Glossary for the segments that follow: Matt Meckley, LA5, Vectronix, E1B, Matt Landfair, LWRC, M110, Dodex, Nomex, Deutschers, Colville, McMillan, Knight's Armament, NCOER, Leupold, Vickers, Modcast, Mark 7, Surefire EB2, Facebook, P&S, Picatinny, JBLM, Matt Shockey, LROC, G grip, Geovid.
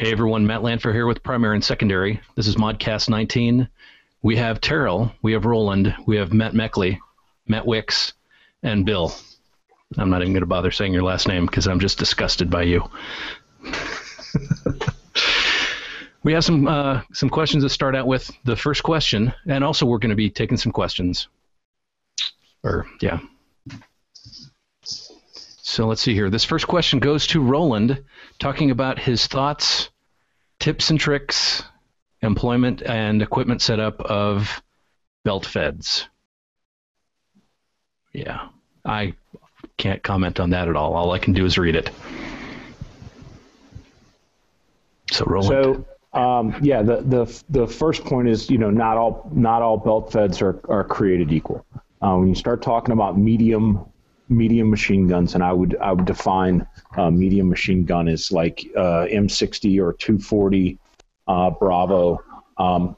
Hey everyone, Matt Landfair here with Primary and Secondary. This is Modcast 19. We have Terrell, we have Roland, we have Matt Meckley, Matt Wicks, and Bill. I'm not even going to bother saying your last name because I'm just disgusted by you. We have some questions to start out with. The first question, and also we're going to be taking some questions. So let's see here. This first question goes to Roland, talking about his thoughts, tips and tricks, employment and equipment setup of belt feds. Yeah, I can't comment on that at all. All I can do is read it. So Roland. So yeah, the first point is, you know, not all belt feds are created equal. When you start talking about medium machine guns, and I would define medium machine gun as like M60 or 240 Bravo.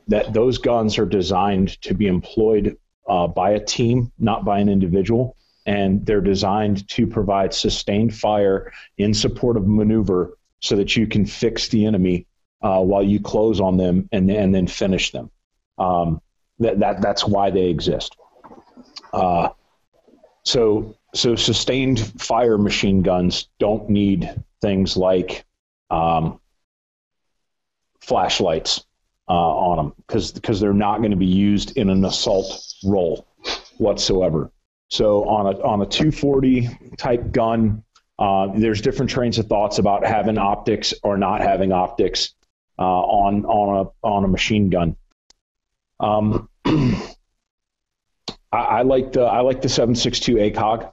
That those guns are designed to be employed by a team, not by an individual, and they're designed to provide sustained fire in support of maneuver, so that you can fix the enemy while you close on them and then finish them. That's why they exist. So sustained fire machine guns don't need things like flashlights on them because they're not going to be used in an assault role whatsoever. So on a 240 type gun, there's different trains of thoughts about having optics or not having optics on a machine gun. I like the 7.62 ACOG.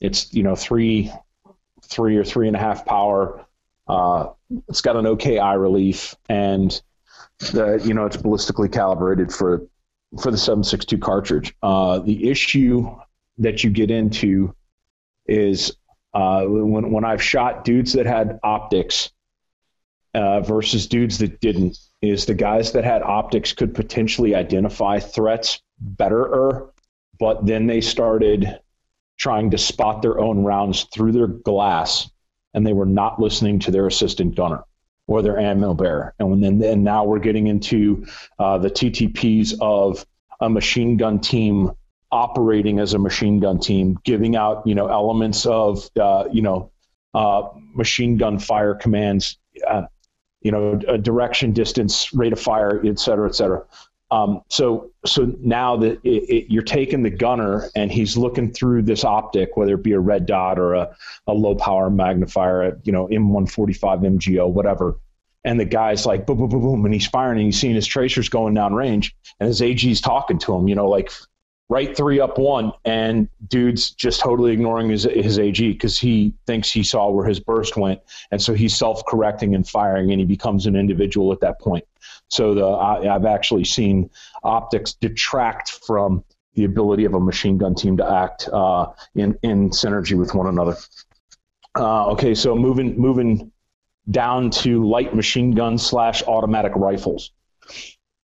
It's, you know, three or 3.5 power. It's got an okay eye relief, and it's ballistically calibrated for the 7.62 cartridge. The issue that you get into is when I've shot dudes that had optics versus dudes that didn't, is the guys that had optics could potentially identify threats better, but then they started trying to spot their own rounds through their glass, and they were not listening to their assistant gunner or their ammo bearer. And then now we're getting into the TTPs of a machine gun team operating as a machine gun team, giving out elements of machine gun fire commands, direction, distance, rate of fire, et cetera, et cetera. So now that you're taking the gunner and he's looking through this optic, whether it be a red dot or a low power magnifier, M145 MGO, whatever, and the guy's like boom, boom, boom, boom, and he's firing, and he's seeing his tracers going down range, and his AG's talking to him, like right three up one, and dude's just totally ignoring his AG because he thinks he saw where his burst went, and so he's self-correcting and firing, and he becomes an individual at that point. So I've actually seen optics detract from the ability of a machine gun team to act in synergy with one another. Okay, so moving down to light machine guns / automatic rifles.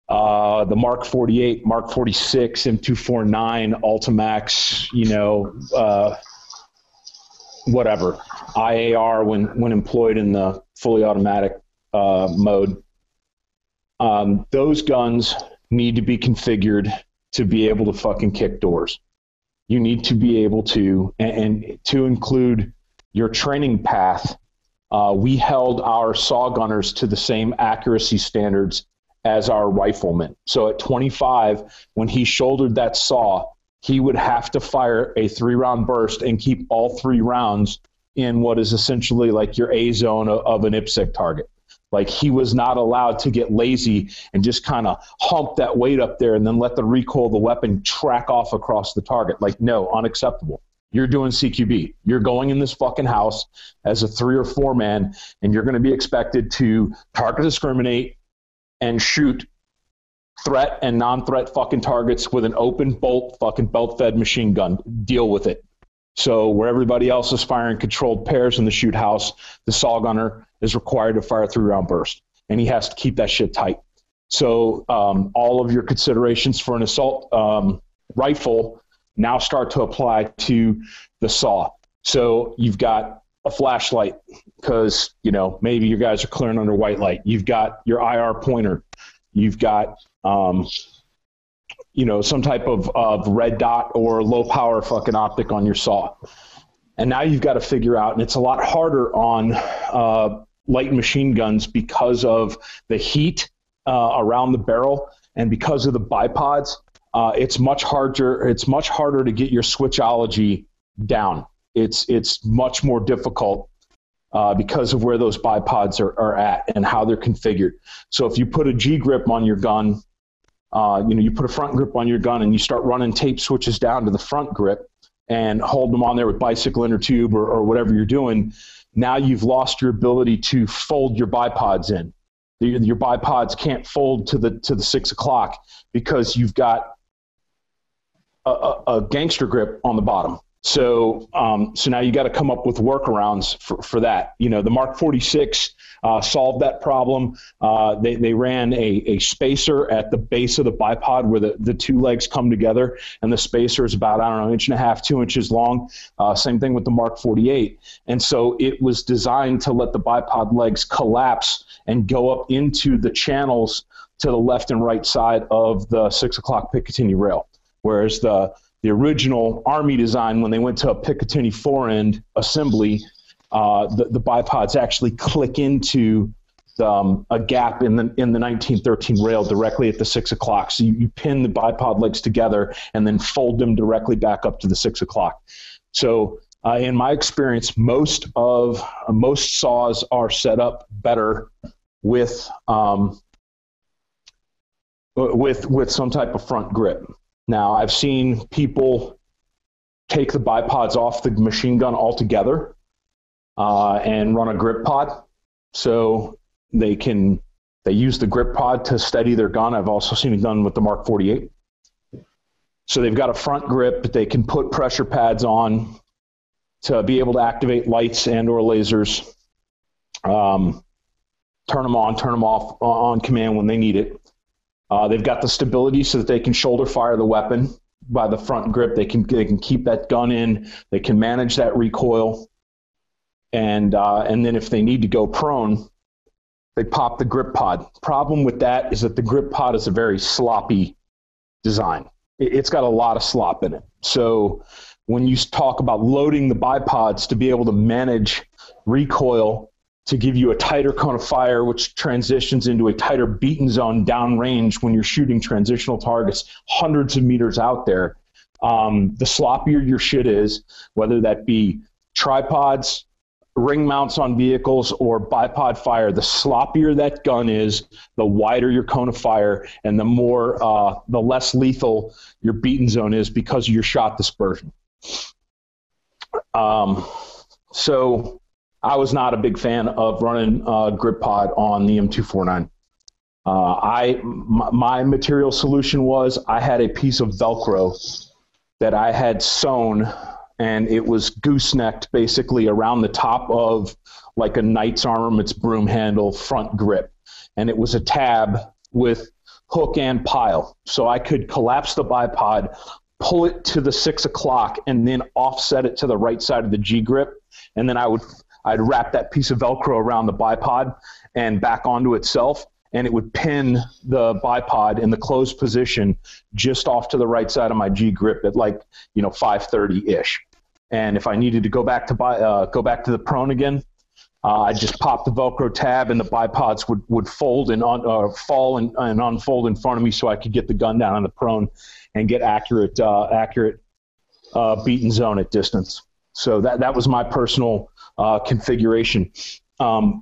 The Mark 48, Mark 46, M249, Ultimax, whatever. IAR when employed in the fully automatic mode. Those guns need to be configured to be able to fucking kick doors. You need to be able to, and to include your training path, we held our saw gunners to the same accuracy standards as our rifleman. So at 25, when he shouldered that saw, he would have to fire a 3-round burst and keep all 3 rounds in what is essentially like your A zone of an IPSC target. Like, he was not allowed to get lazy and just kind of hump that weight up there and then let the recoil of the weapon track off across the target. Like, no, unacceptable. You're doing CQB. You're going in this fucking house as a 3- or 4 man, and you're going to be expected to target discriminate and shoot threat and non-threat fucking targets with an open bolt fucking belt-fed machine gun. Deal with it. So where everybody else is firing controlled pairs in the shoot house, the saw gunner is required to fire a 3-round burst, and he has to keep that shit tight. So all of your considerations for an assault rifle now start to apply to the saw. So you've got a flashlight because, you know, maybe you guys are clearing under white light. You've got your IR pointer. You've got, you know, some type of red dot or low power fucking optic on your saw. And now you've got to figure out, and it's a lot harder on light machine guns because of the heat around the barrel and because of the bipods. It's much harder to get your switchology down. It's much more difficult because of where those bipods are at and how they're configured. So if you put a G grip on your gun, you know, you put a front grip on your gun and you start running tape switches down to the front grip and hold them on there with bicycle inner tube or whatever you're doing, now you've lost your ability to fold your bipods in. Your bipods can't fold to the 6 o'clock because you've got a gangster grip on the bottom. So so now you got to come up with workarounds for that. You know, the Mark 46 solved that problem. They ran a spacer at the base of the bipod where the two legs come together, and the spacer is about, I don't know, 1.5 to 2 inches long. Same thing with the Mark 48. And so it was designed to let the bipod legs collapse and go up into the channels to the left and right side of the 6 o'clock Picatinny rail, whereas the original Army design, when they went to a Picatinny forend assembly, the bipods actually click into a gap in the 1913 rail directly at the 6 o'clock. So you pin the bipod legs together and then fold them directly back up to the 6 o'clock. So in my experience, most saws are set up better with some type of front grip. Now, I've seen people take the bipods off the machine gun altogether and run a grip pod, so they use the grip pod to steady their gun. I've also seen it done with the Mark 48. So they've got a front grip that they can put pressure pads on to be able to activate lights and or lasers, turn them on, turn them off on command when they need it. They've got the stability so that they can shoulder fire the weapon by the front grip. They can keep that gun in. They can manage that recoil, and then if they need to go prone, they pop the grip pod. Problem with that is that the grip pod is a very sloppy design. It's got a lot of slop in it. So when you talk about loading the bipods to be able to manage recoil, to give you a tighter cone of fire, which transitions into a tighter beaten zone downrange when you're shooting transitional targets hundreds of meters out there, the sloppier your shit is, whether that be tripods, ring mounts on vehicles, or bipod fire, the sloppier that gun is, the wider your cone of fire, and the more, the less lethal your beaten zone is because of your shot dispersion. So I was not a big fan of running grip pod on the M249. My material solution was I had a piece of Velcro that I had sewn, and it was goosenecked basically around the top of like a knight's armament's broom handle front grip. And it was a tab with hook and pile. So I could collapse the bipod, pull it to the 6 o'clock, and then offset it to the right side of the G grip. And then I'd wrap that piece of Velcro around the bipod and back onto itself, and it would pin the bipod in the closed position just off to the right side of my G grip at, like, you know, 530-ish. And if I needed to go back to the prone again, I'd just pop the Velcro tab, and the bipods would fold and fall and unfold in front of me, so I could get the gun down on the prone and get accurate beaten zone at distance. So that was my personal configuration. I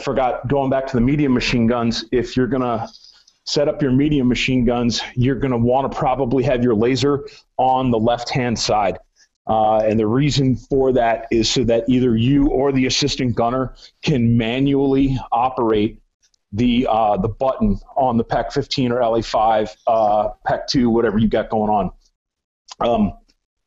forgot, going back to the medium machine guns, if you're going to set up your medium machine guns, you're going to want to probably have your laser on the left-hand side. And the reason for that is so that either you or the assistant gunner can manually operate the button on the PAC-15 or LA5, PAC-2, whatever you got going on.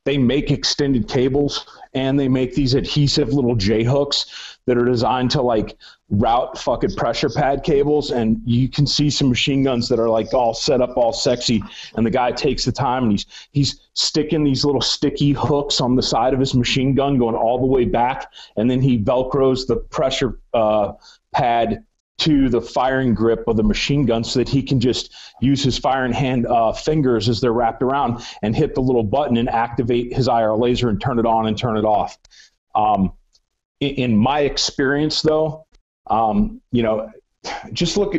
They make extended cables, and they make these adhesive little J hooks that are designed to, like, route fucking pressure pad cables, and you can see some machine guns that are like all set up, all sexy, and the guy takes the time and he's sticking these little sticky hooks on the side of his machine gun going all the way back, and then he velcros the pressure pad to the firing grip of the machine gun so that he can just use his firing hand fingers as they're wrapped around and hit the little button and activate his IR laser and turn it on and turn it off. In my experience, though, you know, just look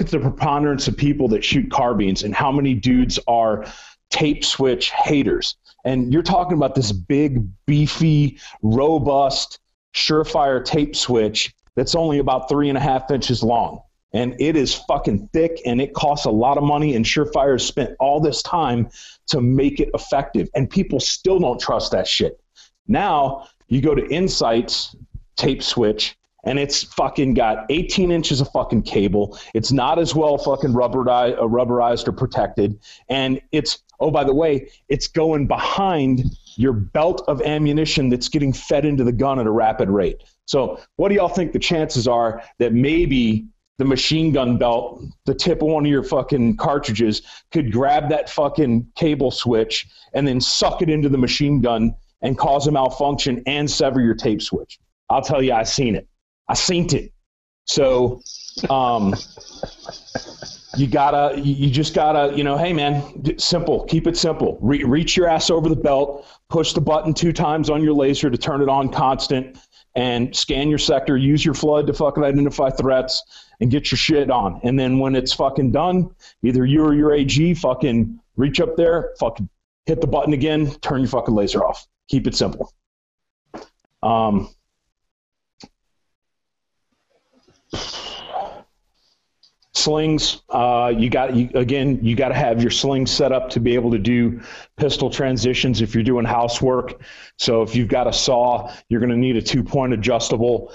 at the preponderance of people that shoot carbines and how many dudes are tape switch haters. And you're talking about this big, beefy, robust, Surefire tape switch that's only about 3.5 inches long. And it is fucking thick, and it costs a lot of money, and Surefire has spent all this time to make it effective. And people still don't trust that shit. Now you go to Insight's tape switch, and it's fucking got 18 inches of fucking cable. It's not as well fucking rubberized or protected. And it's, oh, by the way, it's going behind your belt of ammunition that's getting fed into the gun at a rapid rate. So what do y'all think the chances are that maybe the machine gun belt, the tip of one of your fucking cartridges, could grab that fucking cable switch and then suck it into the machine gun and cause a malfunction and sever your tape switch? I'll tell you, I seen it. I seen it. So you just gotta, you know, hey man, simple, keep it simple. Reach your ass over the belt, push the button 2 times on your laser to turn it on constant, and scan your sector, use your flood to fucking identify threats, and get your shit on. And then when it's fucking done, either you or your AG fucking reach up there, fucking hit the button again, turn your fucking laser off. Keep it simple. Slings, you got to have your slings set up to be able to do pistol transitions if you're doing housework. So if you've got a saw, you're going to need a 2-point adjustable.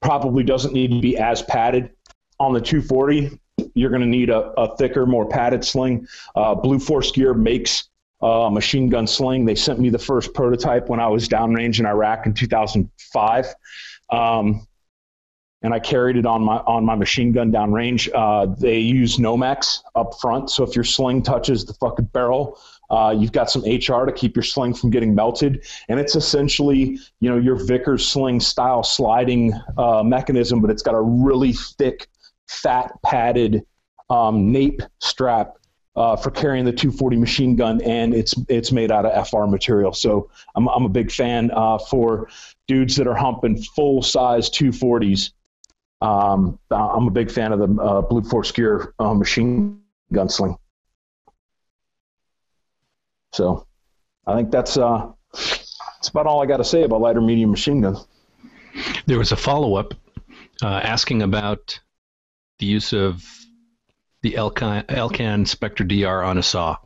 Probably doesn't need to be as padded. On the 240, you're going to need a thicker, more padded sling. Blue Force Gear makes a machine gun sling. They sent me the first prototype when I was downrange in Iraq in 2005. And I carried it on my machine gun downrange. They use Nomex up front, so if your sling touches the fucking barrel, you've got some HR to keep your sling from getting melted. And it's essentially, you know, your Vickers sling style sliding mechanism, but it's got a really thick, fat, padded nape strap for carrying the 240 machine gun, and it's made out of FR material. So I'm a big fan for dudes that are humping full size 240s. I'm a big fan of the Blue Force Gear machine gun sling. So I think that's about all I got to say about lighter medium machine guns. There was a follow-up asking about the use of the Elcan Spectre DR on a saw.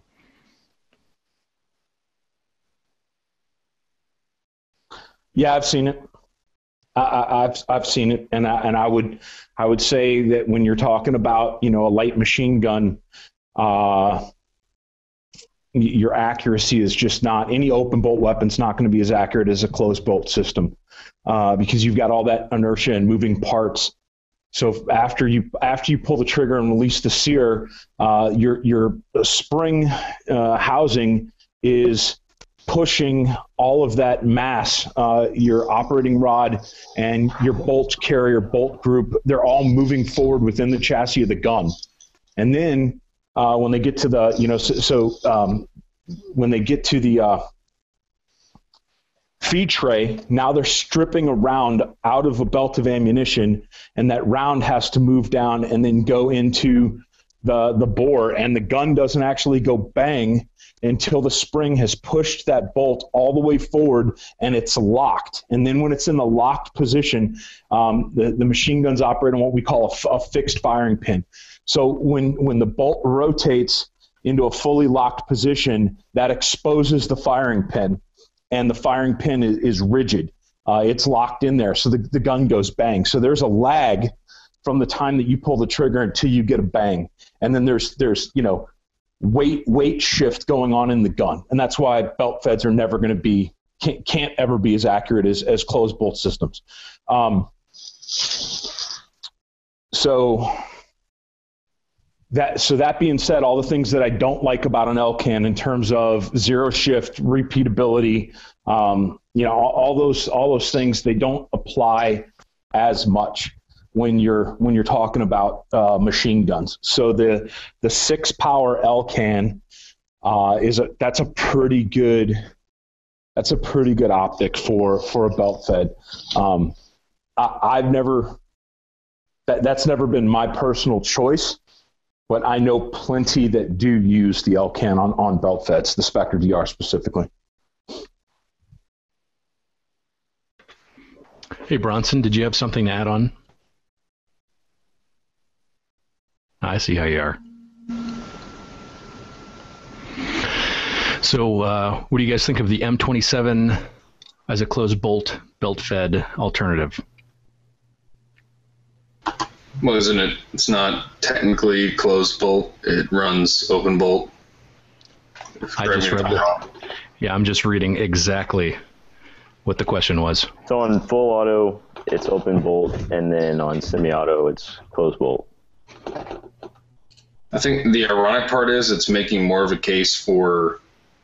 Yeah, I've seen it. I've seen it, and I would say that when you're talking about, you know, a light machine gun, your accuracy is just not, any open bolt weapon's not going to be as accurate as a closed bolt system, because you've got all that inertia and moving parts. So after you pull the trigger and release the sear, your spring housing is pushing all of that mass, your operating rod and your bolt carrier, bolt group, they're all moving forward within the chassis of the gun. And then when they get to the, you know, when they get to the feed tray, now they're stripping a round out of a belt of ammunition, and that round has to move down and then go into the bore, and the gun doesn't actually go bang until the spring has pushed that bolt all the way forward and it's locked. And then when it's in the locked position, the machine guns operate on what we call a fixed firing pin. So when the bolt rotates into a fully locked position, that exposes the firing pin, and the firing pin is rigid. It's locked in there, so the gun goes bang. So there's a lag from the time that you pull the trigger until you get a bang. And then there's you know, weight shift going on in the gun, and that's why belt feds are never going to be, can't ever be as accurate as closed bolt systems. So that being said, all the things that I don't like about an Elcan in terms of zero shift, repeatability, you know, all those things, they don't apply as much when you're talking about machine guns. So the 6-power Elcan that's a pretty good optic for a belt fed. That's never been my personal choice, but I know plenty that do use the Elcan on belt feds, the Spectre DR specifically. Hey, Bronson, did you have something to add on? I see how you are. So what do you guys think of the M27 as a closed bolt, belt-fed alternative? Well, isn't it? It's not technically closed bolt. It runs open bolt. I just read that. Yeah, I'm just reading exactly what the question was. So on full auto, it's open bolt, and then on semi-auto, it's closed bolt. I think the ironic part is it's making more of a case for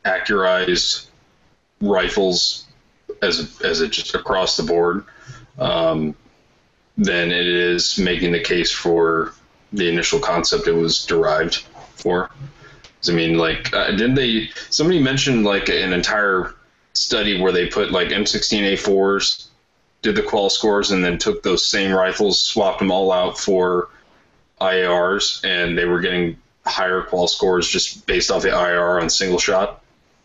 accurized rifles as it just across the board than it is making the case for the initial concept it was derived for. I mean, like, somebody mentioned like an entire study where they put like M16A4s, did the qual scores, and then took those same rifles, swapped them all out for IARs, and they were getting higher qual scores just based off the IAR on single shot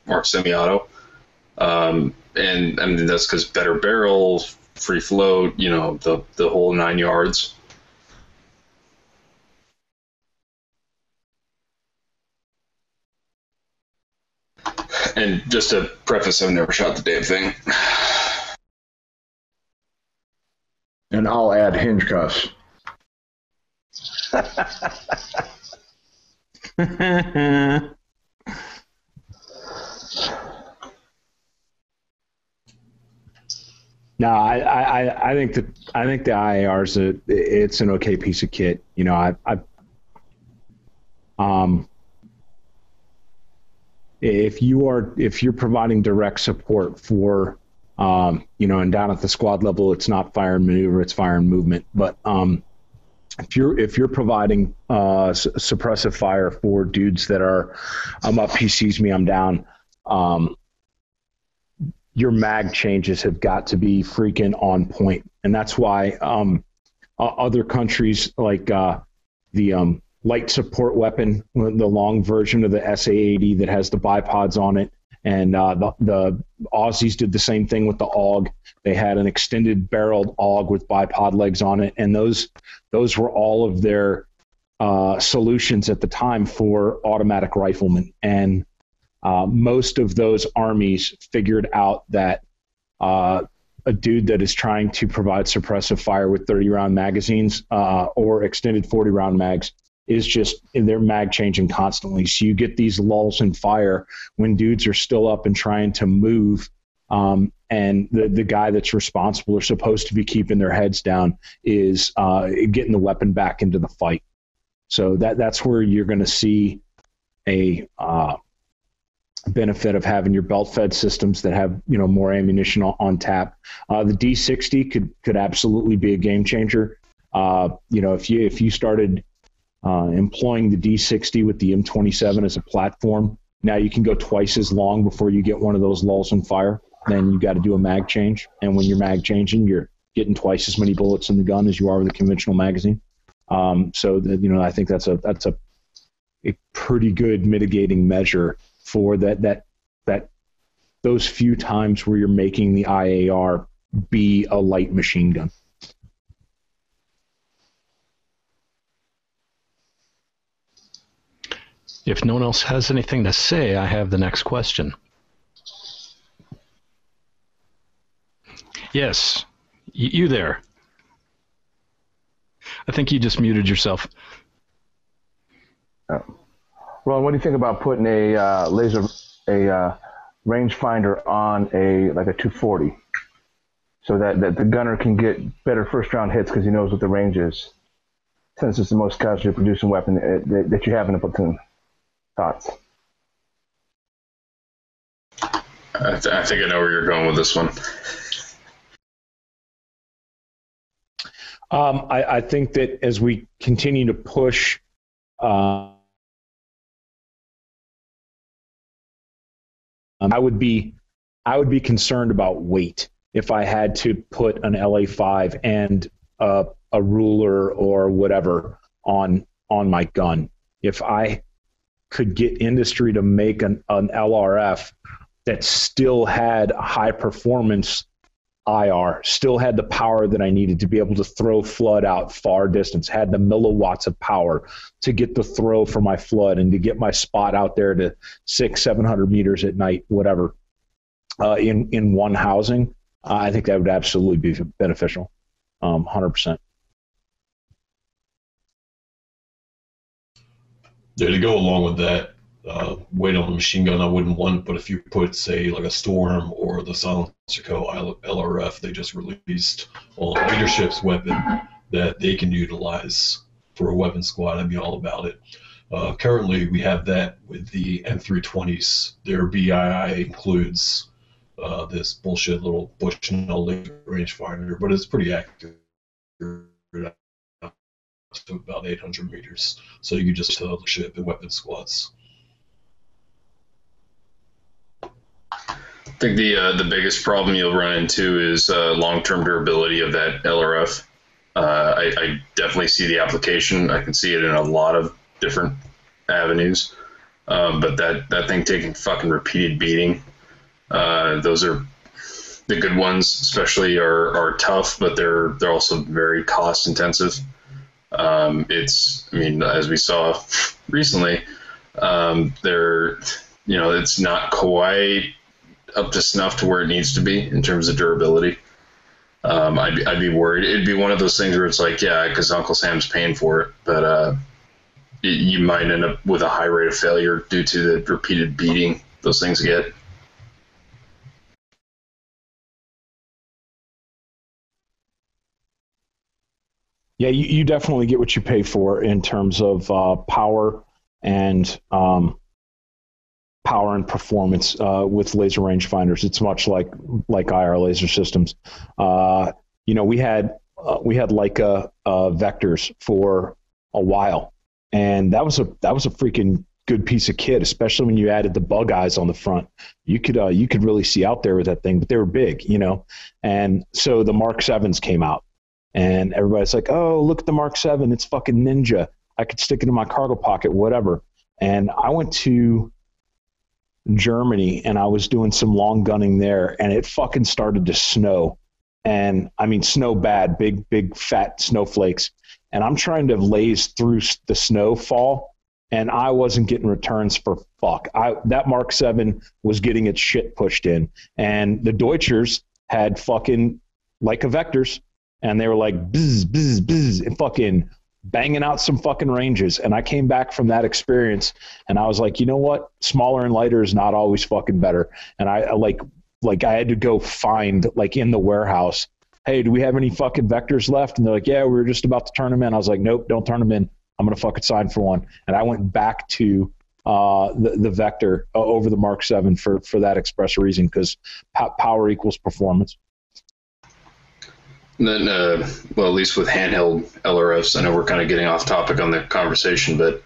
or semi-auto. And I mean, that's because better barrel, free float, you know, the whole 9 yards. And just to preface, I've never shot the damn thing. And I'll add hinge cuffs. No, I think the IAR is it's an okay piece of kit. You know, if you're providing direct support for, you know, and down at the squad level, it's not fire and maneuver, it's fire and movement. But if you're providing suppressive fire for dudes that are, I'm up, he sees me, I'm down. Your mag changes have got to be freaking on point, and that's why other countries like the light support weapon, the long version of the SA-80 that has the bipods on it, and the Aussies did the same thing with the AUG. They had an extended barreled AUG with bipod legs on it, and those were all of their solutions at the time for automatic riflemen. And most of those armies figured out that a dude that is trying to provide suppressive fire with 30-round magazines or extended 40-round mags is just in their mag changing constantly. So you get these lulls in fire when dudes are still up and trying to move, and the guy that's responsible or supposed to be keeping their heads down is getting the weapon back into the fight. So that's where you're going to see a benefit of having your belt-fed systems that have, you know, more ammunition on tap. The D60 could absolutely be a game changer. You know, if you started employing the D60 with the M27 as a platform, now you can go twice as long before you get one of those lulls in fire. Then you got to do a mag change, and when you're mag changing, you're getting twice as many bullets in the gun as you are with a conventional magazine. So that, you know, I think that's a pretty good mitigating measure for those few times where you're making the IAR be a light machine gun. If no one else has anything to say, I have the next question. Yes, you there. I think you just muted yourself. Oh. Ron, what do you think about putting a rangefinder on a 240 so that the gunner can get better first-round hits because he knows what the range is, since it's the most casually producing weapon that you have in a platoon. Thoughts? I think I know where you're going with this one. I think that as we continue to push I would be concerned about weight if I had to put an LA5 and a ruler or whatever on my gun. If I could get industry to make an LRF that still had high performance IR, still had the power that I needed to be able to throw flood out far distance, had the milliwatts of power to get the throw for my flood and to get my spot out there to 600-700 meters at night, whatever, in one housing, I think that would absolutely be beneficial, 100%. Yeah, to go along with that, weight on a machine gun I wouldn't want, but if you put, say, like a Storm or the Silencer Co. LRF they just released on leadership's weapon that they can utilize for a weapon squad, I'd be all about it. Currently, we have that with the M320s. Their BII includes this bullshit little Bushnell rangefinder, but it's pretty accurate to about 800 meters, so you can just tell the ship and weapon squads. I think the biggest problem you'll run into is long-term durability of that LRF. I definitely see the application. I can see it in a lot of different avenues. But that thing taking fucking repeated beating, those are the good ones, especially are tough, but they're also very cost intensive. I mean, as we saw recently, it's not quite up to snuff to where it needs to be in terms of durability. I'd be worried. It'd be one of those things where it's like, yeah, because Uncle Sam's paying for it, but you might end up with a high rate of failure due to the repeated beating those things get. Yeah, you definitely get what you pay for in terms of power and power and performance with laser rangefinders. It's much like IR laser systems. We had Leica Vectors for a while, and that was a freaking good piece of kit, especially when you added the bug eyes on the front. You could really see out there with that thing, but they were big, And so the Mark 7s came out, and everybody's like, "Oh, look at the Mark 7! It's fucking ninja. I could stick it in my cargo pocket, whatever." And I went to Germany, and I was doing some long gunning there, and it fucking started to snow, and I mean snow bad, big fat snowflakes, and I'm trying to laze through the snowfall, and I wasn't getting returns for fuck. That Mark 7 was getting its shit pushed in, and the Deutschers had fucking Leica Vectors, and they were like bzz, bzz, bzz, and fucking banging out some fucking ranges. And I came back from that experience, and I was like, you know what? Smaller and lighter is not always fucking better. And I had to go find, like, in the warehouse, hey, do we have any fucking Vectors left? And they're like, yeah, we were just about to turn them in. I was like, nope, don't turn them in. I'm going to fucking sign for one. And I went back to the Vector over the Mark 7 for that express reason, because power equals performance. And then, at least with handheld LRFs, I know we're kind of getting off topic on the conversation, but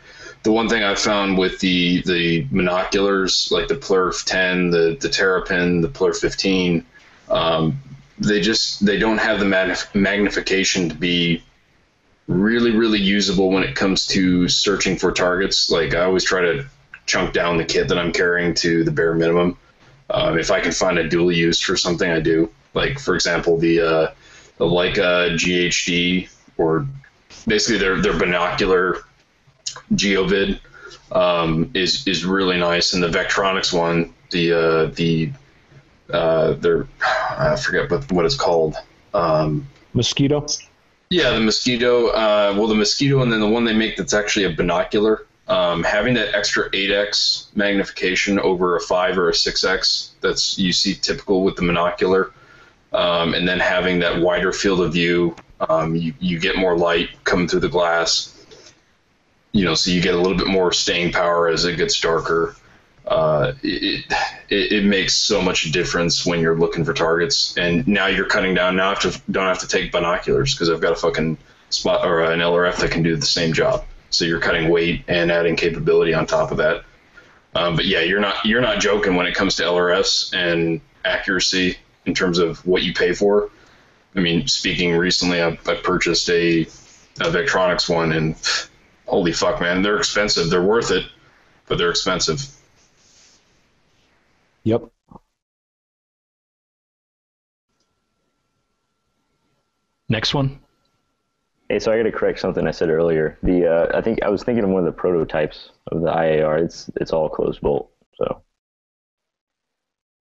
the one thing I found with the monoculars, like the Plurf 10, the Terrapin, the Plurf 15, they don't have the magnification to be really, really usable when it comes to searching for targets. Like, I always try to chunk down the kit that I'm carrying to the bare minimum. If I can find a dual use for something, I do. Like, for example, the Leica GHD, or basically their binocular Geovid, is really nice, and the Vectronix one, I forget what it's called. Mosquito. Yeah, the Mosquito. The Mosquito, and then the one they make that's actually a binocular. Having that extra 8x magnification over a 5 or a 6x that's you see typical with the monocular. and then having that wider field of view, you get more light coming through the glass, so you get a little bit more staying power as it gets darker. It makes so much difference when you're looking for targets. And now you're cutting down. Now I don't have to take binoculars because I've got a fucking spot or an LRF that can do the same job. So you're cutting weight and adding capability on top of that. But yeah, you're not joking when it comes to LRFs and accuracy in terms of what you pay for. I mean, speaking recently, I purchased a Vectronix one, and holy fuck, man, they're expensive. They're worth it, but they're expensive. Yep. Next one. Hey, so I got to correct something I said earlier. I think I was thinking of one of the prototypes of the IAR. It's all closed bolt. So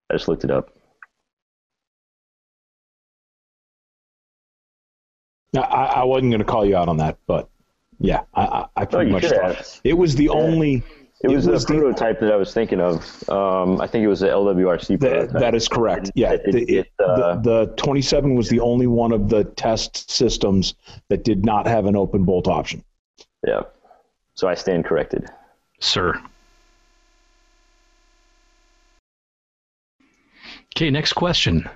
I just looked it up. Now, I wasn't going to call you out on that, but yeah, I pretty much thought it was the only. It was the prototype that I was thinking of. I think it was the LWRC prototype. That is correct. Yeah, the 27 was the only one of the test systems that did not have an open bolt option. Yeah, so I stand corrected, sir. Okay, next question.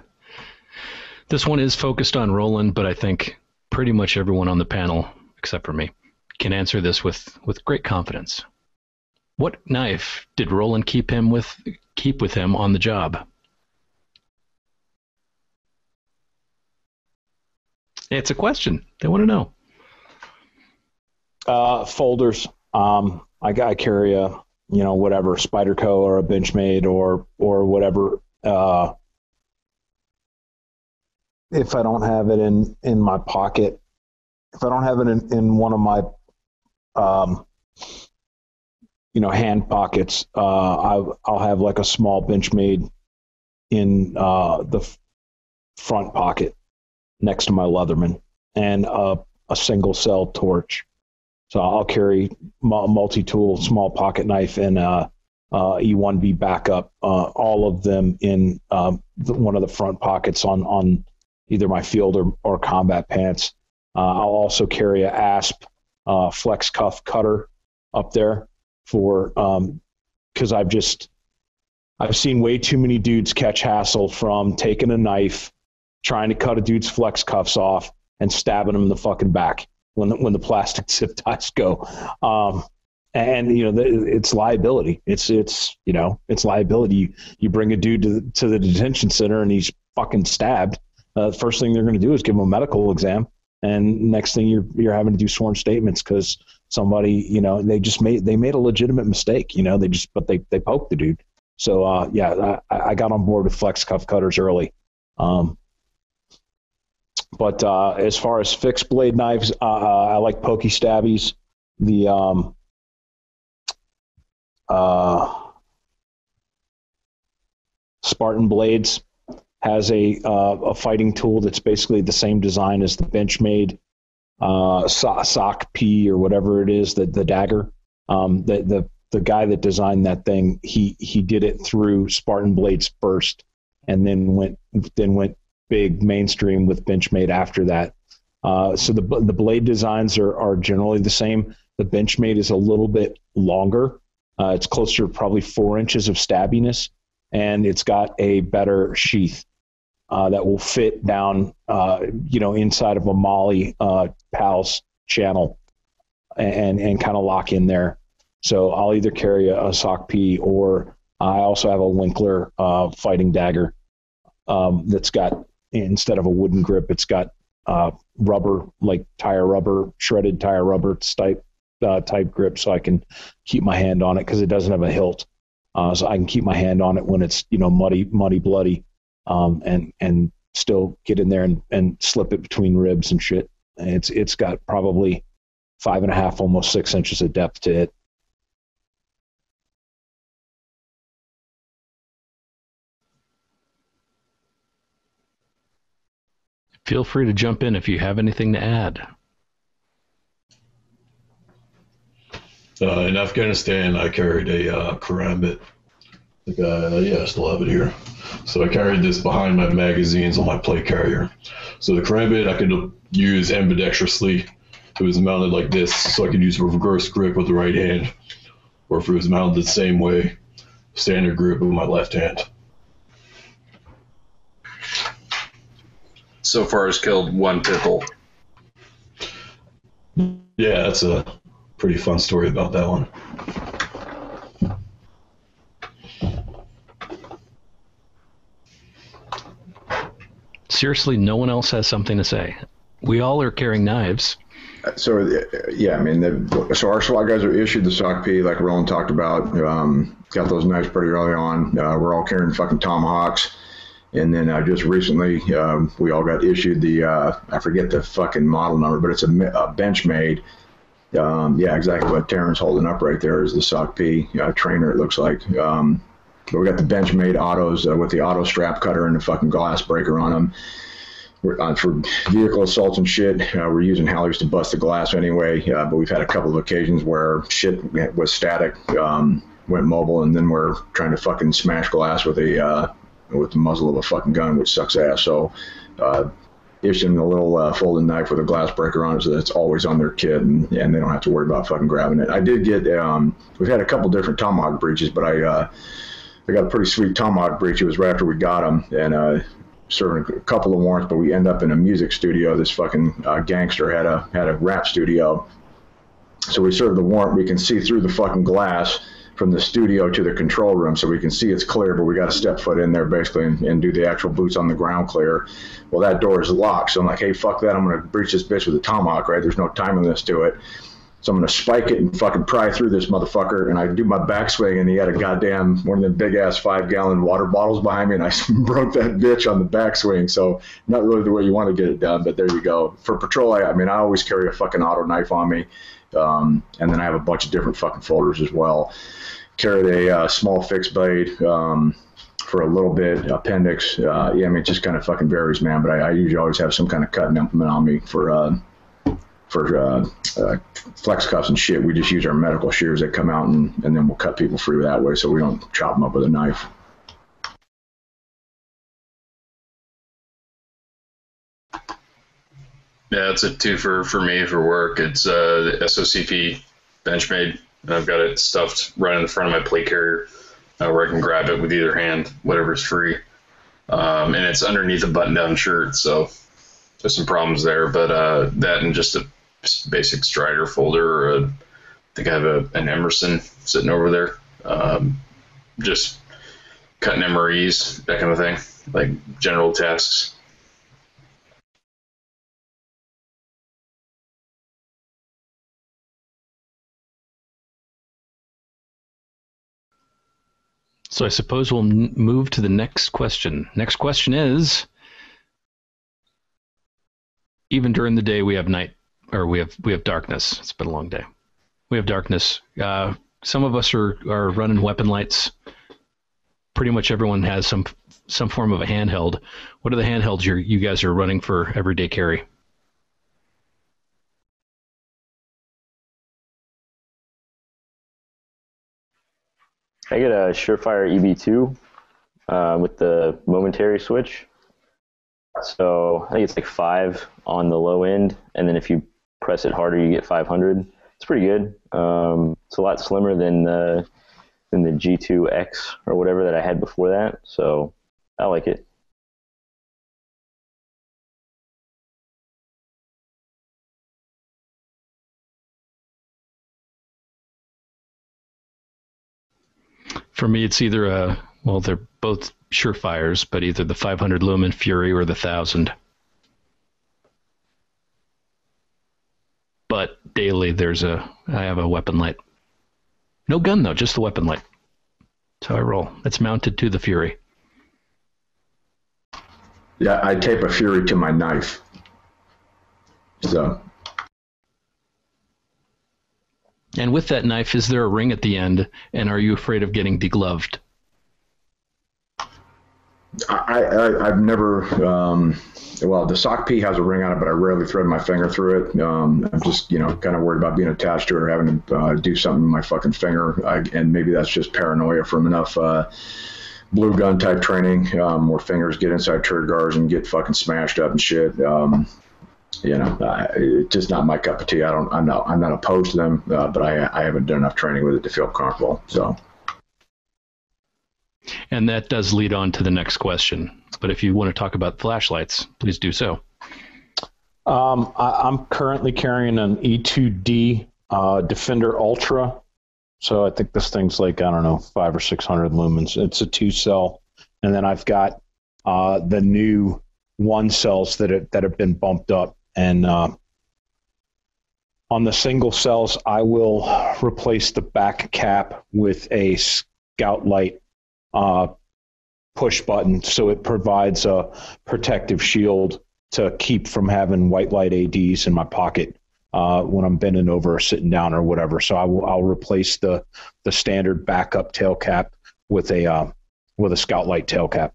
This one is focused on Roland, but I think pretty much everyone on the panel, except for me, can answer this with great confidence. What knife did Roland keep with him on the job? It's a question. They want to know. Folders. I carry a whatever Spyderco or a Benchmade or whatever. If I don't have it in my pocket, if I don't have it in one of my hand pockets, I'll have like a small Benchmade in the front pocket next to my Leatherman, and a single cell torch. So I'll carry multi-tool, small pocket knife, and E1B backup, all of them in one of the front pockets on either my field or combat pants. I'll also carry a ASP flex cuff cutter up there, for because I've seen way too many dudes catch hassle from taking a knife, trying to cut a dude's flex cuffs off and stabbing him in the fucking back when the plastic zip ties go, and it's liability. It's liability. You bring a dude to the detention center and he's fucking stabbed. The first thing they're going to do is give him a medical exam, and next thing you're having to do sworn statements because somebody, they made a legitimate mistake, but they poked the dude. So I got on board with flex cuff cutters early. But as far as fixed blade knives, I like pokey stabbies. The Spartan blades has a fighting tool that's basically the same design as the Benchmade. SOC P or whatever it is, the dagger. The guy that designed that thing, he did it through Spartan blades first, and then went big mainstream with Benchmade after that. So the blade designs are generally the same. The Benchmade is a little bit longer. It's closer to probably 4 inches of stabbiness, and it's got a better sheath. That will fit down, inside of a Molly PAL's channel, and kind of lock in there. So I'll either carry a SOC P, or I also have a Winkler fighting dagger that's got, instead of a wooden grip, it's got rubber, like tire rubber, shredded tire rubber type grip, so I can keep my hand on it because it doesn't have a hilt. So I can keep my hand on it when it's muddy, bloody. And still get in there and slip it between ribs and shit. And it's got probably 5.5, almost 6 inches of depth to it. Feel free to jump in if you have anything to add. In Afghanistan, I carried a karambit. think yeah, I still have it here. So I carried this behind my magazines on my plate carrier. So the karambit I could use ambidextrously. If it was mounted like this, so I could use a reverse grip with the right hand, or if it was mounted the same way, standard grip with my left hand. So far, it's killed one pickle. Yeah, that's a pretty fun story about that one. Seriously, no one else has something to say. We all are carrying knives. So, yeah, I mean, so our SWAT guys are issued the SOC P, like Roland talked about. Got those knives pretty early on. We're all carrying fucking tomahawks. And then just recently, we all got issued the, I forget the fucking model number, but it's a Benchmade. Yeah, exactly what Taryn's holding up right there is the SOC P trainer, it looks like. But we got the Benchmade autos with the auto strap cutter and the fucking glass breaker on them. For vehicle assaults and shit, we're using halliards to bust the glass anyway, but we've had a couple of occasions where shit was static, went mobile, and then we're trying to fucking smash glass with the muzzle of a fucking gun, which sucks ass. So issuing a little folding knife with a glass breaker on it so that's always on their kit, and they don't have to worry about fucking grabbing it. I did get, we've had a couple different tomahawk breaches, but I got a pretty sweet tomahawk breach. It was right after we got them, and serving a couple of warrants, but we end up in a music studio. This fucking gangster had a rap studio, so we serve the warrant. We can see through the fucking glass from the studio to the control room, so we can see it's clear, but we got to step foot in there basically and do the actual boots on the ground clear. Well, that door is locked, so I'm like, hey, fuck that, I'm gonna breach this bitch with a tomahawk, right? There's no time on this to it. So I'm going to spike it and fucking pry through this motherfucker. And I do my backswing, and he had a goddamn one of them big-ass 5-gallon water bottles behind me, and I broke that bitch on the backswing. So not really the way you want to get it done, but there you go. For patrol, I mean, I always carry a fucking auto knife on me, and then I have a bunch of different fucking folders as well. Carried a small fixed blade for a little bit, appendix. Yeah, I mean, it just kind of fucking varies, man, but I usually always have some kind of cutting implement on me for flex cuffs and shit. We just use our medical shears that come out, and then we'll cut people free that way, so we don't chop them up with a knife. Yeah, it's a twofer for me for work. It's the SOC P Benchmade. I've got it stuffed right in the front of my plate carrier where I can grab it with either hand, whatever's free. And it's underneath a button-down shirt, so there's some problems there, but that and just a basic Strider folder. Or I think I have an Emerson sitting over there, just cutting MREs, that kind of thing, like general tasks. So I suppose we'll move to the next question. Next question is, even during the day, we have night, or we have darkness. It's been a long day. We have darkness. Some of us are running weapon lights. Pretty much everyone has some form of a handheld. What are the handhelds you guys are running for everyday carry? I get a Surefire EB2 with the momentary switch. So I think it's like 5 on the low end, and then if you press it harder, you get 500. It's pretty good. It's a lot slimmer than the G2X or whatever that I had before that, so I like it. For me, it's either well, they're both Surefires, but either the 500 lumen Fury or the 1000. But daily, I have a weapon light. No gun though, just the weapon light. That's how I roll. It's mounted to the Fury. Yeah, I tape a Fury to my knife. So. And with that knife, is there a ring at the end? And are you afraid of getting degloved? I've never, well, the SOC P has a ring on it, but I rarely thread my finger through it. I'm just, you know, kind of worried about being attached to it or having to do something with my fucking finger. And maybe that's just paranoia from enough blue gun type training where fingers get inside turret guards and get fucking smashed up and shit. You know, it's just not my cup of tea. I'm not opposed to them, but I haven't done enough training with it to feel comfortable. So. And that does lead on to the next question. But if you want to talk about flashlights, please do so. I'm currently carrying an E2D Defender Ultra. So I think this thing's like, I don't know, 500 or 600 lumens. It's a 2-cell. And then I've got the new 1-cells that have been bumped up. And on the single cells, I will replace the back cap with a Scout Light push button, so it provides a protective shield to keep from having white light ADs in my pocket when I'm bending over or sitting down or whatever. So I'll replace the standard backup tail cap with a Scout Light tail cap.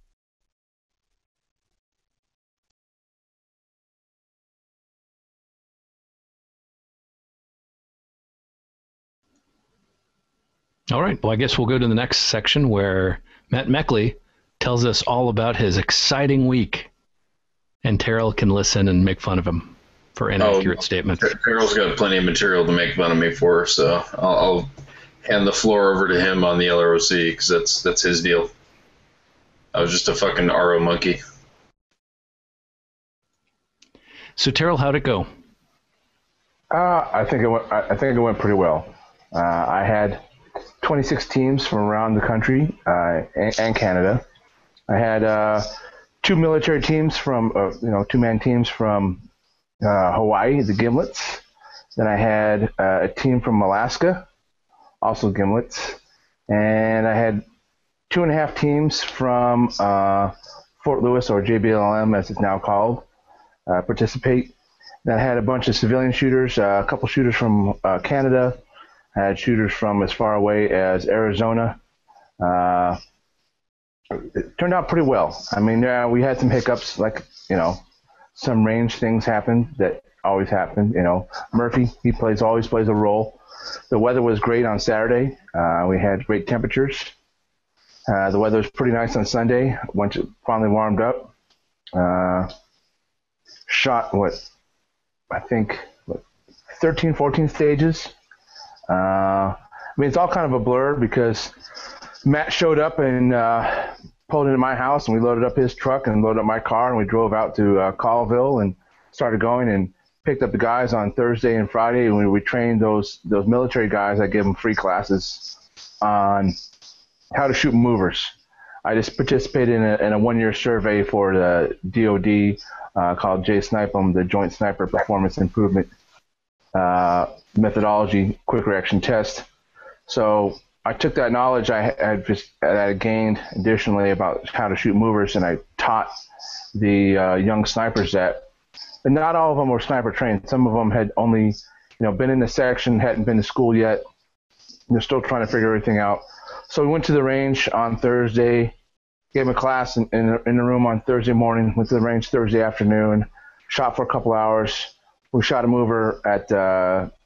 All right. Well, I guess we'll go to the next section where Matt Meckley tells us all about his exciting week, and Terrell can listen and make fun of him for inaccurate statements. Terrell's got plenty of material to make fun of me for, so I'll hand the floor over to him on the LROC, because that's his deal. I was just a fucking RO monkey. So Terrell, how'd it go? I think it went pretty well. I had 26 teams from around the country and Canada. I had two military teams from, two-man teams from Hawaii, the Gimlets. Then I had a team from Alaska, also Gimlets. And I had 2.5 teams from Fort Lewis, or JBLM as it's now called, participate. Then I had a bunch of civilian shooters, a couple shooters from Canada. I had shooters from as far away as Arizona. It turned out pretty well. I mean, we had some hiccups, like, you know, some range things happen that always happen. You know, Murphy, he always plays a role. The weather was great on Saturday. We had great temperatures. The weather was pretty nice on Sunday once it finally warmed up. Shot, 13, 14 stages. I mean, it's all kind of a blur because Matt showed up and pulled into my house, and we loaded up his truck and loaded up my car, and we drove out to Colville and started going and picked up the guys on Thursday and Friday, and we trained those military guys. I gave them free classes on how to shoot movers. I just participated in a one-year survey for the DOD called J-SNIPEM, the Joint Sniper Performance Improvement methodology quick reaction test. So I took that knowledge I gained additionally about how to shoot movers, and I taught the young snipers that. And not all of them were sniper trained. Some of them had only, you know, been in the section, hadn't been to school yet. They're still trying to figure everything out. So we went to the range on Thursday, gave them a class in the room on Thursday morning, went to the range Thursday afternoon, shot for a couple hours. We shot a mover at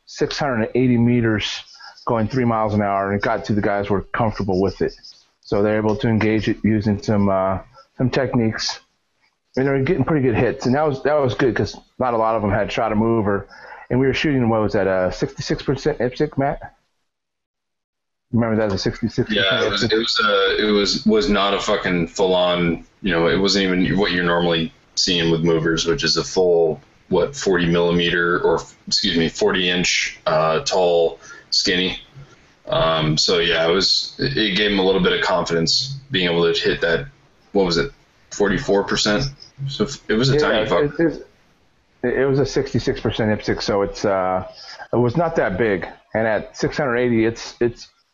680 meters going 3 miles an hour, and it got to the guys who were comfortable with it. So they're able to engage it using some techniques, and they're getting pretty good hits. And that was good because not a lot of them had shot a mover, and we were shooting, what was that, 66% IPSC, Matt? Remember that was a 66%? Yeah, it was not a fucking full-on, you know, it wasn't even what you're normally seeing with movers, which is a full... 40-inch tall, skinny. So yeah, it gave him a little bit of confidence being able to hit that. What was it, 44%? So it was a tiny fuck. It was a 66% IPSC, so it was not that big. And at 680, it's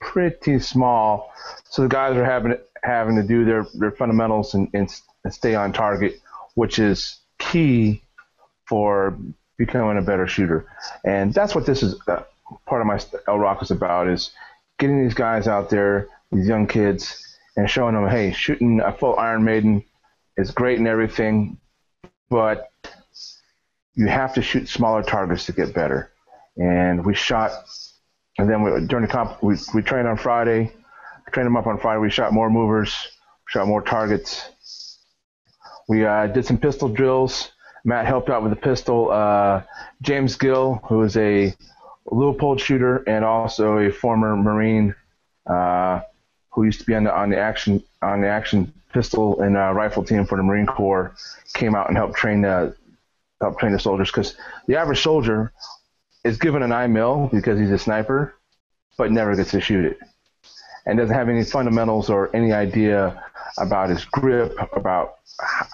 pretty small. So the guys are having to do their fundamentals and stay on target, which is key for becoming a better shooter. And that's what this is, part of my LROC is about, is getting these guys out there, these young kids, and showing them, hey, shooting a full Iron Maiden It's great and everything, but you have to shoot smaller targets to get better. And we shot, and then we trained on Friday, trained them up on Friday. We shot more movers, shot more targets. We did some pistol drills. Matt helped out with the pistol. James Gill, who is a Leopold shooter and also a former Marine, who used to be on the action pistol and rifle team for the Marine Corps, came out and helped train the soldiers, because the average soldier is given an IMIL because he's a sniper, but never gets to shoot it, and doesn't have any fundamentals or any idea about his grip, about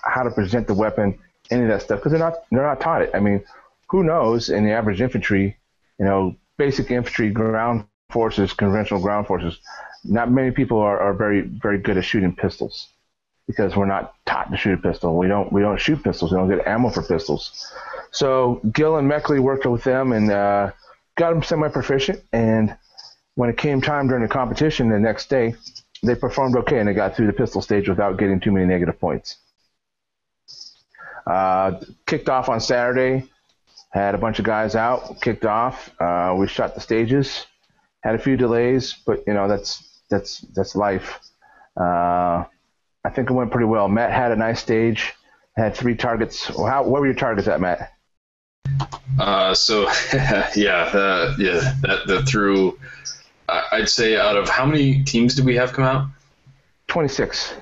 how to present the weapon, any of that stuff, because they're not taught it. I mean, who knows? In the average infantry, you know, basic infantry, ground forces, conventional ground forces, not many people are very, very good at shooting pistols, because we're not taught to shoot a pistol. We don't shoot pistols. We don't get ammo for pistols. So Gill and Meckley worked with them and got them semi-proficient. And when it came time during the competition the next day, they performed okay and they got through the pistol stage without getting too many negative points. Kicked off on Saturday, had a bunch of guys out, kicked off. We shot the stages, had a few delays, but you know, that's life. I think it went pretty well. Matt had a nice stage, had 3 targets. What were your targets at, Matt? Through, I'd say, out of how many teams did we have come out? 26.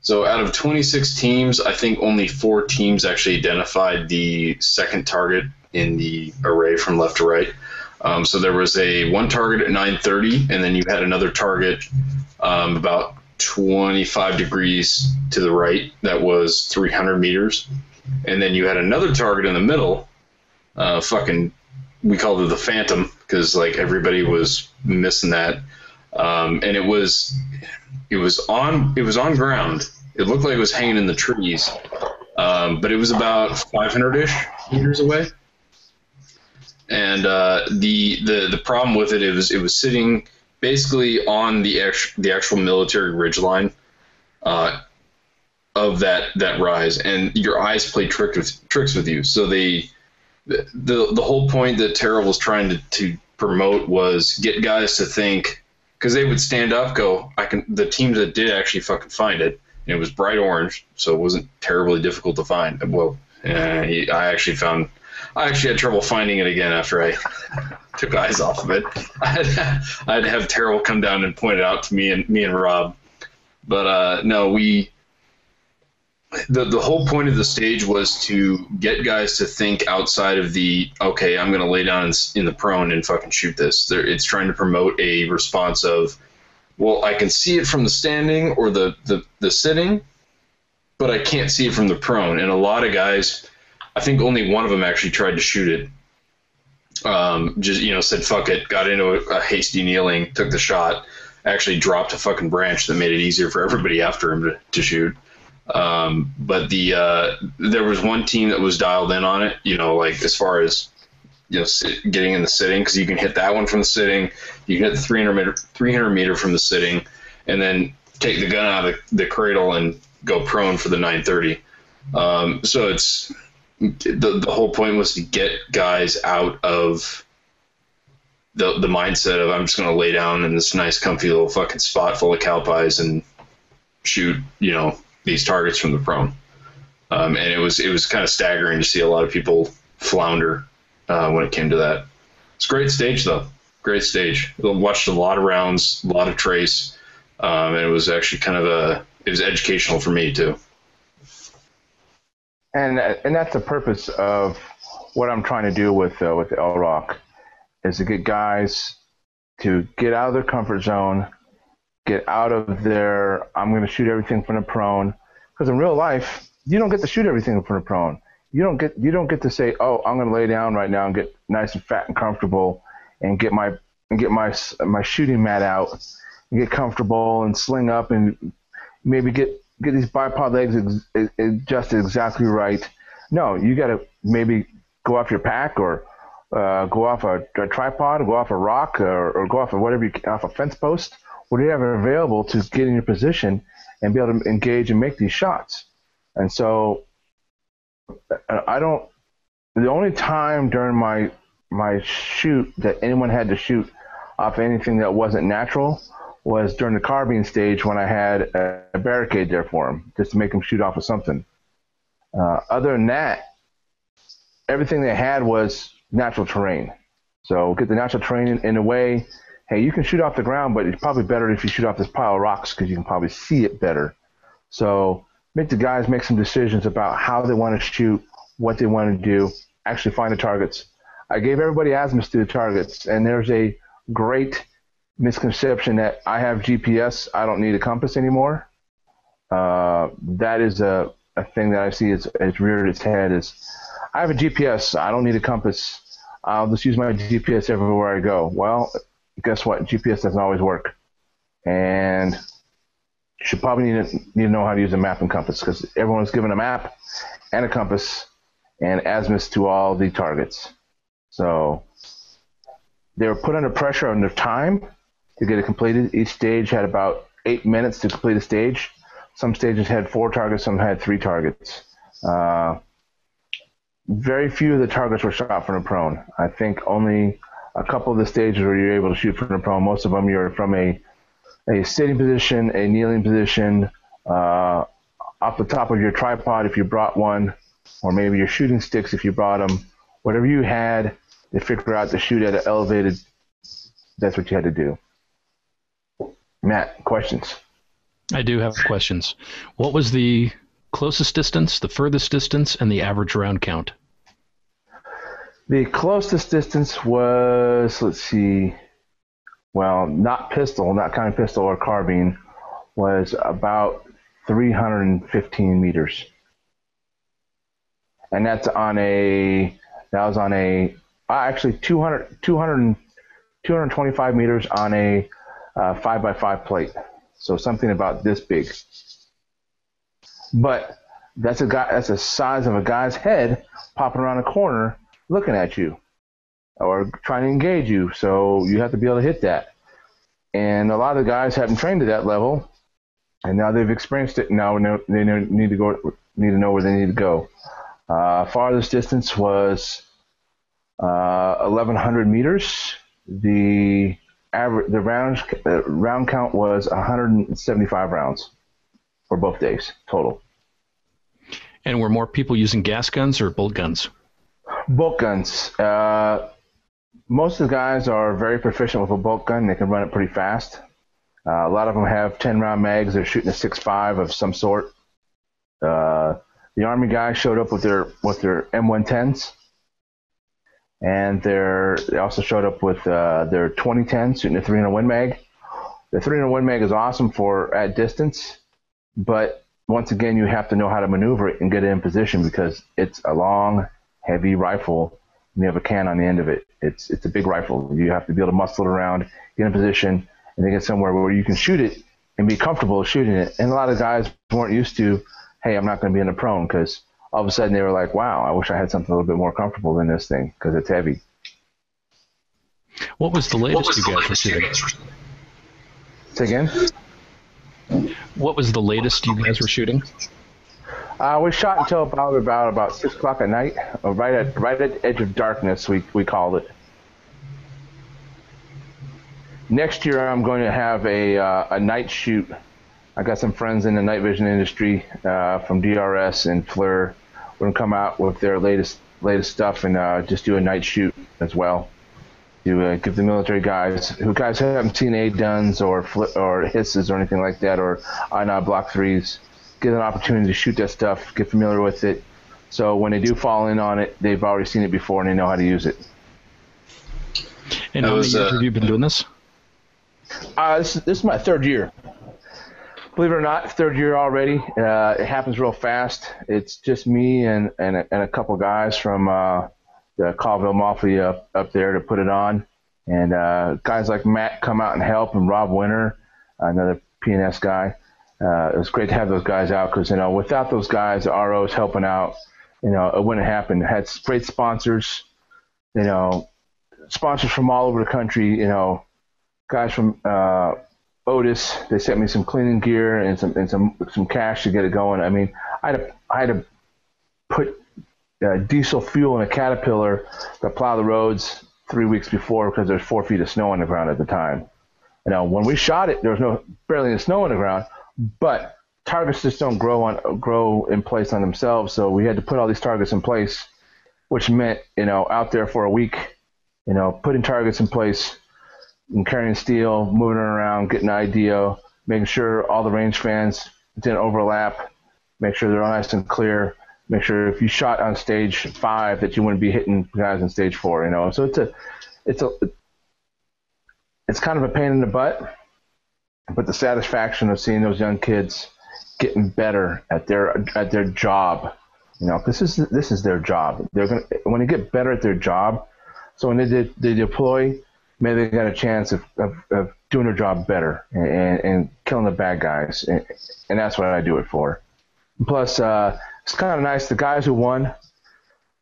So out of 26 teams, I think only 4 teams actually identified the second target in the array from left to right. So there was one target at 9:30, and then you had another target about 25 degrees to the right that was 300 meters, and then you had another target in the middle, we called it the Phantom, because like everybody was missing that, and it was on ground. It looked like it was hanging in the trees, but it was about 500-ish meters away. And the problem with it is it was sitting basically on the actual military ridgeline of that rise, and your eyes play tricks with you. So the whole point that Terrell was trying to promote was get guys to think, because they would stand up, go, the team that did actually fucking find it, and it was bright orange, so it wasn't terribly difficult to find. Well, I actually had trouble finding it again after I took eyes off of it. I'd have Terrell come down and point it out to me and Rob. But the whole point of the stage was to get guys to think outside of okay, I'm going to lay down in the prone and fucking shoot this. It's trying to promote a response of, well, I can see it from the standing or the sitting, but I can't see it from the prone. And a lot of guys, I think only one of them actually tried to shoot it. Just, you know, said fuck it, got into a hasty kneeling, took the shot, actually dropped a fucking branch that made it easier for everybody after him to shoot. But there was one team that was dialed in on it, you know, like as far as, you know, getting in the sitting, because you can hit that one from the sitting, you can hit the 300 meter from the sitting, and then take the gun out of the cradle and go prone for the 930. So it's... The whole point was to get guys out of the mindset of I'm just going to lay down in this nice comfy little fucking spot full of cow pies and shoot, you know, these targets from the prone. And it was kind of staggering to see a lot of people flounder when it came to that. It's a great stage, though. Great stage. I watched a lot of rounds, a lot of trace, and it was actually it was educational for me, too. And that's the purpose of what I'm trying to do with the LROC, is to get guys to get out of their comfort zone, get out of their I'm going to shoot everything from the prone, because in real life you don't get to shoot everything from the prone. You don't get to say, oh, I'm going to lay down right now and get nice and fat and comfortable and get my shooting mat out and get comfortable and sling up and maybe get these bipod legs adjusted exactly right. No, you got to maybe go off your pack or go off a tripod, or go off a rock, or go off of whatever off a fence post, whatever you have available to get in your position and be able to engage and make these shots. And so the only time during my shoot that anyone had to shoot off anything that wasn't natural was during the carbine stage when I had a barricade there for him, just to make him shoot off of something. Other than that, everything they had was natural terrain. So get the natural terrain in a way, hey, you can shoot off the ground, but it's probably better if you shoot off this pile of rocks because you can probably see it better. So make the guys make some decisions about how they want to shoot, what they want to do, actually find the targets. I gave everybody azimuths to the targets, and there's a great misconception that I have GPS, I don't need a compass anymore. That is a thing that I see it's reared its head is, I have a GPS, I don't need a compass. I'll just use my GPS everywhere I go. Well, guess what? GPS doesn't always work. And you should probably need to know how to use a map and compass, because everyone's given a map and a compass and azimuths to all the targets. So they were put under pressure on their time to get it completed. Each stage had about 8 minutes to complete a stage. Some stages had 4 targets, some had 3 targets. Very few of the targets were shot from the prone. I think only a couple of the stages where you're able to shoot from the prone. Most of them you're from a sitting position, a kneeling position, off the top of your tripod if you brought one, or maybe your shooting sticks if you brought them. Whatever you had to figure out to shoot at an elevated, that's what you had to do. Matt, questions? I do have questions. What was the closest distance, the furthest distance, and the average round count? The closest distance was, let's see, well, not pistol, not counting pistol or carbine, was about 315 meters. And that's on actually 225 meters on a 5x5 plate. So something about this big. But that's the size of a guy's head popping around a corner looking at you or trying to engage you. So you have to be able to hit that. And a lot of the guys haven't trained to that level, and now they've experienced it. Now they need to know where they need to go. Farthest distance was 1,100 meters. The average, round count was 175 rounds for both days total. And were more people using gas guns or bolt guns? Bolt guns. Most of the guys are very proficient with a bolt gun. They can run it pretty fast. A lot of them have 10-round mags. They're shooting a 6.5 of some sort. The Army guys showed up with their M110s, and they also showed up with their 2010s shooting a 301 mag. The 301 mag is awesome for at distance, but once again, you have to know how to maneuver it and get it in position because it's a long, heavy rifle, and you have a can on the end of it. It's a big rifle. You have to be able to muscle it around, get in position, and then get somewhere where you can shoot it and be comfortable shooting it. And a lot of guys weren't used to, hey, I'm not going to be in the prone, because all of a sudden they were like, wow, I wish I had something a little bit more comfortable than this thing because it's heavy. What was the latest you guys were shooting? Say again? What was the latest you guys were shooting? We shot until about 6 o'clock at night, right at the edge of darkness. We called it. Next year, I'm going to have a night shoot. I got some friends in the night vision industry from DRS and FLIR. We're gonna come out with their latest stuff and just do a night shoot as well. To give the military guys who haven't seen A-Duns or HISSs or anything like that, or INOD Block 3s, get an opportunity to shoot that stuff, get familiar with it. So when they do fall in on it, they've already seen it before and they know how to use it. And how many years have you been doing this? This is my third year. Believe it or not, third year already. It happens real fast. It's just me and a couple guys from the Colville Mafia up there to put it on. And guys like Matt come out and help, and Rob Winter, another P&S guy. It was great to have those guys out because, without those guys, the ROs helping out, it wouldn't happen. It had great sponsors, sponsors from all over the country, guys from Otis, they sent me some cleaning gear and some cash to get it going. I mean, I had to put diesel fuel in a Caterpillar to plow the roads 3 weeks before because there's 4 feet of snow on the ground at the time. Now, when we shot it, there was barely any snow on the ground, but targets just don't grow in place on themselves. So we had to put all these targets in place, which meant, out there for a week, putting targets in place and carrying steel, moving it around, getting an IDO, making sure all the range fans didn't overlap, make sure they're all nice and clear, make sure if you shot on stage 5 that you wouldn't be hitting guys on stage 4, So it's kind of a pain in the butt, but the satisfaction of seeing those young kids getting better at their job, this is their job. They're gonna when they get better at their job. So when they deploy, maybe they got a chance of doing their job better and killing the bad guys, and that's what I do it for. Plus, it's kind of nice. The guys who won,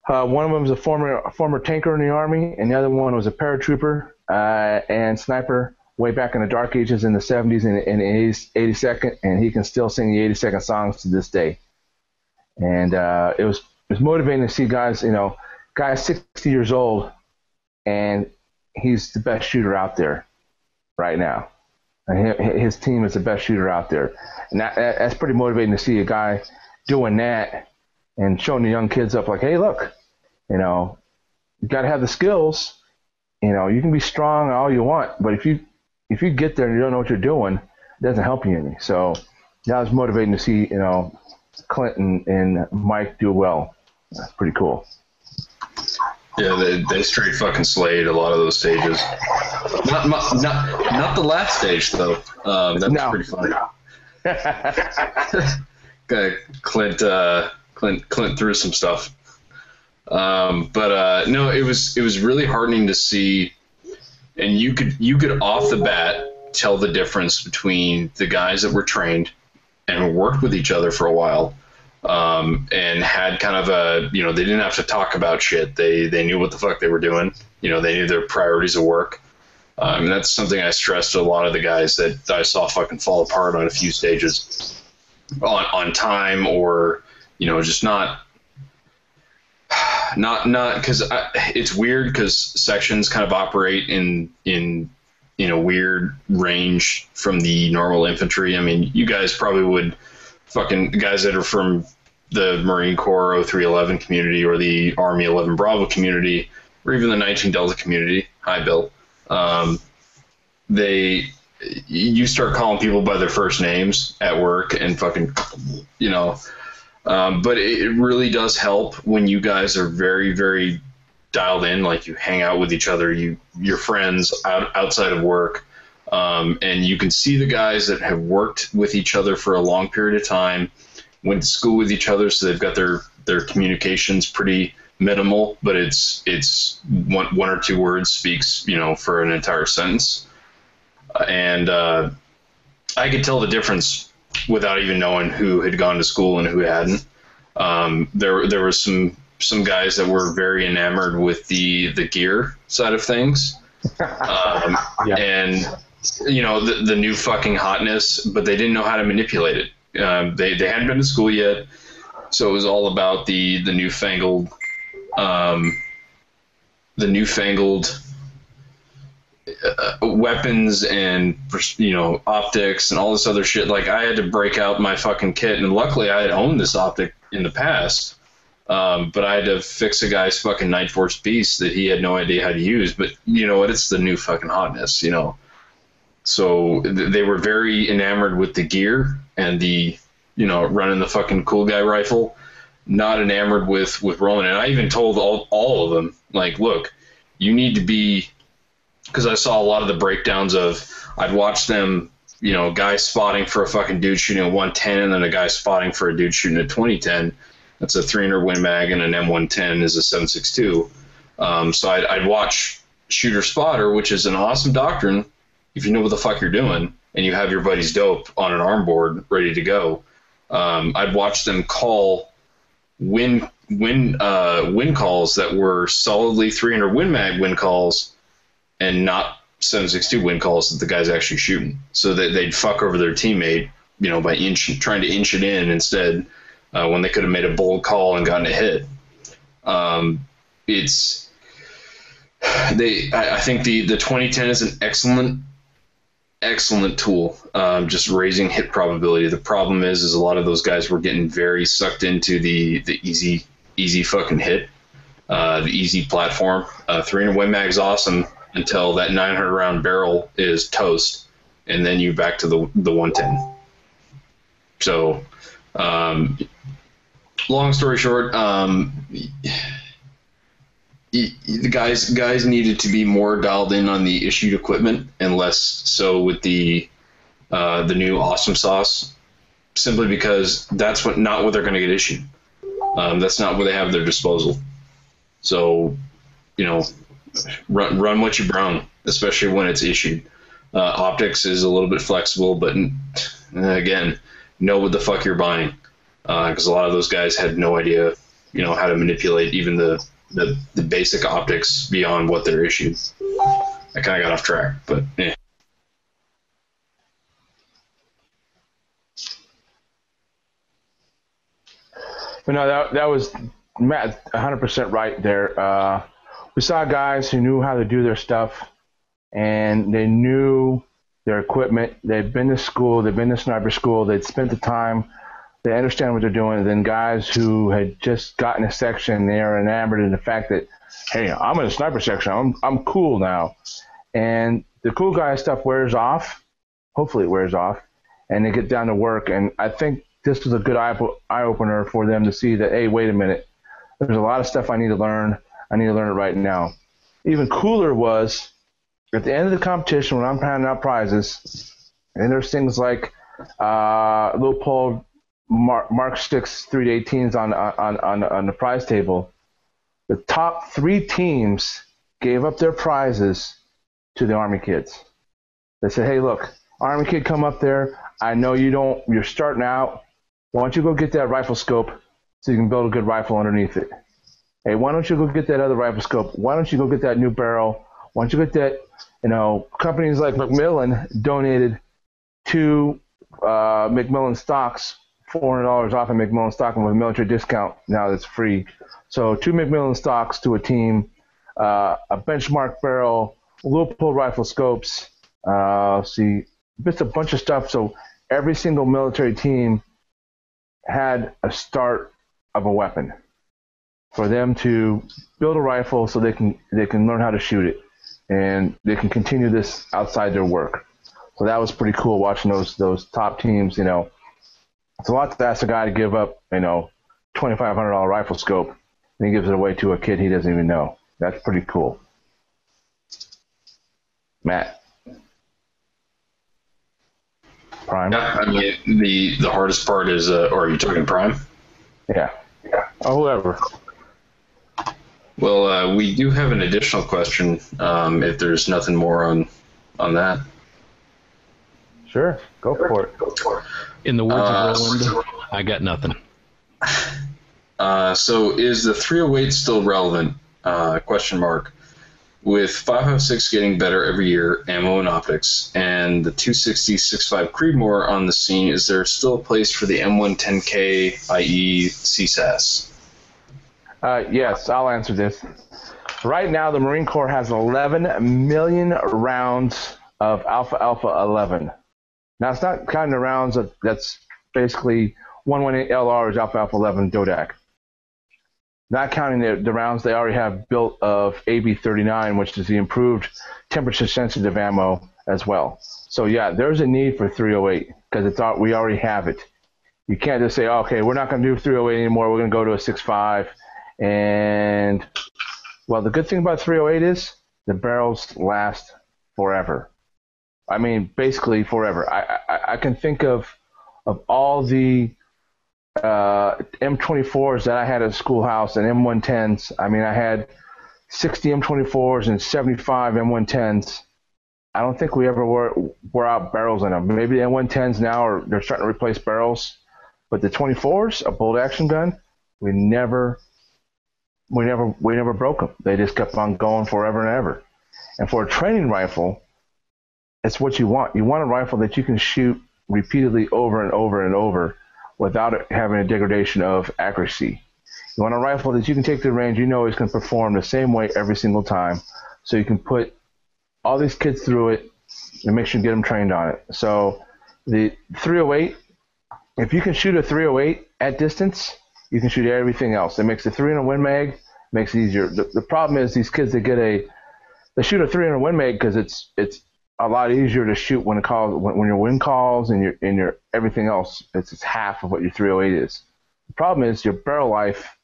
one of them was a former tanker in the Army, and the other one was a paratrooper and sniper way back in the dark ages in the 70s and 82nd, and he can still sing the 82nd songs to this day. And it was motivating to see guys, guys 60 years old, and he's the best shooter out there right now. And his team is the best shooter out there. And that's pretty motivating to see a guy doing that and showing the young kids up like, hey, look, you got to have the skills. You can be strong all you want, but if you get there and you don't know what you're doing, it doesn't help you any. So that was motivating to see, Clinton and Mike do well. That's pretty cool. Yeah, they straight fucking slayed a lot of those stages. Not the last stage though. That was pretty funny. Okay, Clint threw some stuff. No, it was really heartening to see, and you could off the bat tell the difference between the guys that were trained and worked with each other for a while, and had kind of a, they didn't have to talk about shit. They knew what the fuck they were doing. They knew their priorities of work. And that's something I stressed to a lot of the guys that I saw fucking fall apart on a few stages on time or, just not because it's weird because sections kind of operate in weird range from the normal infantry. I mean, you guys probably would fucking guys that are from the Marine Corps 0311 community or the Army 11 Bravo community or even the 19 Delta community. Hi, Bill. You start calling people by their first names at work and fucking but it really does help when you guys are very, very dialed in. Like you hang out with each other, your friends outside of work, and you can see the guys that have worked with each other for a long period of time, went to school with each other, so they've got their communications pretty minimal, but it's one or two words speaks for an entire sentence, and I could tell the difference without even knowing who had gone to school and who hadn't. There were some guys that were very enamored with the gear side of things, yeah. And the new fucking hotness, but they didn't know how to manipulate it. They hadn't been to school yet, so it was all about the newfangled, weapons and optics and all this other shit. Like I had to break out my fucking kit, and luckily I had owned this optic in the past, but I had to fix a guy's fucking Night Force beast that he had no idea how to use. But you know what, it's the new fucking hotness, so they were very enamored with the gear and the running the fucking cool guy rifle, not enamored with Roland. And I even told all of them, like, look, you need to be, because I saw a lot of the breakdowns of, I'd watch them, guy spotting for a fucking dude shooting a 110 and then a guy spotting for a dude shooting a 2010. That's a 300 Win Mag, and an M110 is a 7.62. So I'd watch shooter spotter, which is an awesome doctrine if you know what the fuck you're doing and you have your buddy's dope on an arm board ready to go. I'd watch them call win calls that were solidly 300 Win Mag win calls, and not 7.62 wind calls that the guy's actually shooting. So that they'd fuck over their teammate, you know, by trying to inch it in instead, when they could have made a bold call and gotten a hit. I think the 2010 is an excellent tool, just raising hit probability. The problem is a lot of those guys were getting very sucked into the easy fucking hit, the easy platform. 300 Win Mag's awesome until that 900 round barrel is toast, and then you back to the 110. So, long story short, the guys needed to be more dialed in on the issued equipment and less so with the new awesome sauce, simply because that's not what they're going to get issued. That's not what they have at their disposal. So, you know, run what you brown, especially when it's issued. Optics is a little bit flexible, but again, know what the fuck you're buying, because a lot of those guys had no idea, you know, how to manipulate even the basic optics beyond what they're issued. I kind of got off track, but yeah. But no, that was Matt 100% right there. We saw guys who knew how to do their stuff, and they knew their equipment. They've been to school. They've been to sniper school. They'd spent the time. They understand what they're doing. And then guys who had just gotten a section, they are enamored in the fact that, hey, I'm in a sniper section. I'm cool now. And the cool guy stuff wears off. Hopefully it wears off. And they get down to work. And I think this was a good eye-opener for them to see that, hey, wait a minute. There's a lot of stuff I need to learn. I need to learn it right now. Even cooler was at the end of the competition when I'm handing out prizes, and there's things like Leopold Mark 6 3-18s on the prize table. The top three teams gave up their prizes to the Army kids. They said, hey, look, Army kid, come up there. I know you're starting out. Why don't you go get that rifle scope so you can build a good rifle underneath it? Hey, why don't you go get that other rifle scope? Why don't you go get that new barrel? Why don't you get that, you know, companies like McMillan donated two McMillan stocks, $400 off of McMillan stock, and with a military discount now that's free. So two McMillan stocks to a team, a benchmark barrel, Leupold rifle scopes, just a bunch of stuff. So every single military team had a start of a weapon for them to build a rifle so they can learn how to shoot it, and they can continue this outside their work. So that was pretty cool watching those top teams, you know. It's a lot to ask a guy to give up, you know, $2,500 rifle scope, and he gives it away to a kid he doesn't even know. That's pretty cool. Matt. Prime? Yeah, I mean, the hardest part is, or are you talking Prime? Yeah. Yeah. Oh, whoever. Well, we do have an additional question, if there's nothing more on that. Sure. Go for it. In the words of Roland, I got nothing. So is the 308 still relevant? Question mark. With 5.56 getting better every year, ammo and optics, and the 260 6.5 Creedmoor on the scene, is there still a place for the M110K, i.e. CSAS? Yes, I'll answer this. Right now, the Marine Corps has 11 million rounds of Alpha-Alpha-11. Now, it's not counting the rounds of, that's basically 118 LR is Alpha-Alpha-11 Dodak. Not counting the rounds they already have built of AB-39, which is the improved temperature-sensitive ammo as well. So, yeah, there's a need for 308 because we already have it. You can't just say, oh, okay, we're not going to do 308 anymore. We're going to go to a 6.5. And, well, the good thing about 308 is the barrels last forever. I mean, basically forever. I can think of all the M24s that I had at schoolhouse and M110s. I mean, I had 60 M24s and 75 M110s. I don't think we ever wore out barrels in them. Maybe the M110s now they're starting to replace barrels, but the 24s, a bolt action gun, we never broke them. They just kept on going forever and ever. And for a training rifle, it's what you want. You want a rifle that you can shoot repeatedly over and over and over without having a degradation of accuracy. You want a rifle that you can take to the range, you know it's going to perform the same way every single time, so you can put all these kids through it and make sure you get them trained on it. So the 308, if you can shoot a 308 at distance, you can shoot everything else. It makes the 300 Win Mag, makes it easier. The problem is these kids that get they shoot a 300 Win Mag because it's a lot easier to shoot when it calls, when your wind calls and your everything else. It's half of what your 308 is. The problem is your barrel life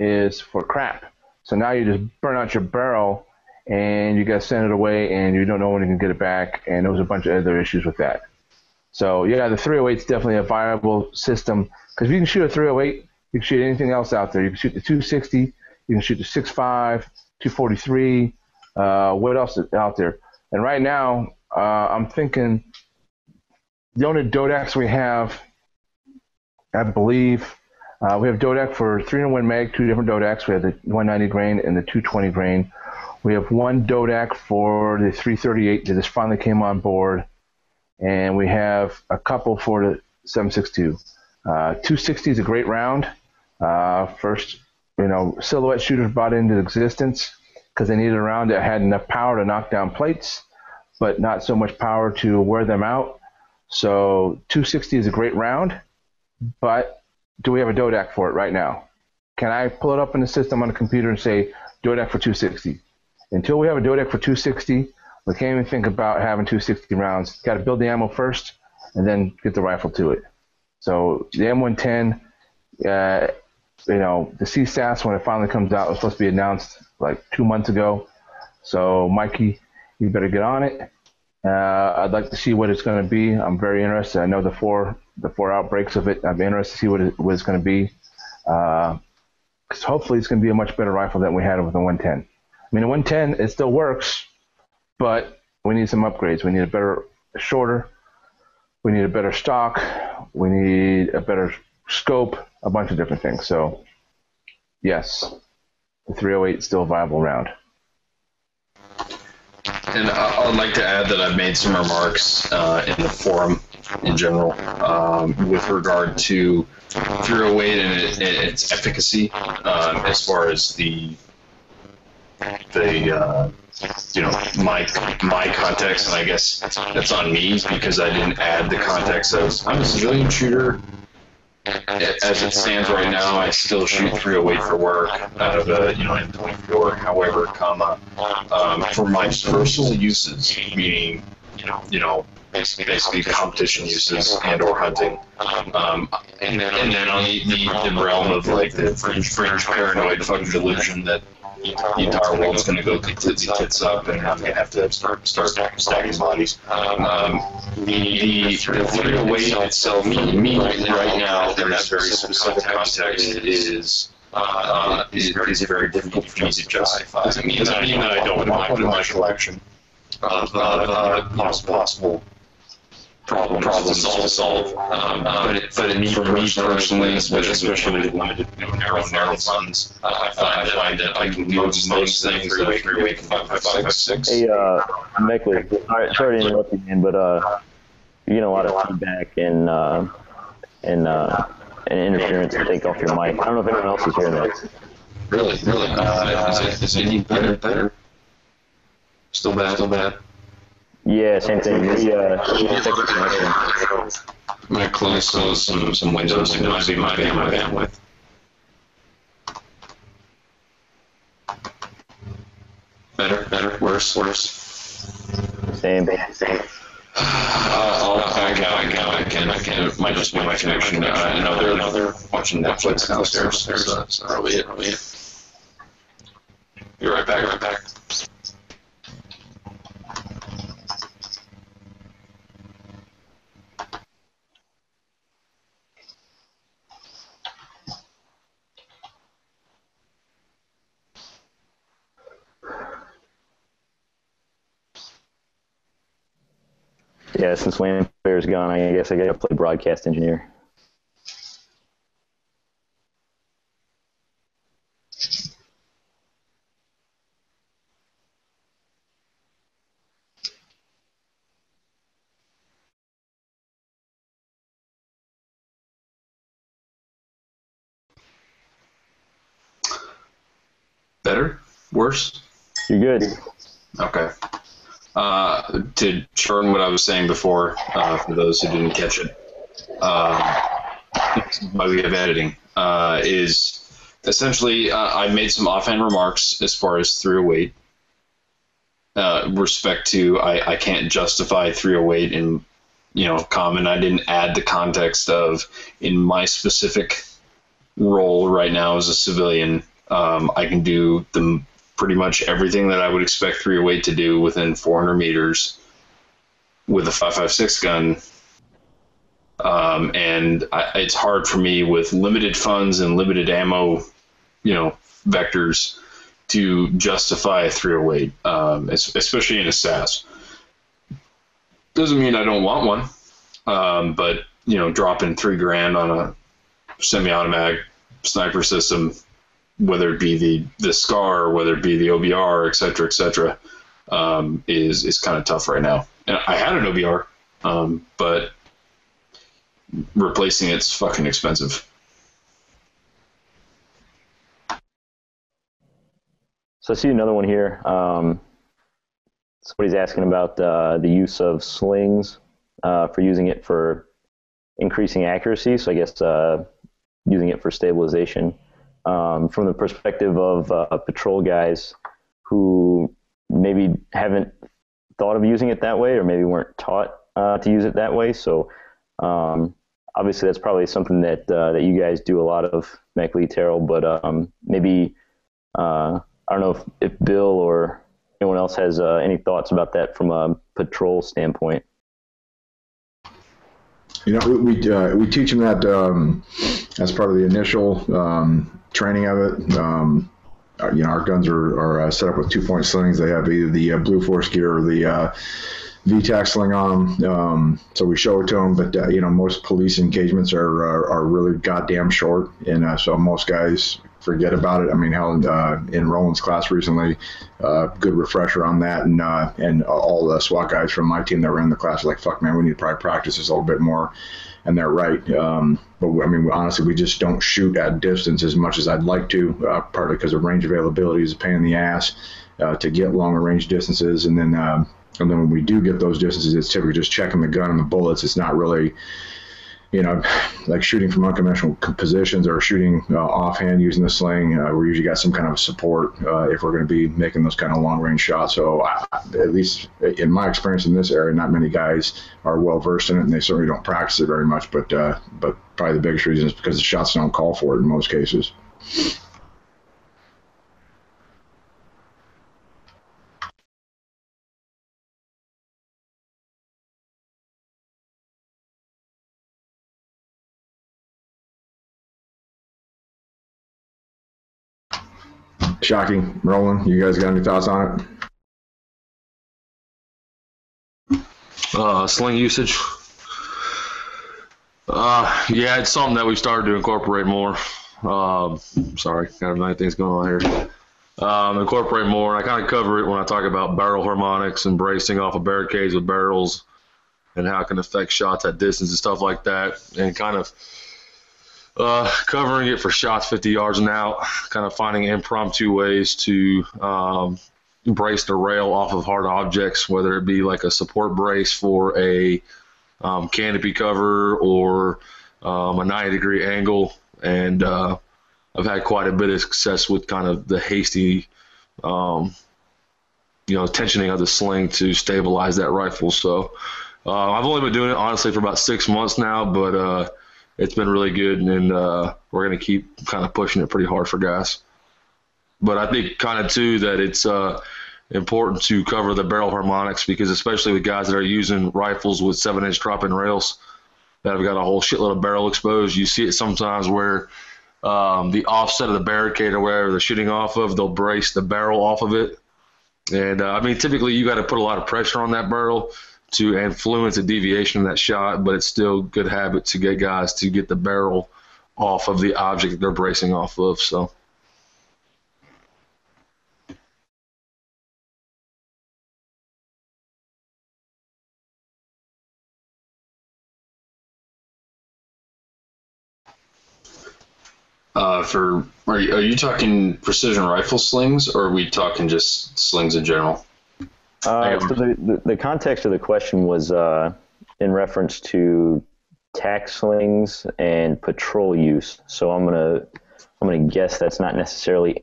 is for crap. So now you just burn out your barrel and you got to send it away and you don't know when you can get it back. And there was a bunch of other issues with that. So yeah, the 308 is definitely a viable system because if you can shoot a 308, you can shoot anything else out there. You can shoot the 260, you can shoot the 6.5, 243. What else is out there? And right now, I'm thinking the only Dodex we have, I believe, we have Dodex for 301 Mag, two different Dodex. We have the 190 grain and the 220 grain. We have one Dodex for the 338 that just finally came on board. And we have a couple for the 7.62. 260 is a great round. First, silhouette shooters brought into existence because they needed a round that had enough power to knock down plates, but not so much power to wear them out. So 260 is a great round, but do we have a Dodex for it right now? Can I pull it up in the system on a computer and say, Dodex for 260? Until we have a Dodex for 260, we can't even think about having 260 rounds. Got to build the ammo first and then get the rifle to it. So the M110, the CSAS, when it finally comes out, was supposed to be announced like 2 months ago. So Mikey, you better get on it. I'd like to see what it's going to be. I'm very interested. I know the four outbreaks of it. I'm interested to see what it's going to be. Because hopefully it's going to be a much better rifle than we had with the 110. I mean, the 110, it still works, but we need some upgrades. We need a better shorter. We need a better stock. We need a better scope, a bunch of different things. So, yes, the 308 is still a viable round. And I'd like to add that I've made some remarks in the forum in general with regard to 308 and its efficacy as far as my context, and I guess that's on me because I didn't add the context of I'm a civilian shooter. As it stands right now, I still shoot 308 for work out of a M24, however, for my personal uses, meaning basically competition uses and/or hunting, and then on the realm of like the fringe paranoid fucking delusion that the entire world's going to go completely tits up, and I'm going to have to start stacking bodies. The 308 itself, me right now, in that very specific context, is very difficult for me to justify. Doesn't mean that I don't want my collection of possible problems to solve. But for me personally, especially with limited narrow funds, I find that I can do most things that I agree with 5.56. Hey, Meckley, sorry to interrupt you, man, but you get a lot of feedback and interference to take off your mic. I don't know if anyone else is hearing that. Really? Is it any better? Still bad. Yeah, same thing. I'm going to close some windows. It might be my bandwidth. Better, worse. Same. I can. It might just be my connection. I know they're watching Netflix downstairs. That's probably it. Be right back. Yeah, since Landfair's gone, I guess I gotta play broadcast engineer. Better? Worse? You're good. Okay. To churn what I was saying before, for those who didn't catch it, by way of editing, is essentially I made some offhand remarks as far as 308. Respect to I can't justify 308 in, you know, common. I didn't add the context of in my specific role right now as a civilian, I can do pretty much everything that I would expect 308 to do within 400 meters with a 5.56 gun. And it's hard for me with limited funds and limited ammo, you know, vectors, to justify a 308, especially in a SAS. Doesn't mean I don't want one, but, you know, dropping $3 grand on a semi-automatic sniper system, whether it be the SCAR, whether it be the OBR, et cetera, is kind of tough right now. And I had an OBR, but replacing it's fucking expensive. So I see another one here. Somebody's asking about the use of slings for using it for increasing accuracy. So I guess using it for stabilization. From the perspective of patrol guys who maybe haven't thought of using it that way, or maybe weren't taught to use it that way. So obviously that's probably something that that you guys do a lot of, Meckley, Terrell, but maybe I don't know if Bill or anyone else has any thoughts about that from a patrol standpoint. You know, we teach them that as part of the initial training of it. You know, our guns are set up with 2-point slings. They have either the Blue Force Gear or the VTAC sling on them. So we show it to them, but you know, most police engagements are really goddamn short, and so most guys forget about it. I mean, hell, in Roland's class recently, good refresher on that, and all the SWAT guys from my team that were in the class were like, fuck, man, we need to probably practice this a little bit more, and they're right. But, I mean, honestly, we just don't shoot at distance as much as I'd like to, partly because of range availability is a pain in the ass to get longer range distances, and then when we do get those distances, it's typically just checking the gun and the bullets. It's not really, you know, like shooting from unconventional positions or shooting offhand using the sling. We usually got some kind of support if we're going to be making those kind of long-range shots. So at least in my experience in this area, not many guys are well-versed in it, and they certainly don't practice it very much. But probably the biggest reason is because the shots don't call for it in most cases. Shocking. Roland, you guys got any thoughts on it? Sling usage. Yeah, it's something that we've started to incorporate more. Sorry, got a million things going on here. Incorporate more. I kind of cover it when I talk about barrel harmonics and bracing off of barricades with barrels and how it can affect shots at distance and stuff like that, and kind of covering it for shots 50 yards and out, kind of finding impromptu ways to brace the rail off of hard objects, whether it be like a support brace for a canopy cover or a 90-degree angle. And I've had quite a bit of success with kind of the hasty, you know, tensioning of the sling to stabilize that rifle. So I've only been doing it, honestly, for about 6 months now, but it's been really good, and we're going to keep kind of pushing it pretty hard for guys. But I think kind of, too, that it's important to cover the barrel harmonics, because especially with guys that are using rifles with 7-inch drop-in rails that have got a whole shitload of barrel exposed, you see it sometimes where the offset of the barricade or wherever they're shooting off of, they'll brace the barrel off of it. And, I mean, typically you got to put a lot of pressure on that barrel to influence a deviation in that shot, but it's still good habit to get guys to get the barrel off of the object that they're bracing off of. So, Are you talking precision rifle slings, or are we talking just slings in general? So the context of the question was in reference to tack slings and patrol use. So I'm gonna guess that's not necessarily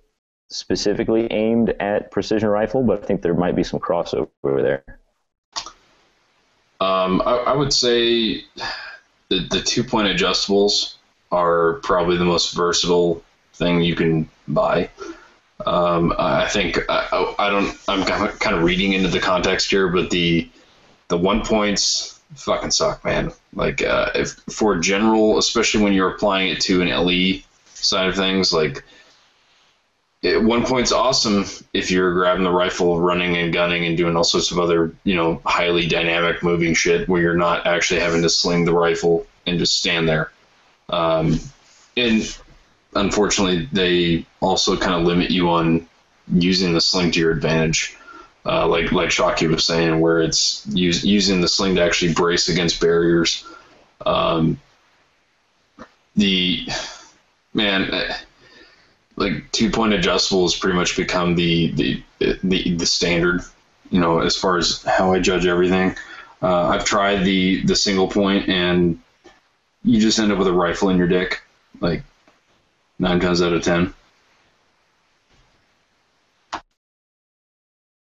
specifically aimed at precision rifle, but I think there might be some crossover there. I would say the two-point adjustables are probably the most versatile thing you can buy. I think I don't. I'm kind of reading into the context here, but the 1 points fucking suck, man. Like if for general, especially when you're applying it to an LE side of things, like 1 point's awesome if you're grabbing the rifle, running and gunning, and doing all sorts of other highly dynamic moving shit where you're not actually having to sling the rifle and just stand there. And unfortunately, they also kind of limit you on using the sling to your advantage, like Shockey was saying, where it's using the sling to actually brace against barriers. Like 2-point adjustable has pretty much become the standard, as far as how I judge everything. I've tried the single point, and you just end up with a rifle in your dick, like 9 times out of 10.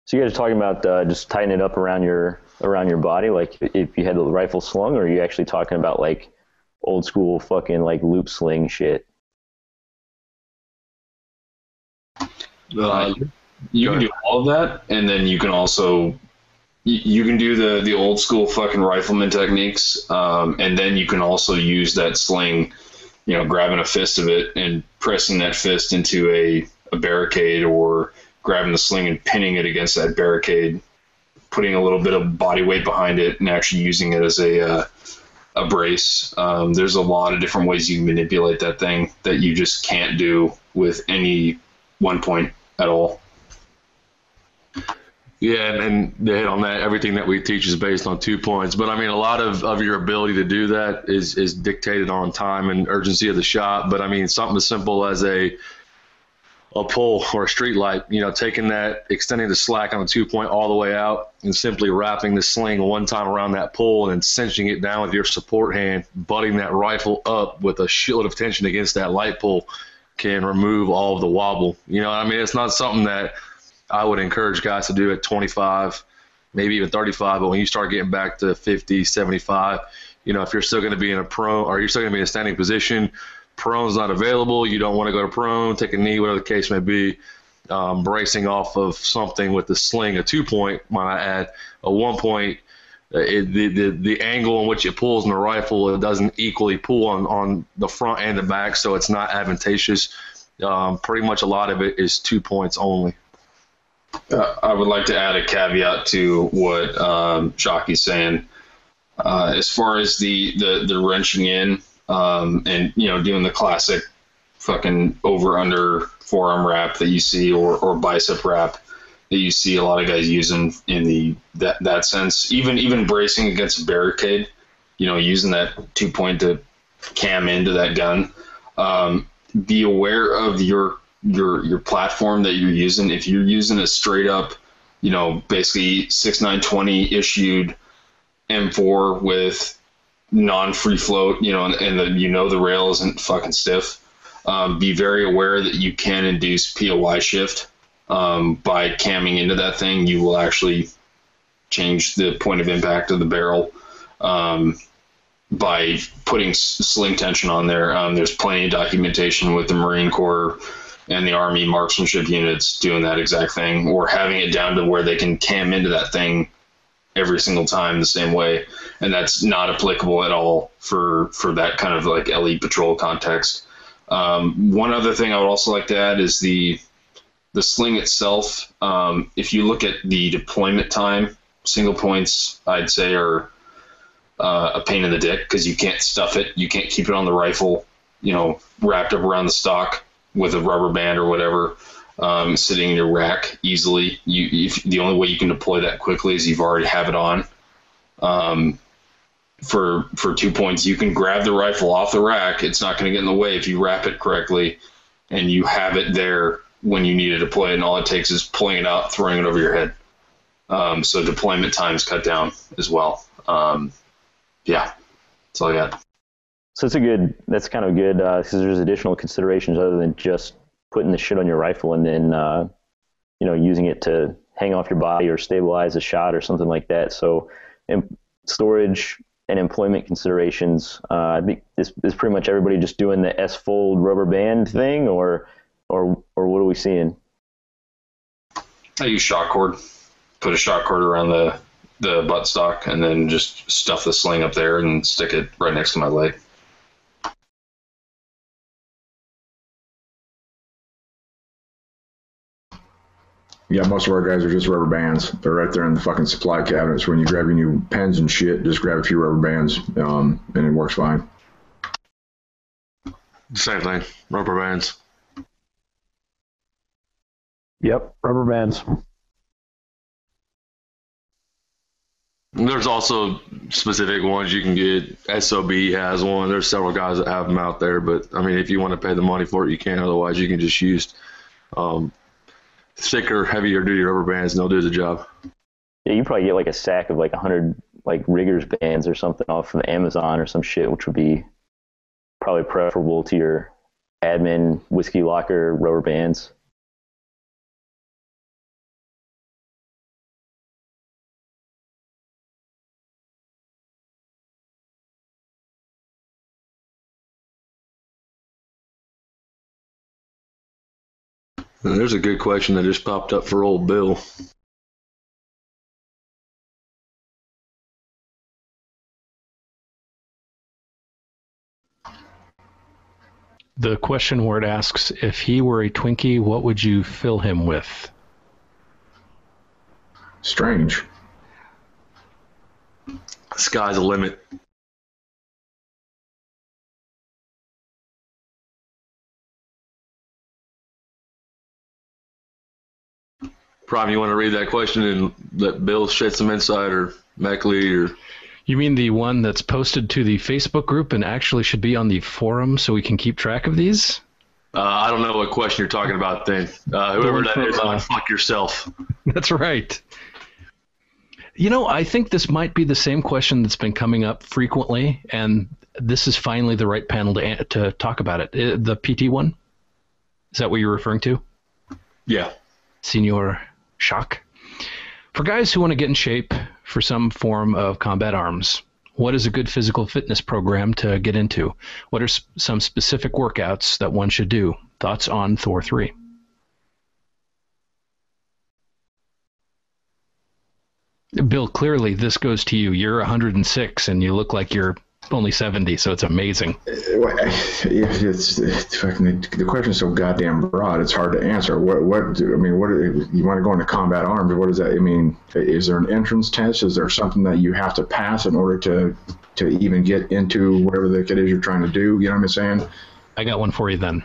So you guys are talking about just tightening it up around your body, like if you had the rifle slung, or are you actually talking about like old school fucking like loop sling shit? You can do all of that, and then you can also you can do the old school fucking rifleman techniques, and then you can also use that sling. Grabbing a fist of it and pressing that fist into a barricade, or grabbing the sling and pinning it against that barricade, putting a little bit of body weight behind it, and actually using it as a brace. There's a lot of different ways you can manipulate that thing that you just can't do with any 1 point at all. Yeah, and they hit on that. Everything that we teach is based on 2 points. But, I mean, a lot of your ability to do that is dictated on time and urgency of the shot. But, I mean, something as simple as a pull or a street light, taking that, extending the slack on a 2-point all the way out and simply wrapping the sling one time around that pull and then cinching it down with your support hand, butting that rifle up with a shitload of tension against that light pull can remove all of the wobble. I mean, it's not something that – I would encourage guys to do at 25, maybe even 35, but when you start getting back to 50, 75, if you're still going to be in a prone, or you're still going to be in a standing position, prone's not available, you don't want to go to prone, take a knee, whatever the case may be, bracing off of something with the sling, a 2-point, might I add, a 1-point, the angle in which it pulls in the rifle, it doesn't equally pull on the front and the back, so it's not advantageous. Pretty much a lot of it is 2 points only. I would like to add a caveat to what Shockey's saying. As far as the wrenching in and, doing the classic fucking over-under forearm wrap that you see or bicep wrap that you see a lot of guys using in that sense, even bracing against a barricade, using that 2-point to cam into that gun, be aware of your platform that you're using. If you're using a straight up, basically 6.920 issued M4 with non-free float, and the rail isn't fucking stiff, be very aware that you can induce POY shift by camming into that thing. You will actually change the point of impact of the barrel by putting sling tension on there. There's plenty of documentation with the Marine Corps and the Army marksmanship units doing that exact thing, or having it down to where they can cam into that thing every single time the same way. And that's not applicable at all for that kind of like LE patrol context. One other thing I would also like to add is the sling itself. If you look at the deployment time, single points, I'd say are a pain in the dick because you can't stuff it. You can't keep it on the rifle, wrapped up around the stock with a rubber band or whatever, sitting in your rack easily. The only way you can deploy that quickly is you've already have it on. for 2 points. You can grab the rifle off the rack. It's not going to get in the way if you wrap it correctly, and you have it there when you need it to play, and all it takes is pulling it out, throwing it over your head. So deployment time's cut down as well. Yeah, that's all I got. So it's a good, that's kind of good, because there's additional considerations other than just putting the shit on your rifle and then, you know, using it to hang off your body or stabilize a shot or something like that. So storage and employment considerations, I think this is pretty much everybody just doing the S-fold rubber band thing, or what are we seeing? I use shot cord. Put a shot cord around the butt stock and then just stuff the sling up there and stick it right next to my leg. Yeah, most of our guys are just rubber bands. They're right there in the fucking supply cabinets. When you grab your new pens and shit, just grab a few rubber bands, and it works fine. Same thing, rubber bands. Yep, rubber bands. There's also specific ones you can get. SOB has one. There's several guys that have them out there, but I mean, if you want to pay the money for it, you can. Otherwise, you can just use thicker, heavier duty rubber bands, and they'll do the job. Yeah, you probably get like a sack of like 100 like riggers bands or something off of Amazon or some shit, which would be probably preferable to your admin whiskey locker rubber bands. There's a good question that just popped up for old Bill. The question word asks, if he were a Twinkie, what would you fill him with? Strange. Sky's the limit. Prime, you want to read that question and let Bill shed some insight, or Meckley, or... You mean the one that's posted to the Facebook group and actually should be on the forum so we can keep track of these? I don't know what question you're talking about then. Whoever that is, fuck yourself. That's right. You know, I think this might be the same question that's been coming up frequently, and this is finally the right panel to talk about it. The PT one? Is that what you're referring to? Yeah. Senior... Shock. For guys who want to get in shape for some form of combat arms, what is a good physical fitness program to get into? What are some specific workouts that one should do? Thoughts on Thor 3? Bill, clearly this goes to you. You're 106 and you look like you're only 70, so it's amazing. It's fucking, the question's so goddamn broad, it's hard to answer. What you want to go into combat arms, what does that, I mean, is there an entrance test? Is there something that you have to pass in order to even get into whatever the kid is you're trying to do? You know what I'm saying? I got one for you then.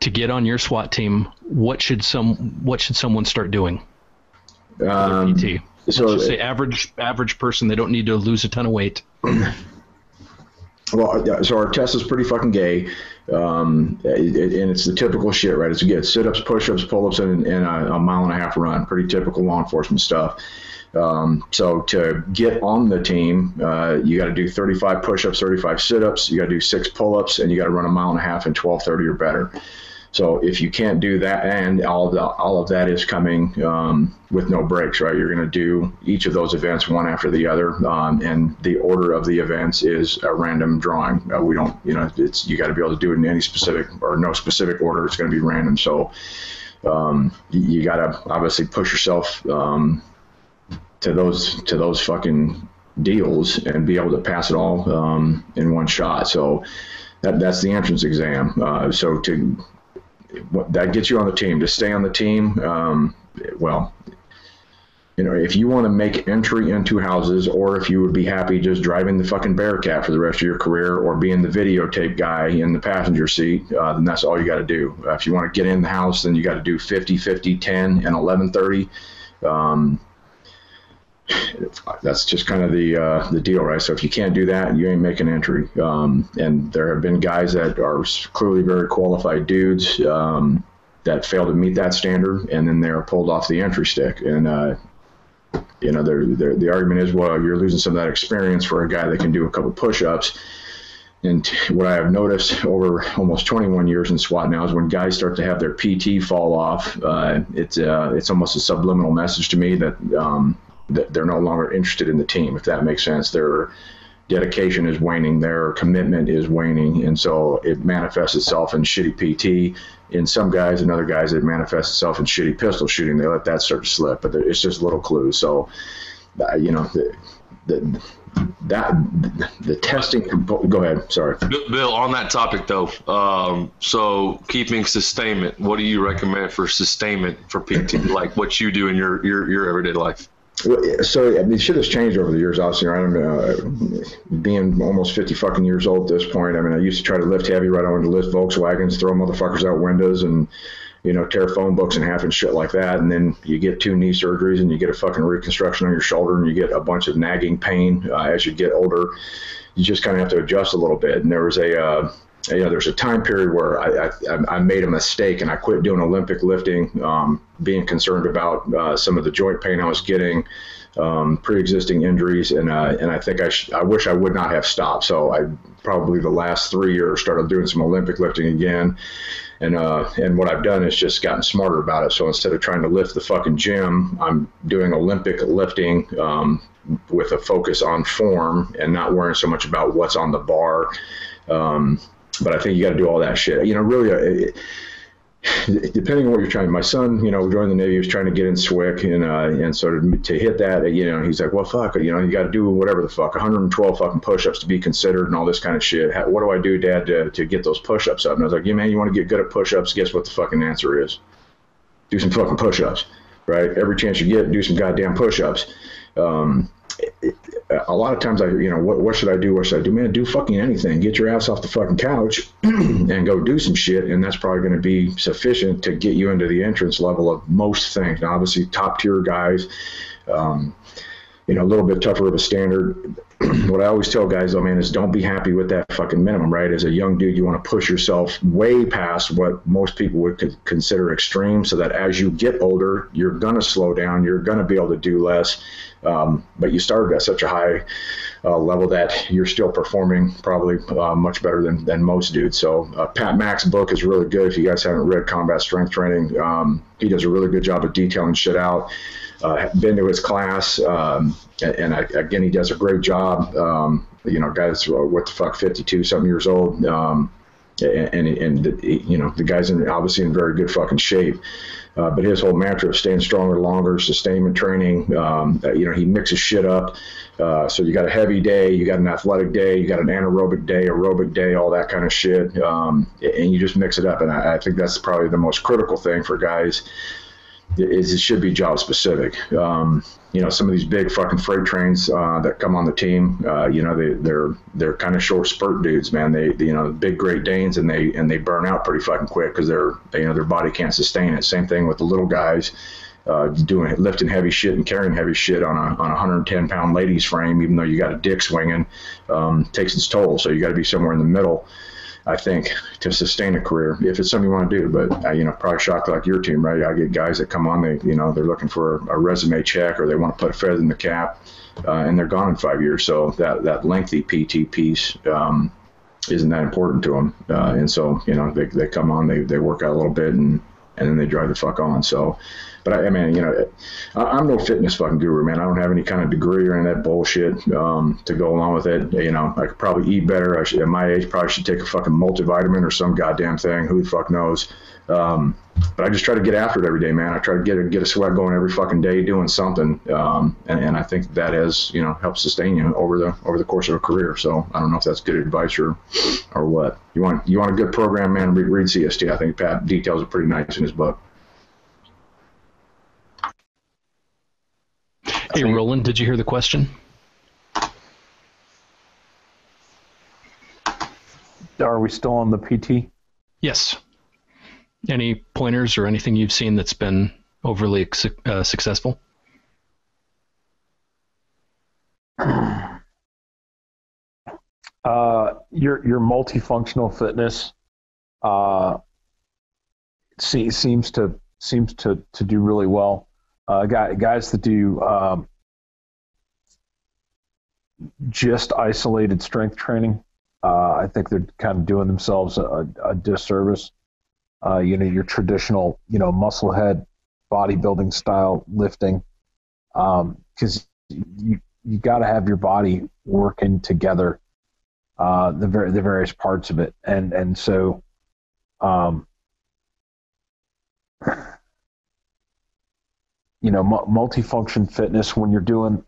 To get on your SWAT team, what should someone start doing? PT. So let's just say average person, they don't need to lose a ton of weight. Well, so our test is pretty fucking gay, and it's the typical shit, right? It's again sit-ups, push-ups, pull-ups, and a mile-and-a-half run. Pretty typical law enforcement stuff. So to get on the team, you got to do 35 push-ups, 35 sit-ups, you got to do 6 pull-ups, and you got to run a mile-and-a-half in 12:30 or better. So if you can't do that, and all of that is coming with no breaks, right? You're going to do each of those events one after the other, and the order of the events is a random drawing. We don't, you know, it's, you got to be able to do it in any specific or no specific order. It's going to be random. So you got to obviously push yourself to those fucking deals and be able to pass it all in one shot. So that's the entrance exam. That gets you on the team. To stay on the team, well, you know, if you want to make entry into houses, or if you would be happy just driving the fucking Bearcat for the rest of your career, or being the videotape guy in the passenger seat, then that's all you got to do. If you want to get in the house, then you got to do 50, 50, 10, and 11:30. that's just kind of the deal, right? So if you can't do that, you ain't making entry. And there have been guys that are clearly very qualified dudes that fail to meet that standard, and then they're pulled off the entry stick. And you know, the argument is, well, you're losing some of that experience for a guy that can do a couple push-ups. And what I have noticed over almost 21 years in SWAT now is when guys start to have their PT fall off, it's almost a subliminal message to me that that they're no longer interested in the team, if that makes sense. Their dedication is waning, their commitment is waning, and so it manifests itself in shitty PT. In some guys, and other guys, it manifests itself in shitty pistol shooting. They let that start to slip, but it's just little clues. So, you know, the testing component. Go ahead. Sorry, Bill. On that topic, though, so keeping sustainment. What do you recommend for sustainment for PT? Like what you do in your everyday life? So I mean, shit has changed over the years, obviously, right? Being almost 50 fucking years old at this point, I mean, I used to try to lift heavy, right? I wanted to lift Volkswagens, throw motherfuckers out windows, and, you know, tear phone books in half and shit like that. And then you get 2 knee surgeries and you get a fucking reconstruction on your shoulder, and you get a bunch of nagging pain as you get older. You just kind of have to adjust a little bit. And there was a time period where I made a mistake and I quit doing Olympic lifting, being concerned about some of the joint pain I was getting, pre-existing injuries, and I think I wish I would not have stopped. So I probably the last 3 years started doing some Olympic lifting again, and what I've done is just gotten smarter about it. So instead of trying to lift the fucking gym, I'm doing Olympic lifting with a focus on form and not worrying so much about what's on the bar. But I think you got to do all that shit. You know, really, depending on what you're trying. My son, you know, joined the Navy. He was trying to get in SWCC, and so to hit that, you know, he's like, well, fuck, you know, you got to do whatever the fuck, 112 fucking push-ups to be considered and all this kind of shit. What do I do, Dad, to get those push-ups up? And I was like, yeah, man, you want to get good at push-ups? Guess what the fucking answer is? Do some fucking push-ups, right? Every chance you get, do some goddamn push-ups. A lot of times you know, what should I do? What should I do? Man, do fucking anything. Get your ass off the fucking couch and go do some shit. And that's probably going to be sufficient to get you into the entrance level of most things. Now, obviously, top tier guys, you know, a little bit tougher of a standard. What I always tell guys, though, man, is don't be happy with that fucking minimum, right? As a young dude, you want to push yourself way past what most people would consider extreme, so that as you get older, you're going to slow down, you're going to be able to do less. But you started at such a high level that you're still performing probably much better than most dudes. So Pat Mack's book is really good. If you guys haven't read Combat Strength Training, he does a really good job of detailing shit out. Been to his class, and he does a great job. You know, guys, what the fuck, 52-something years old, you know, the guy's obviously in very good fucking shape. But his whole mantra of staying stronger, longer, sustainment training, you know, he mixes shit up. So you got a heavy day, you got an athletic day, you got an anaerobic day, aerobic day, all that kind of shit. And you just mix it up. And I think that's probably the most critical thing for guys is it should be job specific. You know, some of these big fucking freight trains that come on the team, you know, they're kind of short spurt dudes, man. They you know, big Great Danes, and they burn out pretty fucking quick because their body can't sustain it. Same thing with the little guys lifting heavy shit and carrying heavy shit on a 110-pound lady's frame, even though you got a dick swinging, takes its toll. So you got to be somewhere in the middle, I think, to sustain a career, if it's something you want to do. But you know, probably shock like your team, right? I get guys that come on, they're looking for a resume check, or they want to put a feather in the cap, and they're gone in 5 years. So that lengthy PT piece isn't that important to them, and so, you know, they come on, they work out a little bit, and then they drive the fuck on. So, but I mean, you know, I'm no fitness fucking guru, man. I don't have any kind of degree or any of that bullshit to go along with it. You know, I could probably eat better. At my age, probably should take a fucking multivitamin or some goddamn thing. Who the fuck knows? But I just try to get after it every day, man. I try to get a sweat going every fucking day, doing something. And I think that has, you know, helped sustain you over the course of a career. So I don't know if that's good advice or what. You want a good program, man? Read CST. I think Pat details it pretty nice in his book. Hey, Roland, did you hear the question? Are we still on the PT? Yes. Any pointers or anything you've seen that's been overly successful? Your multifunctional fitness seems to do really well. Guys that do just isolated strength training, I think they're kind of doing themselves a disservice. Your traditional, muscle head bodybuilding style lifting, because you got to have your body working together, the various parts of it, and so, multifunction fitness when you're doing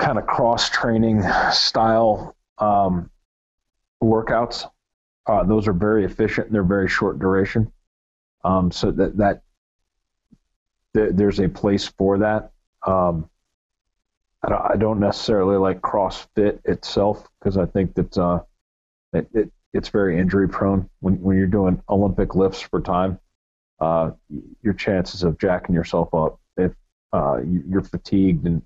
kind of cross training style workouts. Those are very efficient and they're very short duration. So there's a place for that. I don't necessarily like CrossFit itself, because I think that it's very injury prone. When you're doing Olympic lifts for time, your chances of jacking yourself up, if you're fatigued and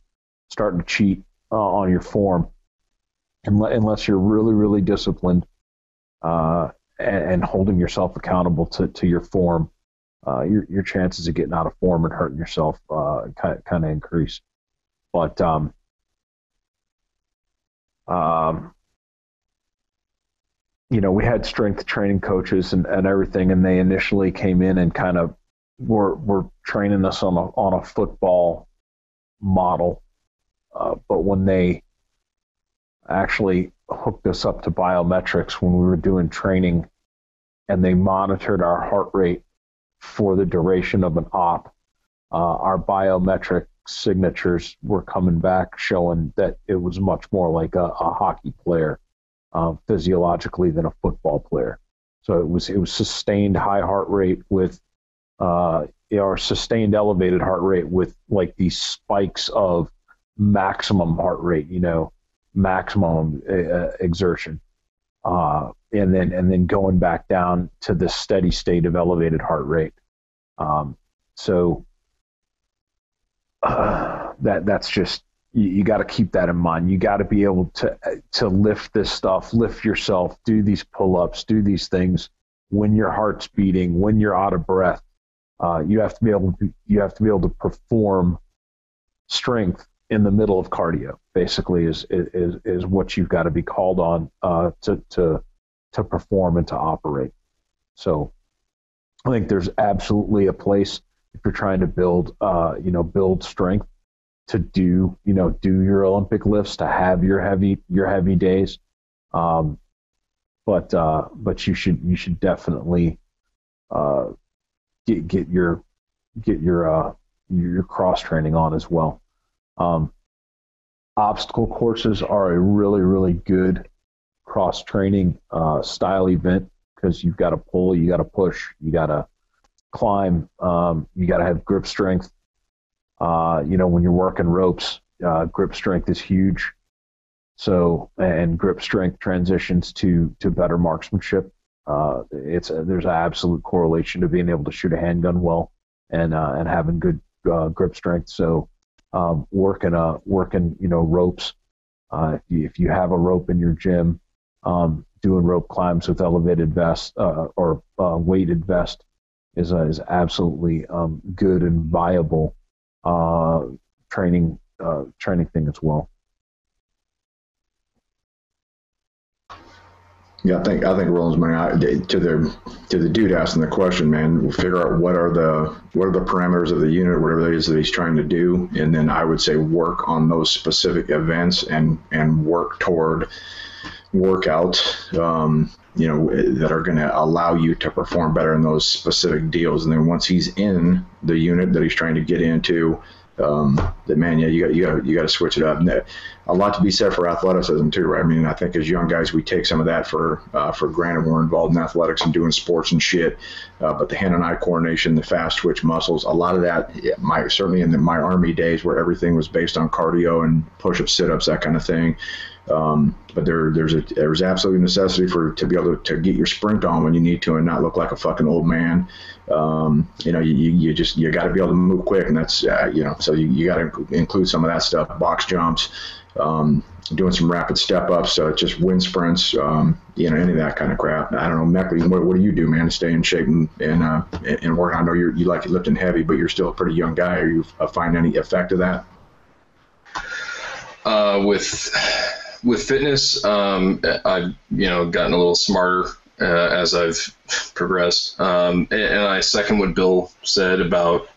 starting to cheat on your form, unless you're really, really disciplined, and holding yourself accountable to your form, your chances of getting out of form and hurting yourself kind of increase. But we had strength training coaches and everything, and they initially came in and kind of were training us on a football model, but when they actually hooked us up to biometrics when we were doing training, and they monitored our heart rate for the duration of an op, our biometric signatures were coming back showing that it was much more like a hockey player physiologically than a football player. So it was sustained high heart rate with or sustained elevated heart rate with like these spikes of maximum heart rate, maximum exertion, and then going back down to the steady state of elevated heart rate. That's just, you got to keep that in mind. You got to be able to lift this stuff, lift yourself, do these pull-ups, do these things when your heart's beating, when you're out of breath. You have to be able to perform strength in the middle of cardio, basically, is what you've got to be called on to perform and to operate. So I think there's absolutely a place, if you're trying to build build strength, to do your Olympic lifts, to have your heavy days, but you should definitely get your cross training on as well. Obstacle courses are a really, really good cross-training style event, because you've got to pull, you got to push, you got to climb, you got to have grip strength. When you're working ropes, grip strength is huge. So, and grip strength transitions to better marksmanship. There's an absolute correlation to being able to shoot a handgun well and having good grip strength. So. Working ropes. If you have a rope in your gym, doing rope climbs with elevated vest or weighted vest is absolutely good and viable training thing as well. Yeah, I think Roland's money to the dude asking the question, man. We'll figure out what are the parameters of the unit, whatever it is that he's trying to do, and then I would say work on those specific events and work toward workouts, that are going to allow you to perform better in those specific deals. And then once he's in the unit that he's trying to get into, you got to switch it up. And a lot to be said for athleticism too, right? I mean, I think as young guys we take some of that for granted. We're involved in athletics and doing sports and shit, but the hand and eye coordination, the fast twitch muscles, a lot of that. Certainly in my Army days, where everything was based on cardio and push-ups, sit-ups, that kind of thing. But there's absolutely necessity for to be able to get your sprint on when you need to and not look like a fucking old man. You know, you got to be able to move quick, and that's you know, so you got to include some of that stuff, box jumps, doing some rapid step ups, just wind sprints, you know, any of that kind of crap. I don't know, Meckley, what do you do, man, to stay in shape and work? I know you like lifting heavy, but you're still a pretty young guy. Are you find any effect of that? With fitness, I've, you know, gotten a little smarter as I've progressed. And I second what Bill said about,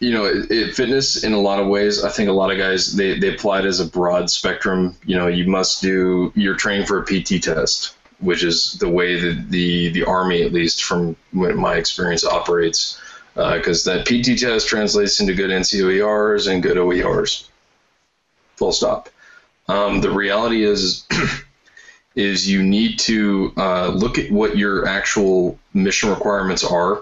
you know, fitness in a lot of ways. I think a lot of guys, they apply it as a broad spectrum. You know, you must do your training for a PT test, which is the way that the Army, at least from my experience, operates. Because that PT test translates into good NCOERs and good OERs. Full stop. The reality is, you need to look at what your actual mission requirements are,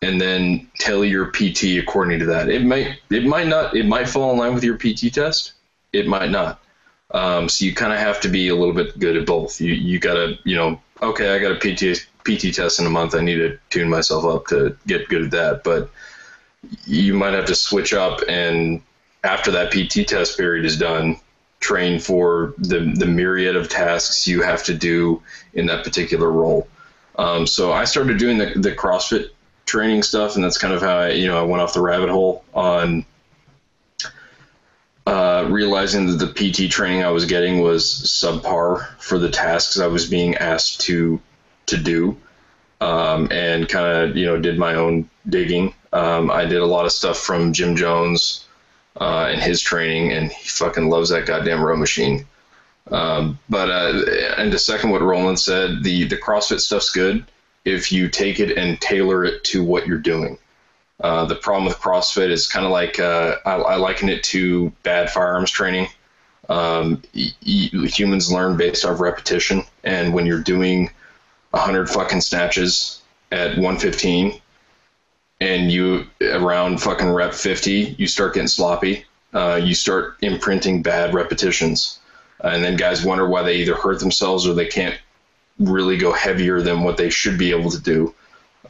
and then tailor your PT according to that. It might fall in line with your PT test. It might not. So you kind of have to be a little bit good at both. You gotta, you know, okay, I got a PT test in a month. I need to tune myself up to get good at that. But you might have to switch up and, after that PT test period is done, train for the myriad of tasks you have to do in that particular role. So I started doing the CrossFit training stuff, and that's kind of how I went off the rabbit hole on realizing that the PT training I was getting was subpar for the tasks I was being asked to do, and kind of, you know, did my own digging. I did a lot of stuff from Jim Jones and his training, and he fucking loves that goddamn row machine. And to second what Roland said, the CrossFit stuff's good if you take it and tailor it to what you're doing. The problem with CrossFit is kind of like, I liken it to bad firearms training. Humans learn based off repetition, and when you're doing 100 fucking snatches at 115, and you, around fucking rep 50, you start getting sloppy. You start imprinting bad repetitions. And then guys wonder why they either hurt themselves or they can't really go heavier than what they should be able to do.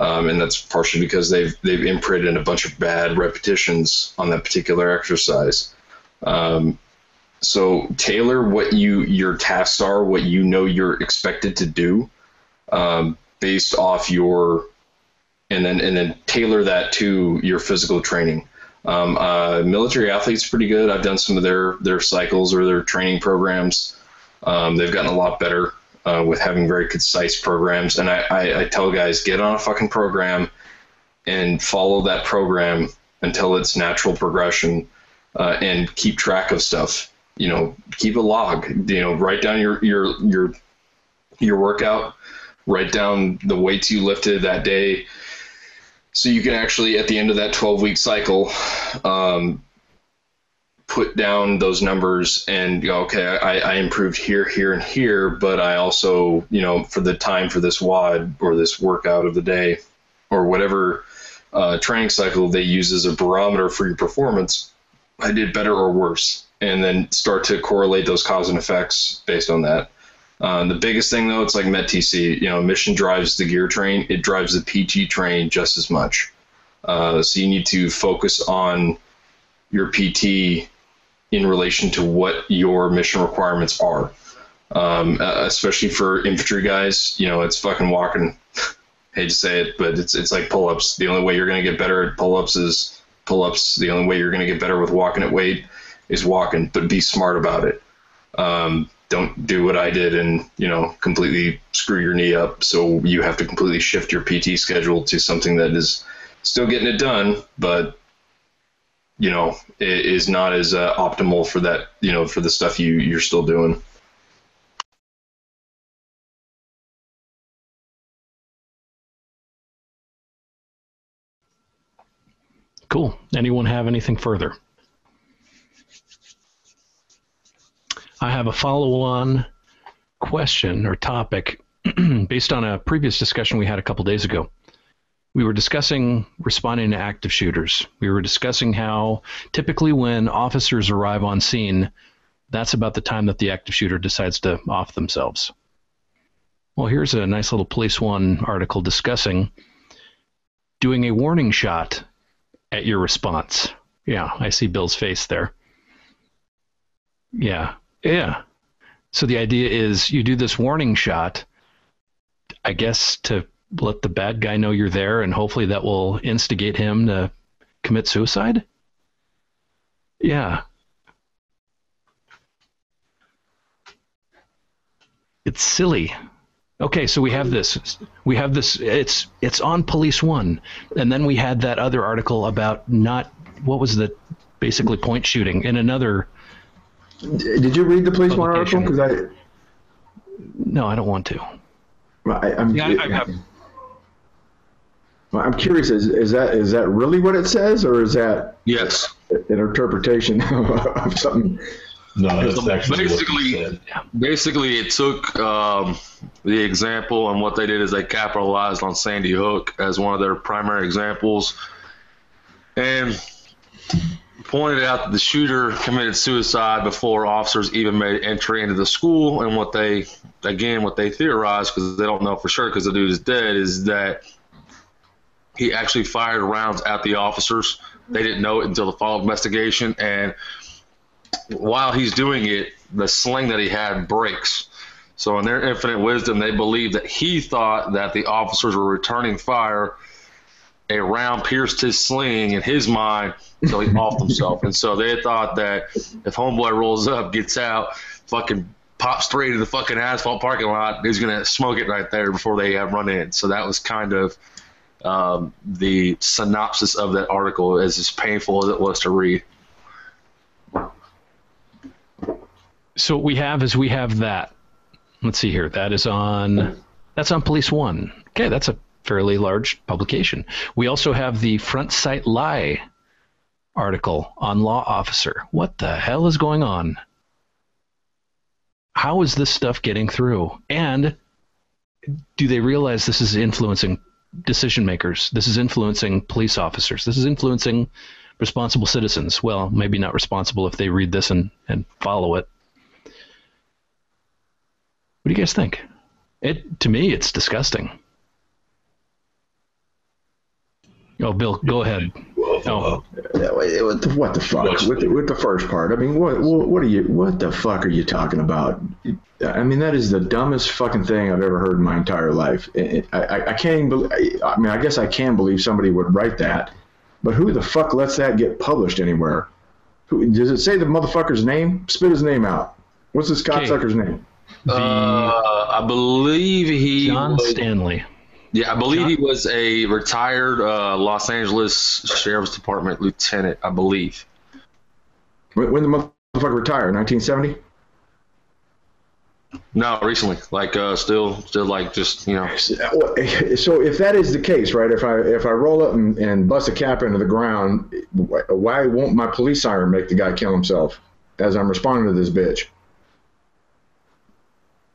And that's partially because they've imprinted a bunch of bad repetitions on that particular exercise. So tailor what your tasks are, what you know you're expected to do, based off your... And then tailor that to your physical training. Military athletes are pretty good. I've done some of their cycles or their training programs. They've gotten a lot better with having very concise programs. And I tell guys, get on a fucking program and follow that program until it's natural progression, and keep track of stuff. You know, keep a log. You know, write down your workout. Write down the weights you lifted that day. So you can actually, at the end of that 12-week cycle, put down those numbers and go, okay, I improved here, here, and here, but I also, you know, for the time for this WOD or this workout of the day or whatever training cycle they use as a barometer for your performance, I did better or worse, and then start to correlate those cause and effects based on that. The biggest thing, though, it's like MET-TC. You know, mission drives the gear train. It drives the PT train just as much. So you need to focus on your PT in relation to what your mission requirements are. Especially for infantry guys, you know, it's fucking walking. Hate to say it, but it's like pull-ups. The only way you're going to get better at pull-ups is pull-ups. The only way you're going to get better with walking at weight is walking, but be smart about it. Don't do what I did and, you know, completely screw your knee up. So you have to completely shift your PT schedule to something that is still getting it done, but, you know, it is not as optimal for that, you know, for the stuff you're still doing. Cool. Anyone have anything further? I have a follow-on question or topic based on a previous discussion we had a couple days ago. We were discussing responding to active shooters. We were discussing how typically when officers arrive on scene, that's about the time that the active shooter decides to off themselves. Well, here's a nice little Police One article discussing doing a warning shot at your response. Yeah, I see Bill's face there. Yeah. So the idea is you do this warning shot, I guess, to let the bad guy know you're there, and hopefully that will instigate him to commit suicide? Yeah. It's silly. Okay, so we have this. It's on Police One. And then we had that other article about basically point shooting in another. Did you read the Police One article? Because no, I don't want to. I'm curious. Is that really what it says, or is that an interpretation of something? No, that's basically it took the example, and what they did is they capitalized on Sandy Hook as one of their primary examples, and pointed out that the shooter committed suicide before officers even made entry into the school. And what they theorized, because they don't know for sure because the dude is dead, is that he actually fired rounds at the officers. They didn't know it until the follow-up investigation, and while he's doing it, the sling that he had breaks. So in their infinite wisdom, they believe that he thought that the officers were returning fire. A round pierced his sling in his mind, so he offed himself. And so they thought that if homeboy rolls up, gets out, fucking pops straight into the fucking asphalt parking lot, he's going to smoke it right there before they have run in. So that was kind of the synopsis of that article, as painful as it was to read. So what we have that. Let's see here. That's on Police One. Okay, that's a fairly large publication. We also have the Front Sight Lie article on Law Officer. What the hell is going on? How is this stuff getting through? And do they realize this is influencing decision makers? This is influencing police officers. This is influencing responsible citizens. Well, maybe not responsible if they read this and follow it. What do you guys think? To me, it's disgusting. Oh, Bill, go ahead. Oh. What the fuck? With the first part, I mean, what the fuck are you talking about? I mean, that is the dumbest fucking thing I've ever heard in my entire life. I can't even believe, I mean, I guess I can believe somebody would write that, but who the fuck lets that get published anywhere? Does it say the motherfucker's name? Spit his name out. What's this cocksucker's name? I believe John Stanley. Yeah, I believe he was a retired Los Angeles Sheriff's Department lieutenant, I believe. When did the motherfucker retire? 1970? No, recently. Like, still, like, just, you know. So if that is the case, right, if I roll up and bust a cap into the ground, why won't my police siren make the guy kill himself as I'm responding to this bitch?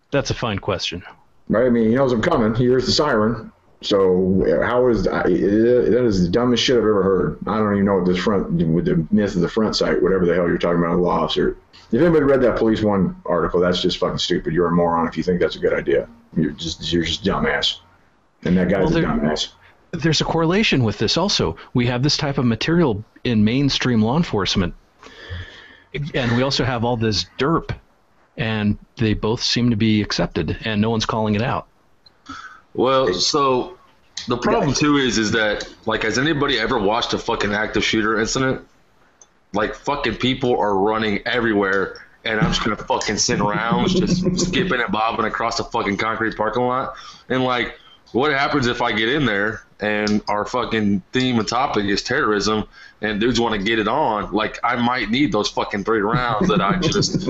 That's a fine question. Right, I mean, he knows I'm coming. He hears the siren. So that is the dumbest shit I've ever heard. I don't even know what the myth of the front sight, whatever the hell you're talking about, law officer. If anybody read that Police One article, that's just fucking stupid. You're a moron if you think that's a good idea. You're just dumbass. And that guy's a dumbass. There's a correlation with this also. We have this type of material in mainstream law enforcement, and we also have all this derp. And they both seem to be accepted, and no one's calling it out. Well, so the problem too is that, like, has anybody ever watched a fucking active shooter incident? Like, fucking people are running everywhere, and I'm just gonna fucking send rounds just skipping and bobbing across the fucking concrete parking lot. And like, what happens if I get in there and our fucking theme and topic is terrorism, and dudes want to get it on? Like, I might need those fucking 3 rounds that I just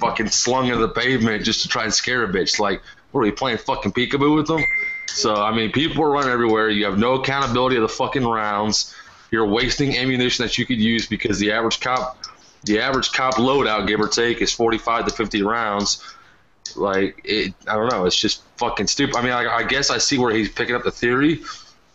fucking slung into the pavement just to try and scare a bitch. Like, what are we playing fucking peekaboo with them? So, I mean, people are running everywhere. You have no accountability of the fucking rounds. You're wasting ammunition that you could use, because the average cop loadout, give or take, is 45 to 50 rounds. Like, I don't know. It's just fucking stupid. I mean, I guess I see where he's picking up the theory,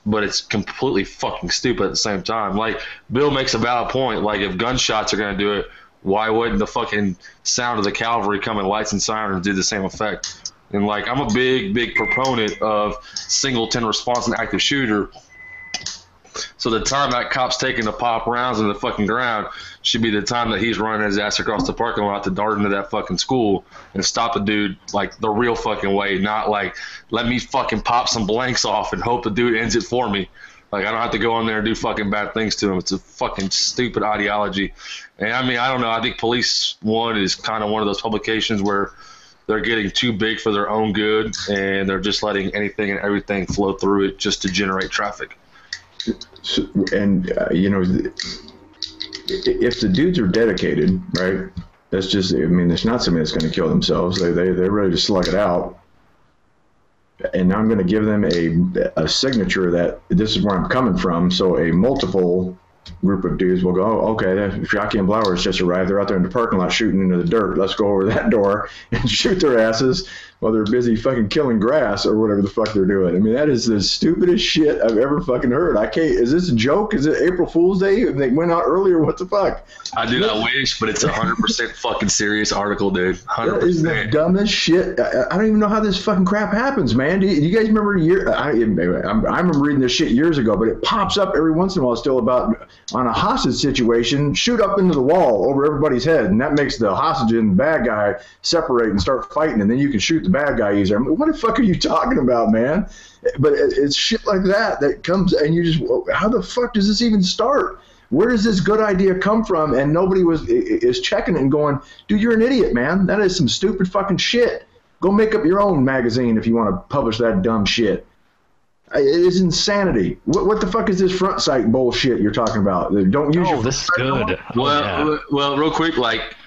but it's completely fucking stupid at the same time. Like, Bill makes a valid point. Like, if gunshots are going to do it, why wouldn't the fucking sound of the cavalry come in lights and sirens do the same effect? And, like, I'm a big, big proponent of singleton response and active shooter. So the time that cop's taking the pop rounds in the fucking ground should be the time that he's running his ass across the parking lot to dart into that fucking school and stop the dude, like, the real fucking way, not, like, let me fucking pop some blanks off and hope the dude ends it for me. Like, I don't have to go in there and do fucking bad things to him. It's a fucking stupid ideology. And, I mean, I don't know. I think Police One is kind of one of those publications where they're getting too big for their own good, and they're just letting anything and everything flow through it just to generate traffic. And, you know, if the dudes are dedicated, right, that's just, I mean, it's not somebody that's going to kill themselves. They're ready to slug it out. And I'm going to give them a signature that this is where I'm coming from. So a multiple group of dudes will go, oh, okay, Jockey and Blowers just arrived. They're out there in the parking lot shooting into the dirt. Let's go over that door and shoot their asses while they're busy fucking killing grass or whatever the fuck they're doing. I mean, that is the stupidest shit I've ever fucking heard. I can't. Is this a joke? Is it April Fool's Day? If they went out earlier, what the fuck? I do not wish, but it's a 100% fucking serious article, dude. 100%. That is the dumbest shit. I don't even know how this fucking crap happens, man. Do you guys remember a year? I remember reading this shit years ago, but it pops up every once in a while still about on a hostage situation, shoot up into the wall over everybody's head, and that makes the hostage and the bad guy separate and start fighting, and then you can shoot the bad guy user. I mean, what the fuck are you talking about, man? But it's shit like that that comes, and you just, how the fuck does this even start? Where does this good idea come from? And nobody is checking it and going, dude, you're an idiot, man. That is some stupid fucking shit. Go make up your own magazine if you want to publish that dumb shit. It is insanity. What the fuck is this front sight bullshit you're talking about? Don't use your this is good. Well, real quick, like,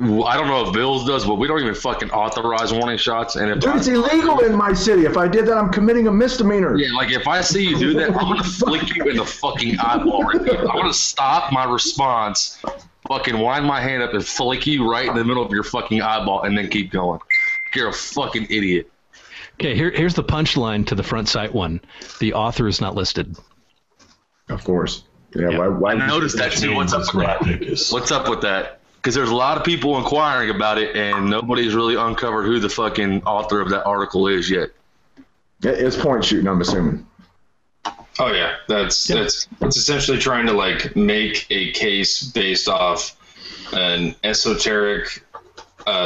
I don't know if Bill's does, but we don't even fucking authorize warning shots. And if dude, it's illegal in my city. If I did that, I'm committing a misdemeanor. Yeah, like if I see you do that, I'm going to flick you in the fucking eyeball right there. I'm going to stop my response, fucking wind my hand up, and flick you right in the middle of your fucking eyeball and then keep going. You're a fucking idiot. Okay, here's the punchline to the front sight one. The author is not listed. Of course. Yeah. Yep. Why I noticed that too. What's up with that? Because there's a lot of people inquiring about it, and nobody's really uncovered who the fucking author of that article is yet. It's point shooting, I'm assuming. Oh yeah, that's essentially trying to like make a case based off an esoteric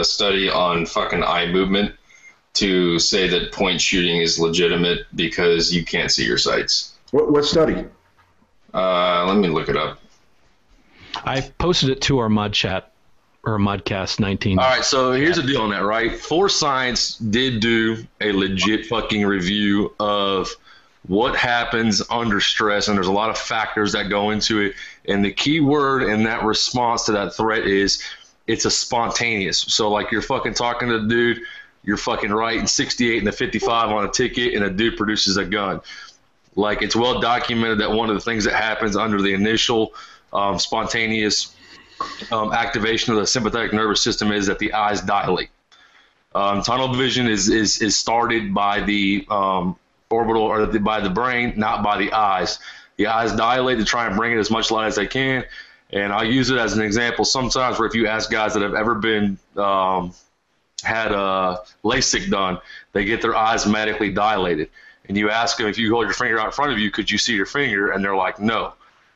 study on fucking eye movement to say that point shooting is legitimate because you can't see your sights. What study? Let me look it up. I posted it to our mod chat. Or Modcast 19. All right, so here's the deal on that, right? For Science did do a legit fucking review of what happens under stress, and there's a lot of factors that go into it. And the key word in that response to that threat is it's a spontaneous. So, like, you're fucking talking to the dude, you're fucking writing 68 and a 55 on a ticket, and a dude produces a gun. Like, it's well documented that one of the things that happens under the initial spontaneous activation of the sympathetic nervous system is that the eyes dilate. Tunnel vision is started by the orbital or by the brain, not by the eyes. The eyes dilate to try and bring in as much light as they can. And I'll use it as an example sometimes where if you ask guys that have ever been had LASIK done, they get their eyes medically dilated. And you ask them, if you hold your finger out in front of you, could you see your finger? And they're like, no,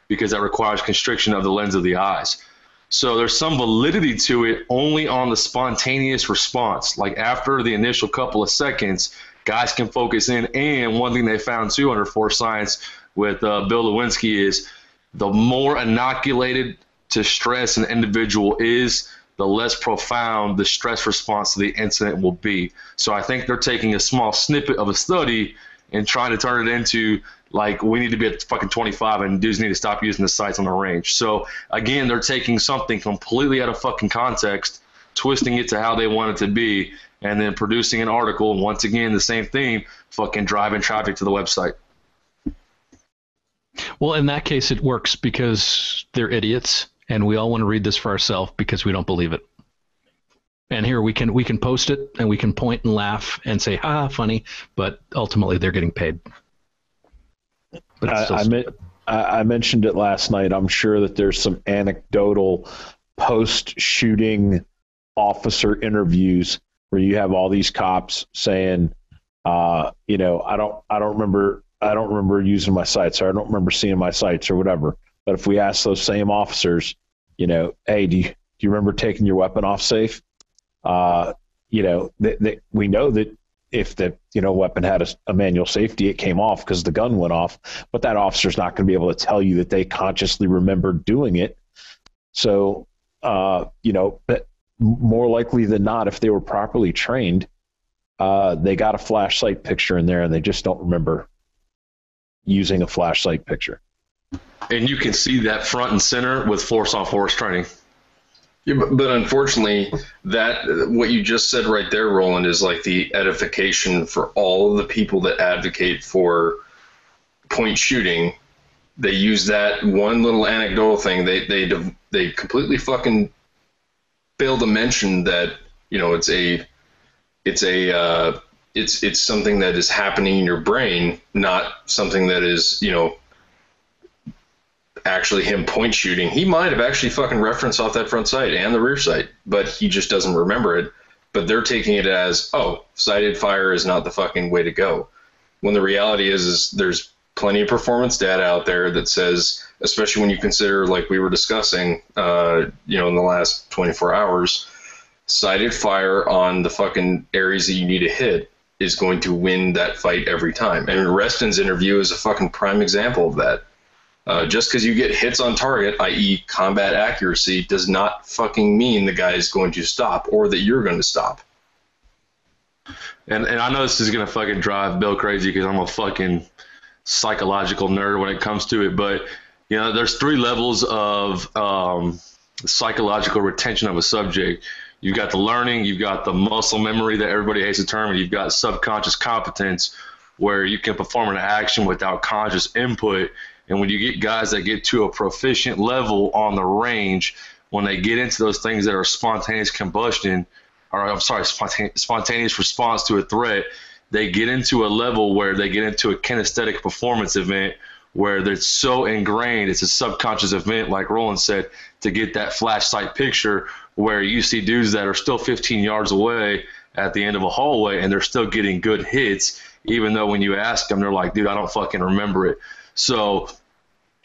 because that requires constriction of the lens of the eyes. So there's some validity to it only on the spontaneous response. Like after the initial couple of seconds, guys can focus in. And one thing they found too under Force Science with Bill Lewinsky is the more inoculated to stress an individual is, the less profound the stress response to the incident will be. So I think they're taking a small snippet of a study and trying to turn it into like we need to be at fucking 25 and dudes need to stop using the sights on the range. So again, they're taking something completely out of fucking context, twisting it to how they want it to be, and then producing an article, and once again, the same thing, fucking driving traffic to the website. Well, in that case, it works because they're idiots and we all want to read this for ourselves because we don't believe it. And here we can post it and we can point and laugh and say, ha, funny, but ultimately they're getting paid. I mentioned it last night. I'm sure that there's some anecdotal post-shooting officer interviews where you have all these cops saying, you know, I don't remember using my sights, or I don't remember seeing my sights, or whatever. But if we ask those same officers, you know, hey, do you remember taking your weapon off safe? You know, we know that if the, you know, weapon had a manual safety, it came off because the gun went off. But that officer's not going to be able to tell you that they consciously remembered doing it. So, you know, but more likely than not, if they were properly trained, they got a flashlight picture in there, and they just don't remember using a flashlight picture. And you can see that front and center with force-on-force training. Yeah, but unfortunately, that what you just said right there, Roland, is like the edification for all of the people that advocate for point shooting. They use that one little anecdotal thing. They completely fucking fail to mention that, you know, it's something that is happening in your brain, not something that is, you know, actually him point shooting. He might have actually fucking referenced off that front sight and the rear sight, but he just doesn't remember it. But they're taking it as, oh, sighted fire is not the fucking way to go. When the reality is there's plenty of performance data out there that says, especially when you consider, like we were discussing, you know, in the last 24 hours, sighted fire on the fucking areas that you need to hit is going to win that fight every time. And Reston's interview is a fucking prime example of that. Just because you get hits on target, i.e. combat accuracy, does not fucking mean the guy is going to stop or that you're going to stop. And I know this is going to fucking drive Bill crazy because I'm a fucking psychological nerd when it comes to it, but, you know, there's three levels of psychological retention of a subject. You've got the learning, you've got the muscle memory that everybody hates the term, and you've got subconscious competence where you can perform an action without conscious input. And when you get guys that get to a proficient level on the range, when they get into those things that are spontaneous combustion, or I'm sorry, spontaneous response to a threat, they get into a level where they get into a kinesthetic performance event where they're so ingrained, it's a subconscious event, like Roland said, to get that flashlight picture where you see dudes that are still 15 yards away at the end of a hallway and they're still getting good hits, even though when you ask them, they're like, dude, I don't fucking remember it. So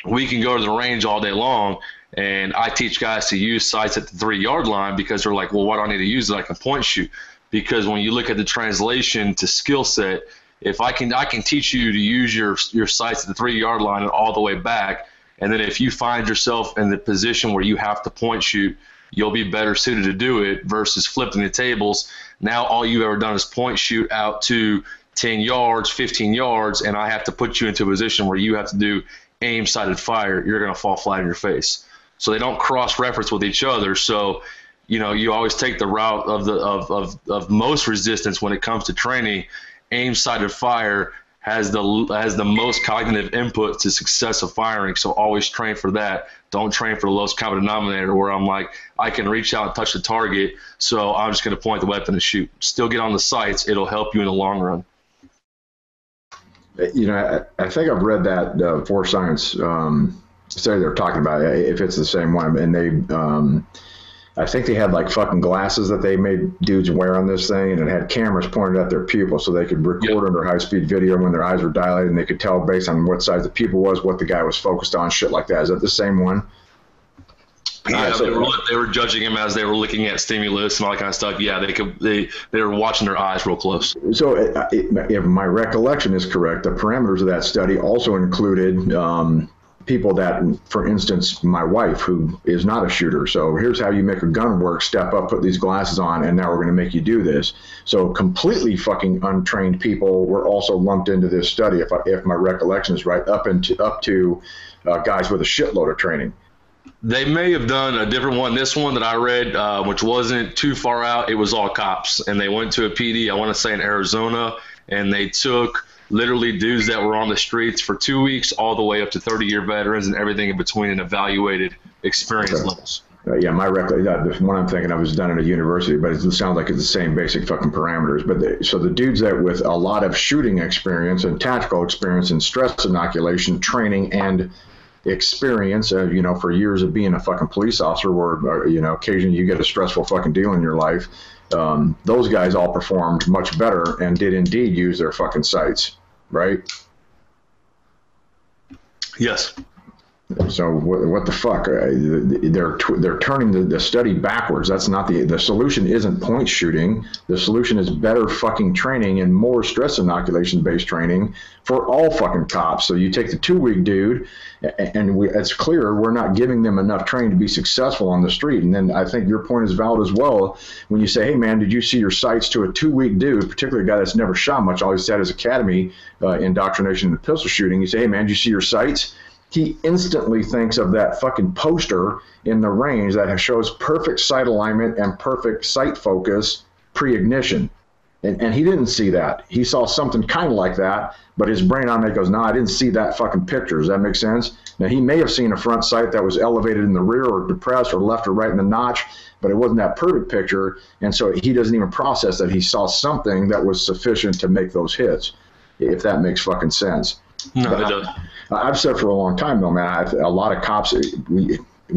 we can go to the range all day long, and I teach guys to use sights at the 3-yard line because they're like, well, why do I need to use it? I can point shoot. Because when you look at the translation to skill set, if I can teach you to use your sights at the 3-yard line and all the way back, and then if you find yourself in the position where you have to point shoot, you'll be better suited to do it versus flipping the tables. Now all you've ever done is point shoot out to 10 yards, 15 yards, and I have to put you into a position where you have to do aim-sighted fire, you're going to fall flat in your face. So they don't cross-reference with each other. So, you know, you always take the route of most resistance when it comes to training. Aim-sighted fire has the most cognitive input to success of firing, so always train for that. Don't train for the lowest common denominator where I'm like, I can reach out and touch the target, so I'm just going to point the weapon and shoot. Still get on the sights. It'll help you in the long run. You know, I think I've read that Force Science study they're talking about, if it's the same one, and they, I think they had like fucking glasses that they made dudes wear on this thing, and it had cameras pointed at their pupil so they could record under high-speed video when their eyes were dilated, and they could tell based on what size the pupil was, what the guy was focused on, shit like that. Is that the same one? Yeah, so they were judging him as they were looking at stimulus and all that kind of stuff. Yeah, they were watching their eyes real close. So if my recollection is correct, the parameters of that study also included people that, for instance, my wife, who is not a shooter. So here's how you make a gun work. Step up, put these glasses on, and now we're going to make you do this. So completely fucking untrained people were also lumped into this study, if my recollection is right, up to guys with a shitload of training. They may have done a different one. This one that I read, which wasn't too far out, it was all cops. And they went to a PD, I want to say in Arizona, and they took literally dudes that were on the streets for 2 weeks all the way up to 30-year veterans and everything in between, and evaluated experience levels. Yeah, my record, the one I'm thinking of was done at a university, but it sounds like it's the same basic fucking parameters. But so the dudes that with a lot of shooting experience and tactical experience and stress inoculation training and experience of, you know, for years of being a fucking police officer where, you know, occasionally you get a stressful fucking deal in your life. Those guys all performed much better and did indeed use their fucking sights, right? Yes. So what the fuck? They're turning the study backwards. That's not the solution. Isn't point shooting. The solution is better fucking training and more stress inoculation based training for all fucking cops. So you take the 2-week dude, and it's clear we're not giving them enough training to be successful on the street. And then I think your point is valid as well when you say, hey man, did you see your sights to a 2-week dude, particularly a guy that's never shot much, all he's had is academy indoctrination and pistol shooting. You say, hey man, did you see your sights? He instantly thinks of that fucking poster in the range that shows perfect sight alignment and perfect sight focus pre-ignition. And he didn't see that. He saw something kind of like that, but his brain on it goes, no, I didn't see that fucking picture. Does that make sense? Now, he may have seen a front sight that was elevated in the rear or depressed or left or right in the notch, but it wasn't that perfect picture, and so he doesn't even process that he saw something that was sufficient to make those hits, if that makes fucking sense. No, it doesn't. I've said for a long time, though, man, a lot of cops, when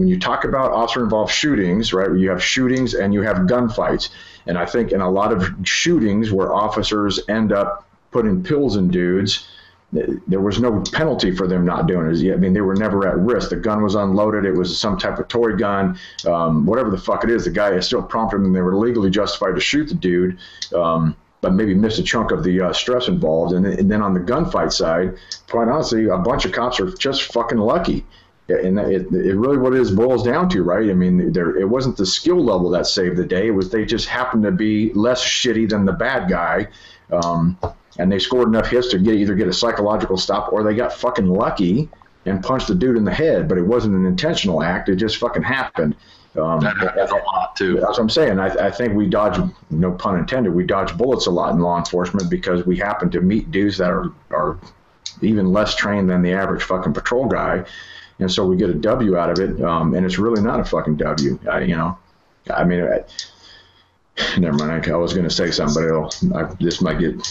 you talk about officer-involved shootings, right, you have shootings and you have gunfights. And I think in a lot of shootings where officers end up putting pills in dudes, there was no penalty for them not doing it. I mean, they were never at risk. The gun was unloaded. It was some type of toy gun. Whatever the fuck it is, the guy is still prompted and they were legally justified to shoot the dude. But maybe missed a chunk of the stress involved. And then on the gunfight side, quite honestly, a bunch of cops are just fucking lucky. And it really what it is boils down to, right? I mean, it wasn't the skill level that saved the day. It was they just happened to be less shitty than the bad guy. And they scored enough hits to either get a psychological stop or they got fucking lucky and punched the dude in the head. But it wasn't an intentional act. It just fucking happened. That happens a lot too. That's what I'm saying. I think we dodge, no pun intended, we dodge bullets a lot in law enforcement because we happen to meet dudes that are even less trained than the average fucking patrol guy, and so we get a W out of it, and it's really not a fucking W. You know, I mean, never mind. I was going to say something, but this might get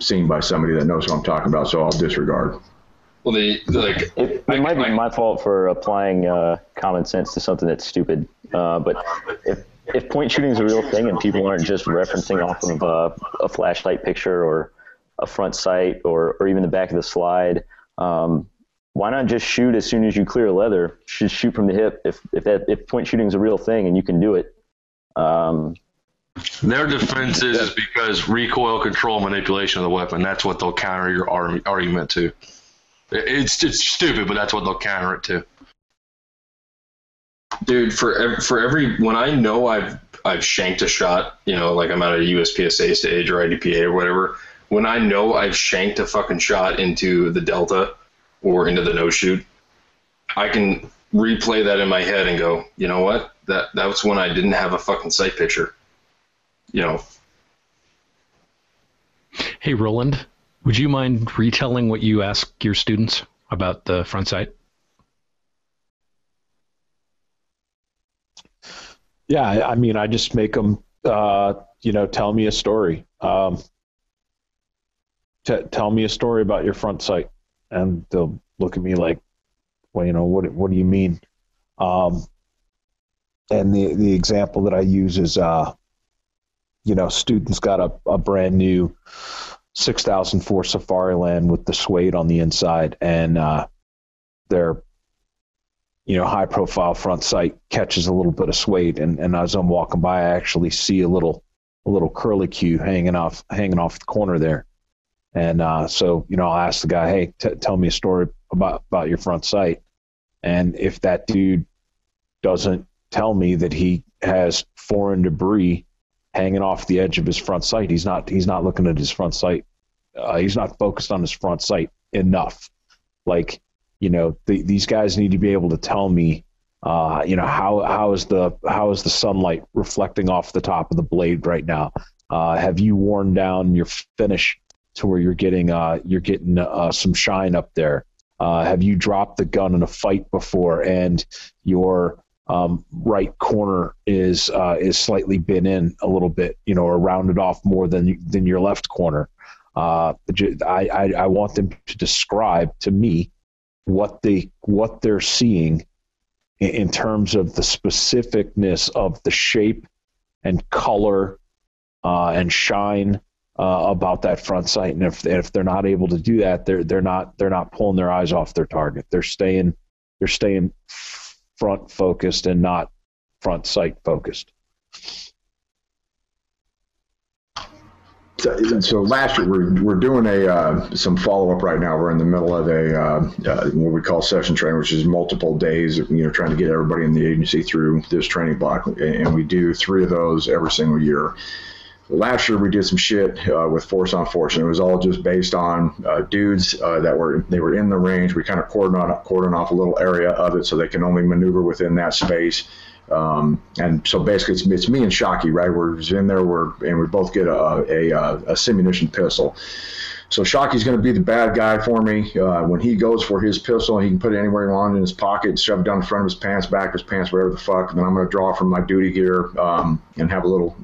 seen by somebody that knows what I'm talking about, so I'll disregard. Well, it might be my fault for applying common sense to something that's stupid. But if point shooting is a real thing and people aren't just referencing off of a flashlight picture or a front sight or even the back of the slide, why not just shoot as soon as you clear leather? Just shoot from the hip. If point shooting is a real thing and you can do it. Their defense is because recoil control manipulation of the weapon. That's what they'll counter your argument to. It's stupid, but that's what they'll counter it to. Dude, for every when I know I've shanked a shot, you know, like I'm at a USPSA stage or IDPA or whatever. When I know I've shanked a fucking shot into the delta or into the no shoot, I can replay that in my head and go, you know what? That was when I didn't have a fucking sight picture. You know. Hey, Roland. Would you mind retelling what you ask your students about the front sight? Yeah, I mean, I just make them, you know, tell me a story. Tell me a story about your front sight, and they'll look at me like, well, you know, what do you mean? And the example that I use is, you know, students got a brand new 6004 Safariland with the suede on the inside, and their, you know, high profile front sight catches a little bit of suede, and as I'm walking by, I actually see a little curlicue hanging off the corner there, and so, you know, I'll ask the guy, hey, tell me a story about your front sight, and if that dude doesn't tell me that he has foreign debris hanging off the edge of his front sight, he's not looking at his front sight. He's not focused on his front sight enough. Like, you know, these guys need to be able to tell me, you know, how is the sunlight reflecting off the top of the blade right now? Have you worn down your finish to where you're getting some shine up there? Have you dropped the gun in a fight before and your right corner is slightly bent in a little bit, you know, or rounded off more than your left corner? I want them to describe to me what they're seeing in terms of the specificness of the shape and color and shine about that front sight. And if they're not able to do that, they're not pulling their eyes off their target. They're staying front focused and not front sight focused. So last year we're doing some follow up right now. We're in the middle of what we call session training, which is multiple days of, trying to get everybody in the agency through this training block, and we do 3 of those every single year. Last year we did some shit with force on force, and it was all just based on dudes that were in the range. We kind of cordoned off a little area of it so they can only maneuver within that space. And so basically it's me and Shockey, right? We're in there, and we both get a simunition pistol. So Shockey's going to be the bad guy for me. When he goes for his pistol, he can put it anywhere he wants in his pocket, shove it down the front of his pants, back of his pants, whatever the fuck. And then I'm going to draw from my duty gear and have a little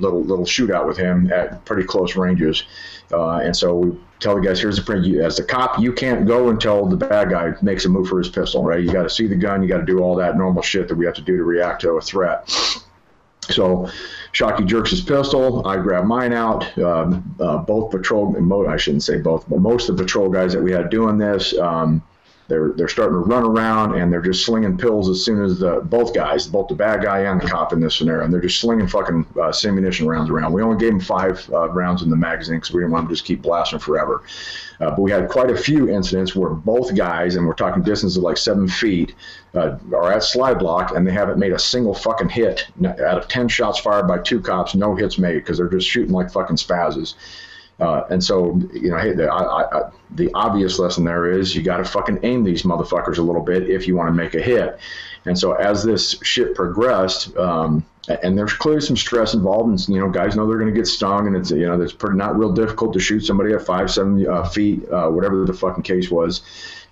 shootout with him at pretty close ranges. And so we tell the guys, here's the print. As the cop, you can't go until the bad guy makes a move for his pistol, right? You got to see the gun. You got to do all that normal shit that we have to do to react to a threat. So Shockey jerks his pistol. I grab mine out. Most of the patrol guys that we had doing this, they're starting to run around, and they're just slinging pills as soon as both the bad guy and the cop in this scenario, and they're just slinging fucking ammunition rounds around. We only gave them 5 rounds in the magazine because we didn't want them to just keep blasting forever. But we had quite a few incidents where both guys, and we're talking distance of like 7 feet, are at slide block, and they haven't made a single fucking hit. Out of 10 shots fired by 2 cops, no hits made because they're just shooting like fucking spazzes. And so, hey, the obvious lesson there is you got to fucking aim these motherfuckers a little bit if you want to make a hit. And so as this shit progressed, and there's clearly some stress involved, and guys know they're going to get stung, and it's it's pretty not real difficult to shoot somebody at 5-7 feet, whatever the fucking case was.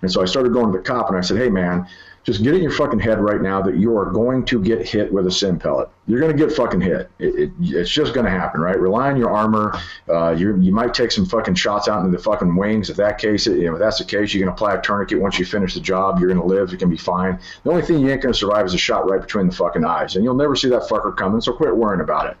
And so I started going to the cop and I said, hey man, just get in your fucking head right now that you are going to get hit with a SIM pellet. You're going to get fucking hit. It's just going to happen, right? Rely on your armor. You might take some fucking shots out into the fucking wings. If that's the case, you can apply a tourniquet once you finish the job. You're going to live. It can be fine. The only thing you ain't going to survive is a shot right between the fucking eyes, and you'll never see that fucker coming, so quit worrying about it.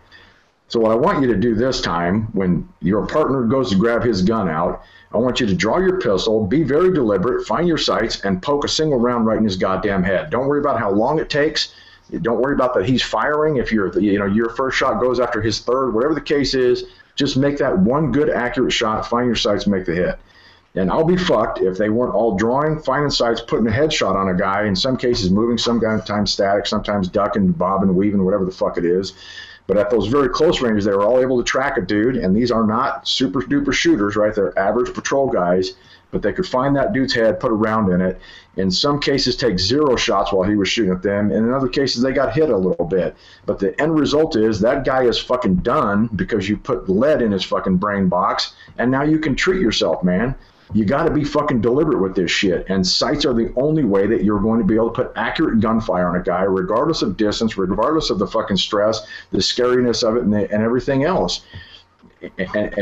So what I want you to do this time, when your partner goes to grab his gun out, I want you to draw your pistol, be very deliberate, find your sights, and poke a single round right in his goddamn head. Don't worry about how long it takes. Don't worry about that he's firing. If your first shot goes after his third, whatever the case is, just make that one good accurate shot, find your sights, make the hit. And I'll be fucked if they weren't all drawing, finding sights, putting a headshot on a guy, in some cases moving, sometimes static, sometimes ducking, bobbing, weaving, whatever the fuck it is. But at those very close ranges, they were all able to track a dude, and these are not super-duper shooters, right? They're average patrol guys, but they could find that dude's head, put a round in it, in some cases take 0 shots while he was shooting at them, and in other cases, they got hit a little bit. But the end result is that guy is fucking done because you put lead in his fucking brain box, and now you can treat yourself, man. You got to be fucking deliberate with this shit, and sights are the only way that you're going to be able to put accurate gunfire on a guy, regardless of distance, regardless of the fucking stress, the scariness of it, and everything else. And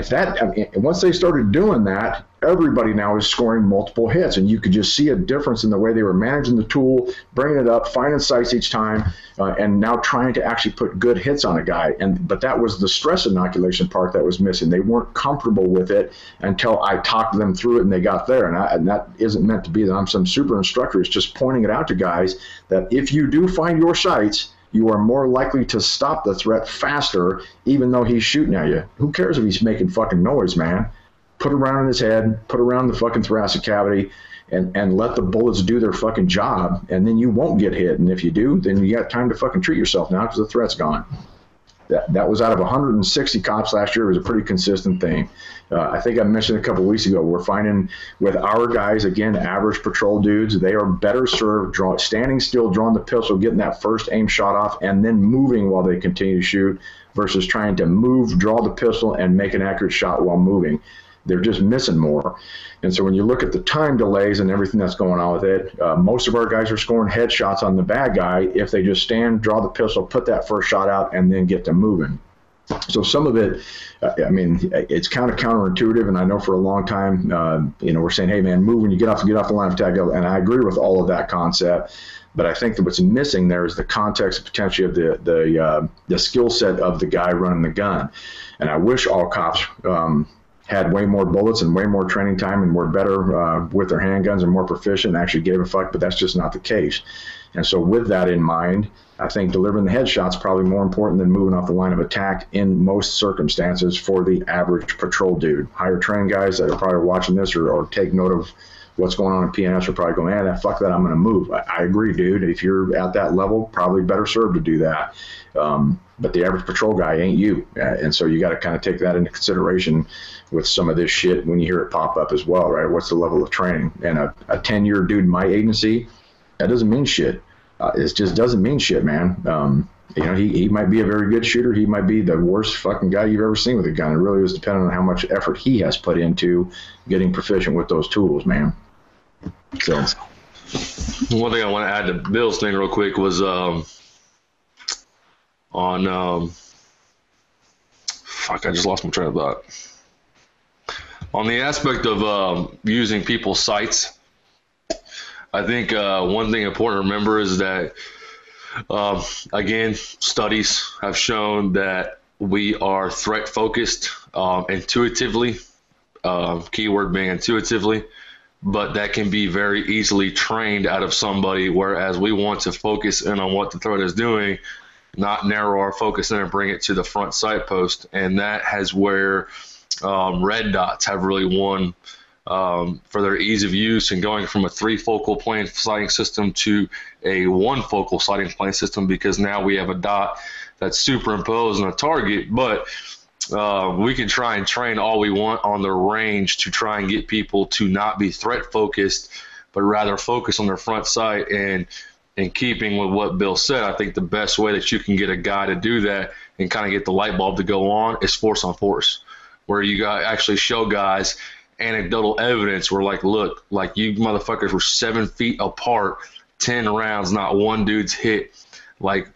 once they started doing that, everybody now is scoring multiple hits, and you could just see a difference in the way they were managing the tool, bringing it up, finding sights each time, and now trying to actually put good hits on a guy. But that was the stress inoculation part that was missing. They weren't comfortable with it until I talked them through it, and they got there. And that isn't meant to be that I'm some super instructor. It's just pointing it out to guys that if you do find your sights, you are more likely to stop the threat faster, even though he's shooting at you. Who cares if he's making fucking noise, man? Put a round in his head, put a round in the fucking thoracic cavity, and let the bullets do their fucking job, and then you won't get hit. And if you do, then you got time to fucking treat yourself now because the threat's gone. That was out of 160 cops last year. It was a pretty consistent thing. I think I mentioned a couple of weeks ago, we're finding with our guys, again, average patrol dudes, they are better served standing still, drawing the pistol, getting that first aim shot off, and then moving while they continue to shoot versus trying to move, draw the pistol, and make an accurate shot while moving. They're just missing more. And so when you look at the time delays and everything that's going on with it, most of our guys are scoring headshots on the bad guy if they just stand, draw the pistol, put that first shot out, and then get to moving. So some of it, I mean, it's kind of counterintuitive, and I know for a long time, you know, we're saying, hey, man, move when you get off the line of attack, and I agree with all of that concept, but I think that what's missing there is the context potentially of the skill set of the guy running the gun, and I wish all cops had way more bullets and way more training time and were better with their handguns and more proficient and actually gave a fuck, but that's just not the case. And so with that in mind, I think delivering the headshot's probably more important than moving off the line of attack in most circumstances for the average patrol dude. Higher trained guys that are probably watching this or take note of what's going on in PNS are probably going, eh, fuck that, I'm going to move. I agree, dude. If you're at that level, probably better served to do that. But the average patrol guy ain't you. And so you got to kind of take that into consideration with some of this shit when you hear it pop up as well, right? What's the level of training? And a 10-year dude in my agency, that doesn't mean shit. It just doesn't mean shit, man. You know, he might be a very good shooter. He might be the worst fucking guy you've ever seen with a gun. It really is dependent on how much effort he has put into getting proficient with those tools, man. So, one thing I want to add to Bill's thing real quick was on fuck, I just lost my train of thought. On the aspect of using people's sights, I think one thing important to remember is that, again, studies have shown that we are threat-focused intuitively, keyword being intuitively, but that can be very easily trained out of somebody, whereas we want to focus in on what the threat is doing, not narrow our focus in and bring it to the front sight post. And that has where red dots have really won for their ease of use, and going from a 3-focal plane sighting system to a 1-focal sighting plane system, because now we have a dot that's superimposed on a target, but we can try and train all we want on the range to try and get people to not be threat focused, but rather focus on their front sight. And in keeping with what Bill said, I think the best way that you can get a guy to do that and kind of get the light bulb to go on is force on force, where you actually show guys anecdotal evidence where, like, look, like, you motherfuckers were 7 feet apart, 10 rounds, not one dude's hit. Like,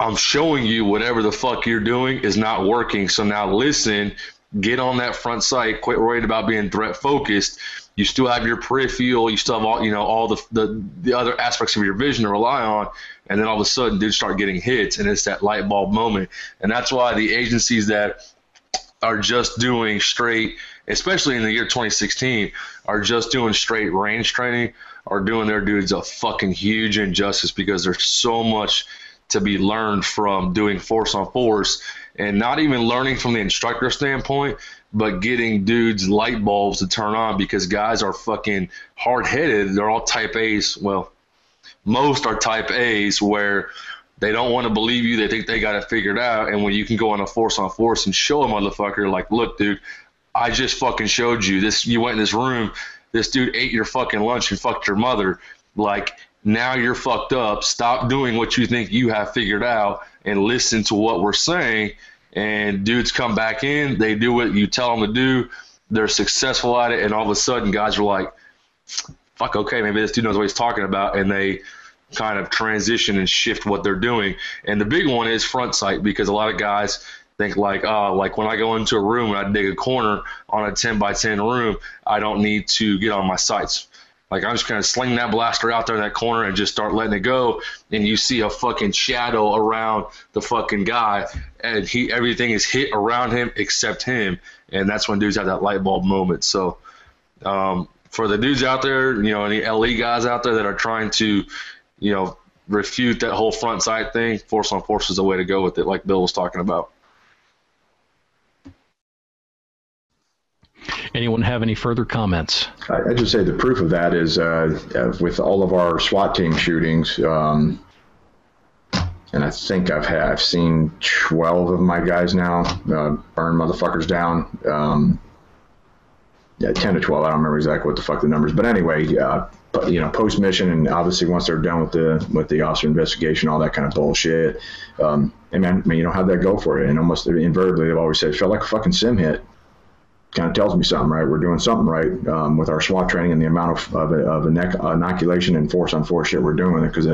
I'm showing you whatever the fuck you're doing is not working, so now listen, get on that front sight, quit worried about being threat focused. You still have your peripheral, you still have all, you know, all the other aspects of your vision to rely on, and then all of a sudden dudes start getting hits, and it's that light bulb moment. And that's why the agencies that are just doing straight, especially in the year 2016, are just doing straight range training, are doing their dudes a fucking huge injustice, because there's so much to be learned from doing force on force, and not even learning from the instructor standpoint, but getting dudes light bulbs to turn on, because guys are fucking hard-headed. They're all type A's. Well, most are type A's, where they don't want to believe you. They think they got it figured out. And when you can go on force and show a motherfucker, like, look, dude, I just fucking showed you this. You went in this room, this dude ate your fucking lunch and fucked your mother. Like, now you're fucked up. Stop doing what you think you have figured out and listen to what we're saying. And dudes come back in, they do what you tell them to do. They're successful at it. And all of a sudden guys are like, fuck, okay, maybe this dude knows what he's talking about. And they kind of transition and shift what they're doing. And the big one is front sight, because a lot of guys think, like, oh, like, when I go into a room and I dig a corner on a 10x10 room, I don't need to get on my sights. Like, I'm just going to sling that blaster out there in that corner and just start letting it go, and you see a fucking shadow around the fucking guy, and he, everything is hit around him except him, and that's when dudes have that light bulb moment. So for the dudes out there, you know, any LE guys out there that are trying to, you know, refute that whole front sight thing, force on force is the way to go with it, like Bill was talking about. Anyone have any further comments? I just say the proof of that is with all of our SWAT team shootings, and I think I've seen 12 of my guys now burn motherfuckers down. Yeah, 10 to 12. I don't remember exactly what the fuck the numbers, but anyway, but, you know, post mission, and obviously once they're done with the officer investigation, all that kind of bullshit. And man, I mean, you know, how'd that go for you? And almost invariably, they've always said, it felt like a fucking sim hit. Kind of tells me something, right? We're doing something right with our SWAT training and the amount of inoculation and force on force shit we're doing with it, because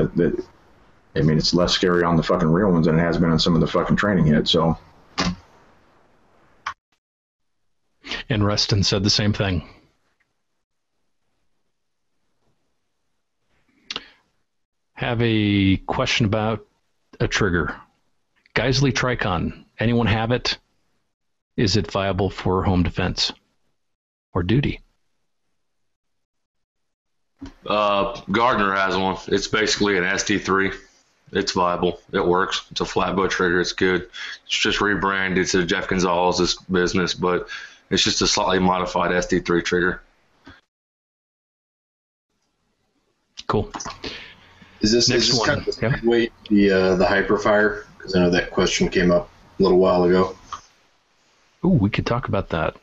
I mean, it's less scary on the fucking real ones than it has been on some of the fucking training hits. So And Rustin said the same thing. Have a question about a trigger. Geisley Tricon. Anyone have it? Is it viable for home defense or duty? Gardner has one. It's basically an SD3. It's viable. It works. It's a flat butt trigger. It's good. It's just rebranded to Jeff Gonzalez's business, but it's just a slightly modified SD3 trigger. Cool. Is this kind of lightweight, the Hyperfire? Because I know that question came up a little while ago. Ooh, we could talk about that.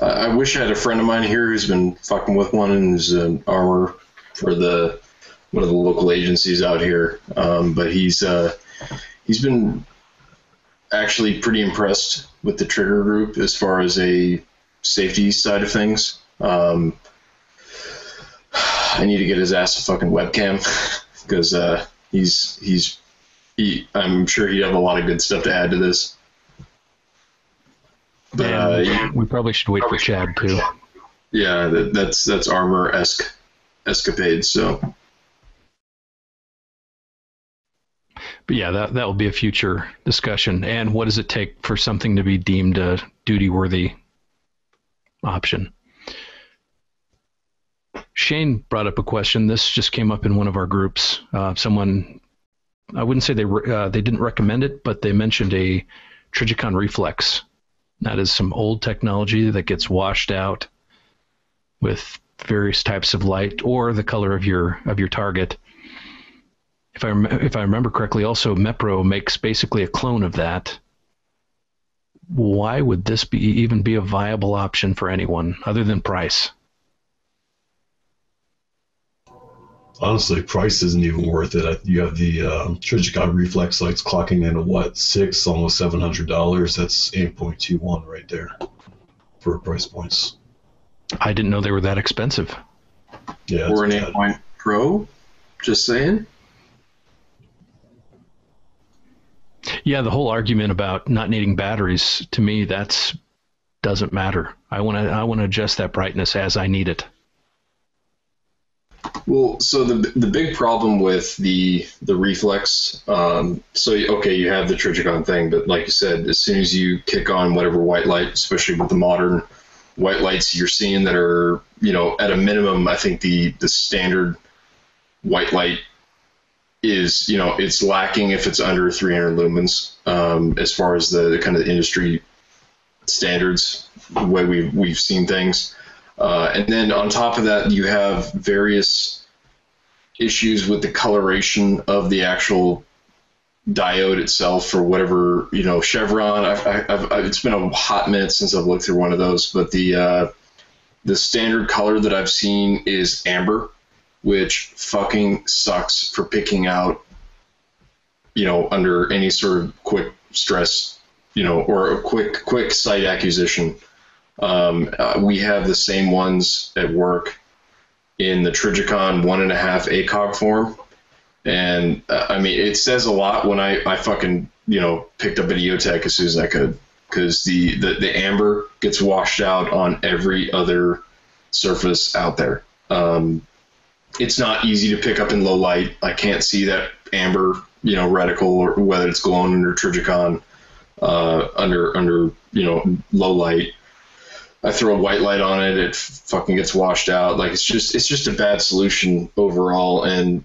I wish I had a friend of mine here who's been fucking with one and is an armor for one of the local agencies out here. But he's been actually pretty impressed with the trigger group as far as a safety side of things. I need to get his ass a fucking webcam because I'm sure he'd have a lot of good stuff to add to this. But we probably should wait for Chad too. Yeah, that's armor-esque escapades. So, but yeah, that will be a future discussion. And what does it take for something to be deemed a duty-worthy option? Shane brought up a question. This just came up in one of our groups. Someone, I wouldn't say they didn't recommend it, but they mentioned a Trigicon Reflex. That is some old technology that gets washed out with various types of light or the color of your target. If I remember correctly, also Mepro makes basically a clone of that. Why would this even be a viable option for anyone other than price? Honestly, price isn't even worth it. You have the Trigicon Reflex lights clocking in at what, almost $700. That's 8.21 right there for price points. I didn't know they were that expensive. Yeah, or an 8.0 Pro, just saying. Yeah, the whole argument about not needing batteries, to me, that's doesn't matter. I want to adjust that brightness as I need it. Well, so the big problem with the Reflex, you have the Trigicon thing, but like you said, as soon as you kick on whatever white light, especially with the modern white lights you're seeing that are, at a minimum, I think the standard white light is, it's lacking if it's under 300 lumens, as far as the kind of industry standards, the way we've seen things. And then on top of that, you have various issues with the coloration of the actual diode itself or whatever, chevron. It's been a hot minute since I've looked through one of those, but the standard color that I've seen is amber, which fucking sucks for picking out, under any sort of quick stress, or a quick sight acquisition. We have the same ones at work in the Trigicon 1.5 ACOG form, and I mean, it says a lot when I fucking picked up a EOTech as soon as I could, because the amber gets washed out on every other surface out there. It's not easy to pick up in low light. I can't see that amber reticle, or whether it's glowing under Trigicon under low light. I throw a white light on it, it fucking gets washed out. Like, it's just a bad solution overall. And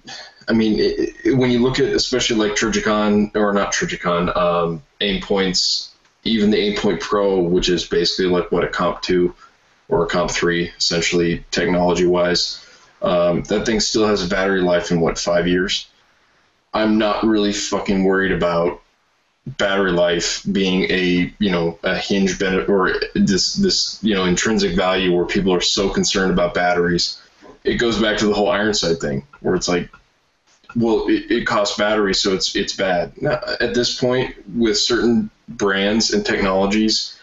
I mean, when you look at, especially like Trigicon, or not Trigicon, aim points, even the 8.0 Pro, which is basically like what a Comp 2 or a Comp 3, essentially technology wise, that thing still has a battery life in what, 5 years? I'm not really fucking worried about battery life being a a hinge benefit, or this intrinsic value where people are so concerned about batteries. It goes back to the whole Ironside thing, where it's like, well, it costs batteries, so it's bad. Now, at this point, with certain brands and technologies,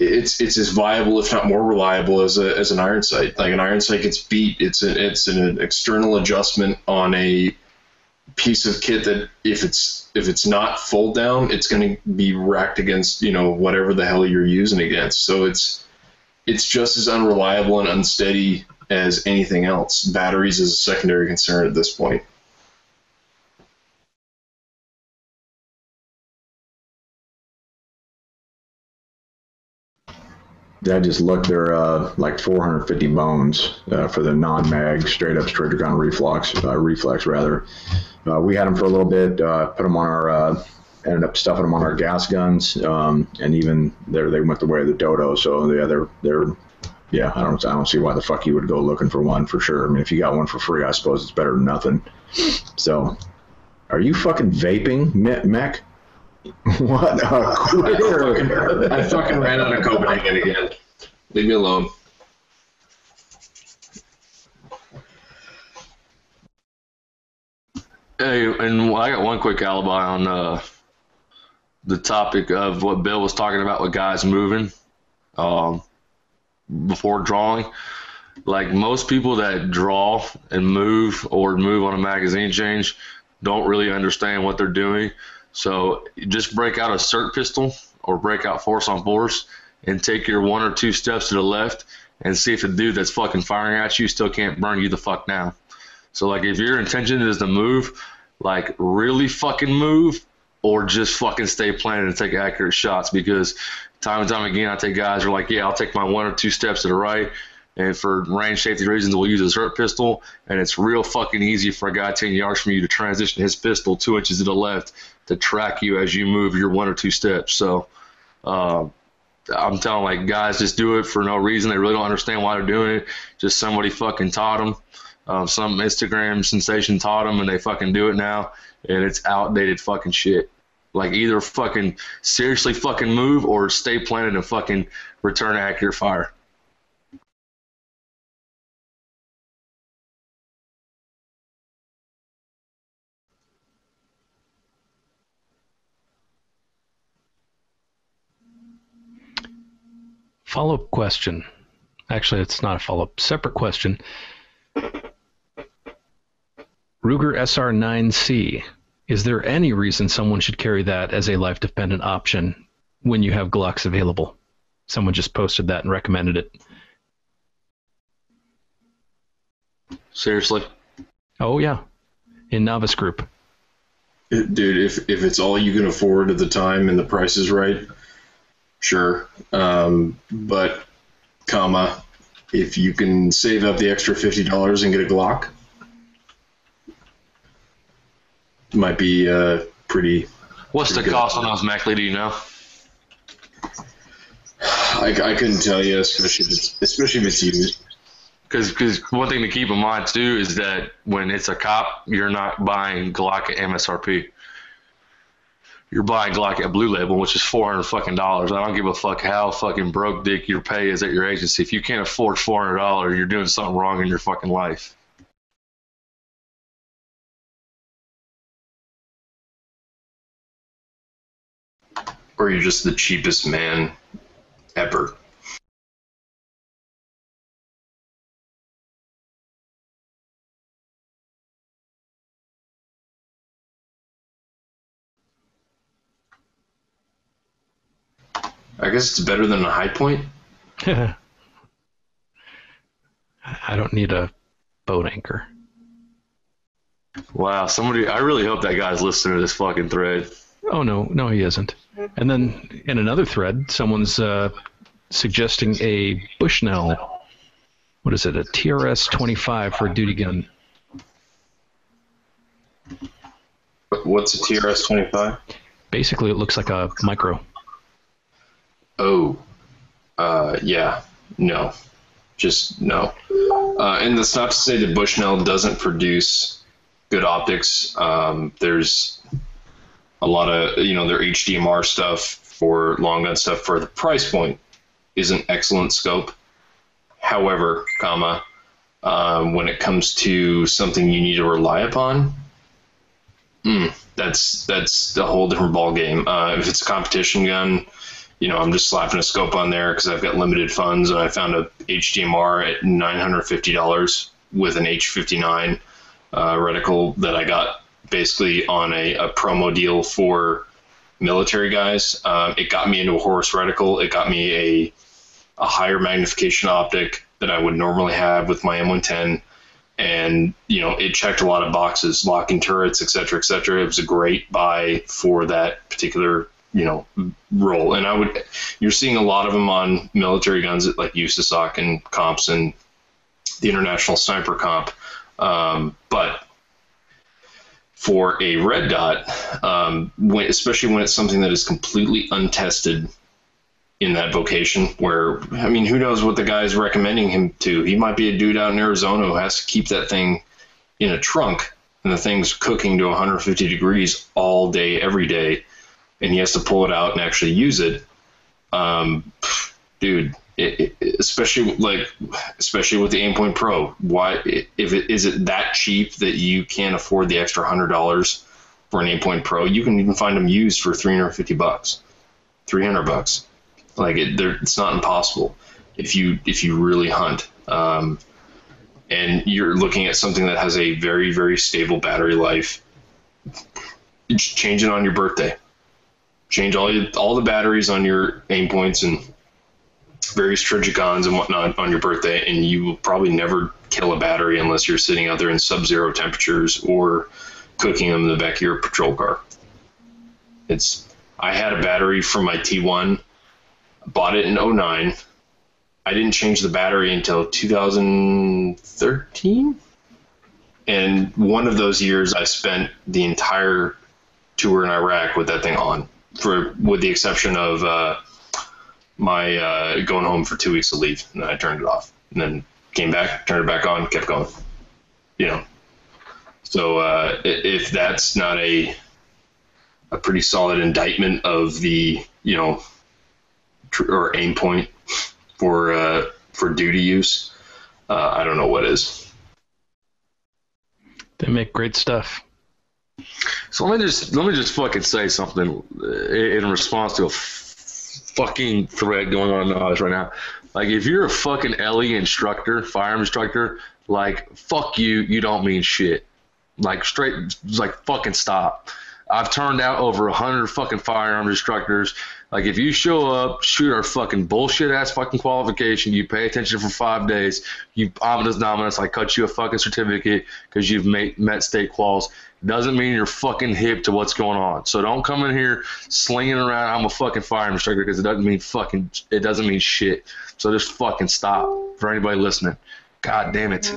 it's as viable, if not more reliable, as an Ironside. Like, an Ironside gets beat. It's an external adjustment on a piece of kit that if it's not fold down, it's going to be racked against, you know, whatever the hell you're using against. So it's just as unreliable and unsteady as anything else. Batteries is a secondary concern at this point. I just looked, there are like 450 bones for the non-mag straight up straight to ground reflex. We had them for a little bit, put them on our, ended up stuffing them on our gas guns, and even there they went the way of the dodo. So yeah, they're I don't see why the fuck you would go looking for one for sure. I mean, if you got one for free, I suppose it's better than nothing. So, are you fucking vaping, Mech? What a quitter. I fucking ran out of Copenhagen again. Leave me alone. Hey, and I got one quick alibi on the topic of what Bill was talking about with guys moving before drawing. Like, most people that draw and move or move on a magazine change don't really understand what they're doing. So just break out a cert pistol or break out force on force and take your one or two steps to the left and see if the dude that's fucking firing at you still can't burn you the fuck down. So, like, if your intention is to move, like, really fucking move or just fucking stay planted and take accurate shots, because time and time again I take guys who are like, yeah, I'll take my one or two steps to the right, and for range safety reasons, we'll use a cert pistol, and it's real fucking easy for a guy 10 yards from you to transition his pistol 2 inches to the left to track you as you move your one or two steps. So I'm telling, like, guys just do it for no reason. They really don't understand why they're doing it. Just somebody fucking taught them. Some Instagram sensation taught them, and they fucking do it now, and it's outdated fucking shit. Like, either fucking seriously fucking move or stay planted and fucking return accurate fire. Follow-up question. Actually, it's not a follow-up. Separate question. Ruger SR9C. Is there any reason someone should carry that as a life-dependent option when you have Glocks available? Someone just posted that and recommended it. Seriously? Oh, yeah. In Novice Group. Dude, if it's all you can afford at the time and the price is right... Sure, but, if you can save up the extra $50 and get a Glock, might be pretty. What's pretty the good. Cost on those Meckley? Do you know? I couldn't tell you, especially if it's used. Because one thing to keep in mind too is that when it's a cop, you're not buying Glock at MSRP. You're buying Glock at Blue Label, which is $400 fucking. I don't give a fuck how fucking broke dick your pay is at your agency. If you can't afford $400, you're doing something wrong in your fucking life. Or you're just the cheapest man ever. I guess it's better than a high point. I don't need a boat anchor. Wow, I really hope that guy's listening to this fucking thread. Oh, no, he isn't. And then in another thread, someone's suggesting a Bushnell. What is it, a TRS-25 for a duty gun? What's a TRS-25? Basically, it looks like a micro. Oh, yeah, no, just no. And that's not to say that Bushnell doesn't produce good optics. There's a lot of, their HDMR stuff for long gun stuff for the price point is an excellent scope. However, when it comes to something you need to rely upon, that's a whole different ballgame. If it's a competition gun, I'm just slapping a scope on there because I've got limited funds, and I found a HDMR at $950 with an H59 reticle that I got basically on a promo deal for military guys. It got me into a Horus reticle. It got me a higher magnification optic than I would normally have with my M110. And, you know, it checked a lot of boxes, locking turrets, et cetera, et cetera. It was a great buy for that particular, you know, role. And I would, you're seeing a lot of them on military guns at like USASOC and comps and the International Sniper Comp. But for a red dot, especially when it's something that is completely untested in that vocation, where, I mean, who knows what the guy's recommending him to. He might be a dude out in Arizona who has to keep that thing in a trunk, and the thing's cooking to 150 degrees all day, every day, and he has to pull it out and actually use it. Dude, especially with the Aimpoint Pro, why, if it is it that cheap that you can't afford the extra $100 for an Aimpoint Pro? You can even find them used for $350, $300. Like, it's not impossible if you really hunt. And you're looking at something that has a very, very stable battery life. Just change it on your birthday. Change all the batteries on your aim points and various Trigicons and whatnot on your birthday, and you will probably never kill a battery unless you're sitting out there in sub-zero temperatures or cooking them in the back of your patrol car. I had a battery from my T1. Bought it in 2009. I didn't change the battery until 2013. And one of those years, I spent the entire tour in Iraq with that thing on, with the exception of my going home for 2 weeks of leave. And then I turned it off. And then came back, turned it back on, kept going. You know. So if that's not a pretty solid indictment of the, you know, or aim point for duty use, I don't know what is. They make great stuff. So let me just fucking say something in response to a fucking thread going on in us right now. Like, if you're a fucking LE instructor, firearm instructor, like, fuck you, you don't mean shit. Like, straight, like, fucking stop. I've turned out over 100 fucking firearms instructors. Like, if you show up, shoot our fucking bullshit-ass fucking qualification, you pay attention for 5 days, you omnibus dominus, I cut you a fucking certificate because you've met state quals, doesn't mean you're fucking hip to what's going on. So don't come in here slinging around, I'm a fucking firearm instructor, because it doesn't mean shit. So just fucking stop for anybody listening. God damn it.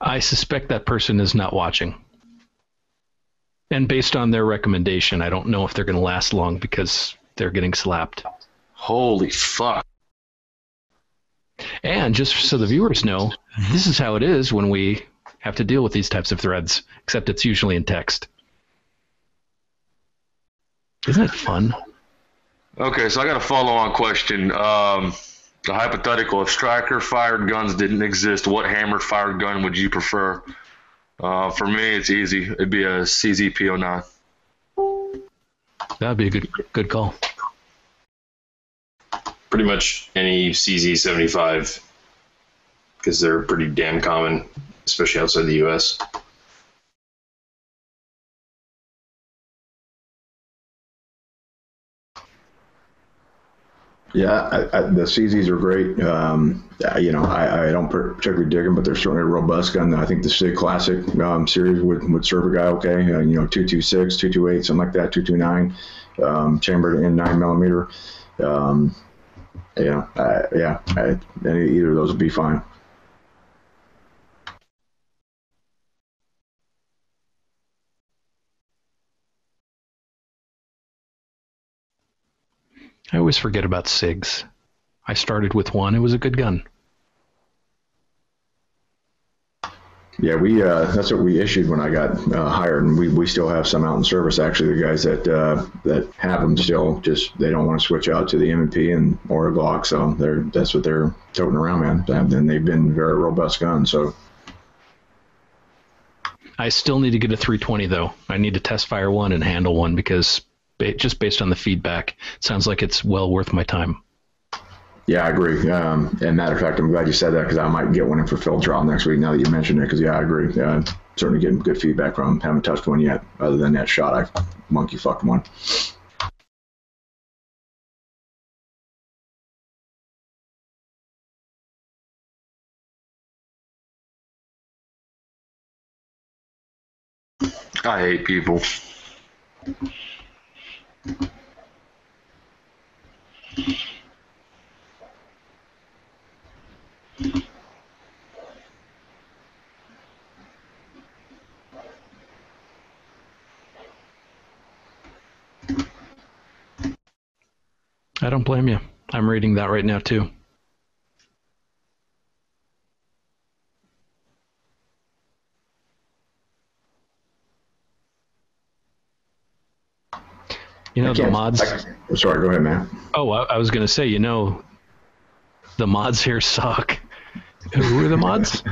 I suspect that person is not watching. And based on their recommendation, I don't know if they're going to last long because they're getting slapped. Holy fuck. And just so the viewers know, this is how it is when we have to deal with these types of threads, except it's usually in text. Isn't it fun? Okay, so I got a follow-on question. The hypothetical, if striker-fired guns didn't exist, what hammer-fired gun would you prefer? For me, it's easy. It'd be a CZP09. That'd be a good call. Pretty much any CZ75, because they're pretty damn common, especially outside the U.S. Yeah, the CZs are great. You know, I don't particularly dig them, but they're certainly a robust gun. I think the SIG Classic series would serve a guy okay. You know, 226, 228, something like that, 229, chambered in 9mm. Either of those would be fine. I always forget about SIGs. I started with one. It was a good gun. Yeah, we that's what we issued when I got hired, and we still have some out in service. Actually, the guys that have them still, just they don't want to switch out to the M&P and or a Glock, so that's what they're toting around, man. And they've been very robust guns. So I still need to get a 320 though. I need to test fire one and handle one because, just based on the feedback, it sounds like it's well worth my time. Yeah, I agree. And matter of fact, I'm glad you said that because I might get one in for field trial next week now that you mentioned it, because, yeah, I agree. Certainly getting good feedback from them. Haven't touched one yet other than that shot. I monkey-fucked one. I hate people. I don't blame you. I'm reading that right now, too. You know, the mods... Sorry, go ahead, man. Oh, I was going to say, you know, the mods here suck. Who are the mods?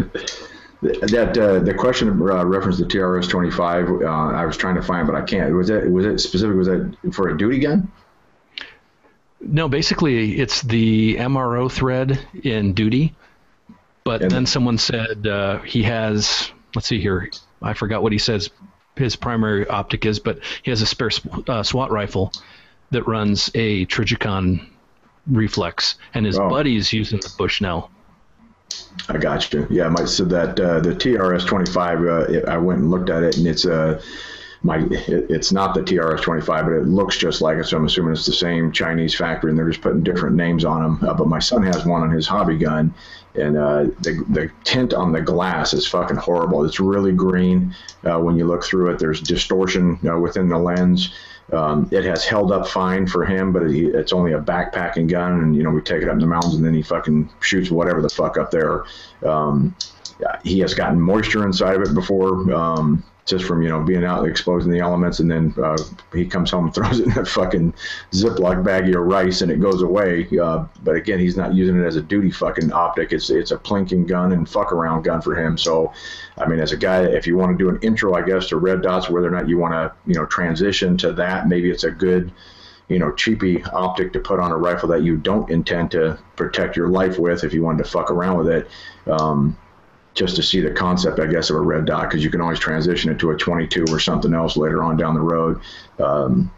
The question referenced the TRS 25. I was trying to find, but I can't. Was it specific? Was that for a duty gun? No, basically, it's the MRO thread in duty. But and then someone said he has... Let's see here. I forgot what he says his primary optic is, but he has a spare SWAT rifle that runs a Trigicon reflex, and his buddy's using the Bushnell. I got you. Yeah, Mike said that the TRS-25, I went and looked at it, and it's it's not the TRS-25, but it looks just like it, so I'm assuming it's the same Chinese factory, and they're just putting different names on them. But my son has one on his hobby gun, and the tint on the glass is fucking horrible. It's really green. When you look through it, there's distortion within the lens. It has held up fine for him, but it's only a backpacking gun, and, you know, we take it up in the mountains, and then he fucking shoots whatever the fuck up there. He has gotten moisture inside of it before, just from, you know, being out exposing the elements, and then he comes home and throws it in a fucking Ziploc baggie of rice and it goes away. But again, he's not using it as a duty fucking optic. It's a plinking gun and fuck around gun for him. So, I mean, as a guy, if you want to do an intro, I guess, to red dots, whether or not you want to, you know, transition to that, maybe it's a good, you know, cheapy optic to put on a rifle that you don't intend to protect your life with if you wanted to fuck around with it. Just to see the concept, I guess, of a red dot, because you can always transition it to a 22 or something else later on down the road.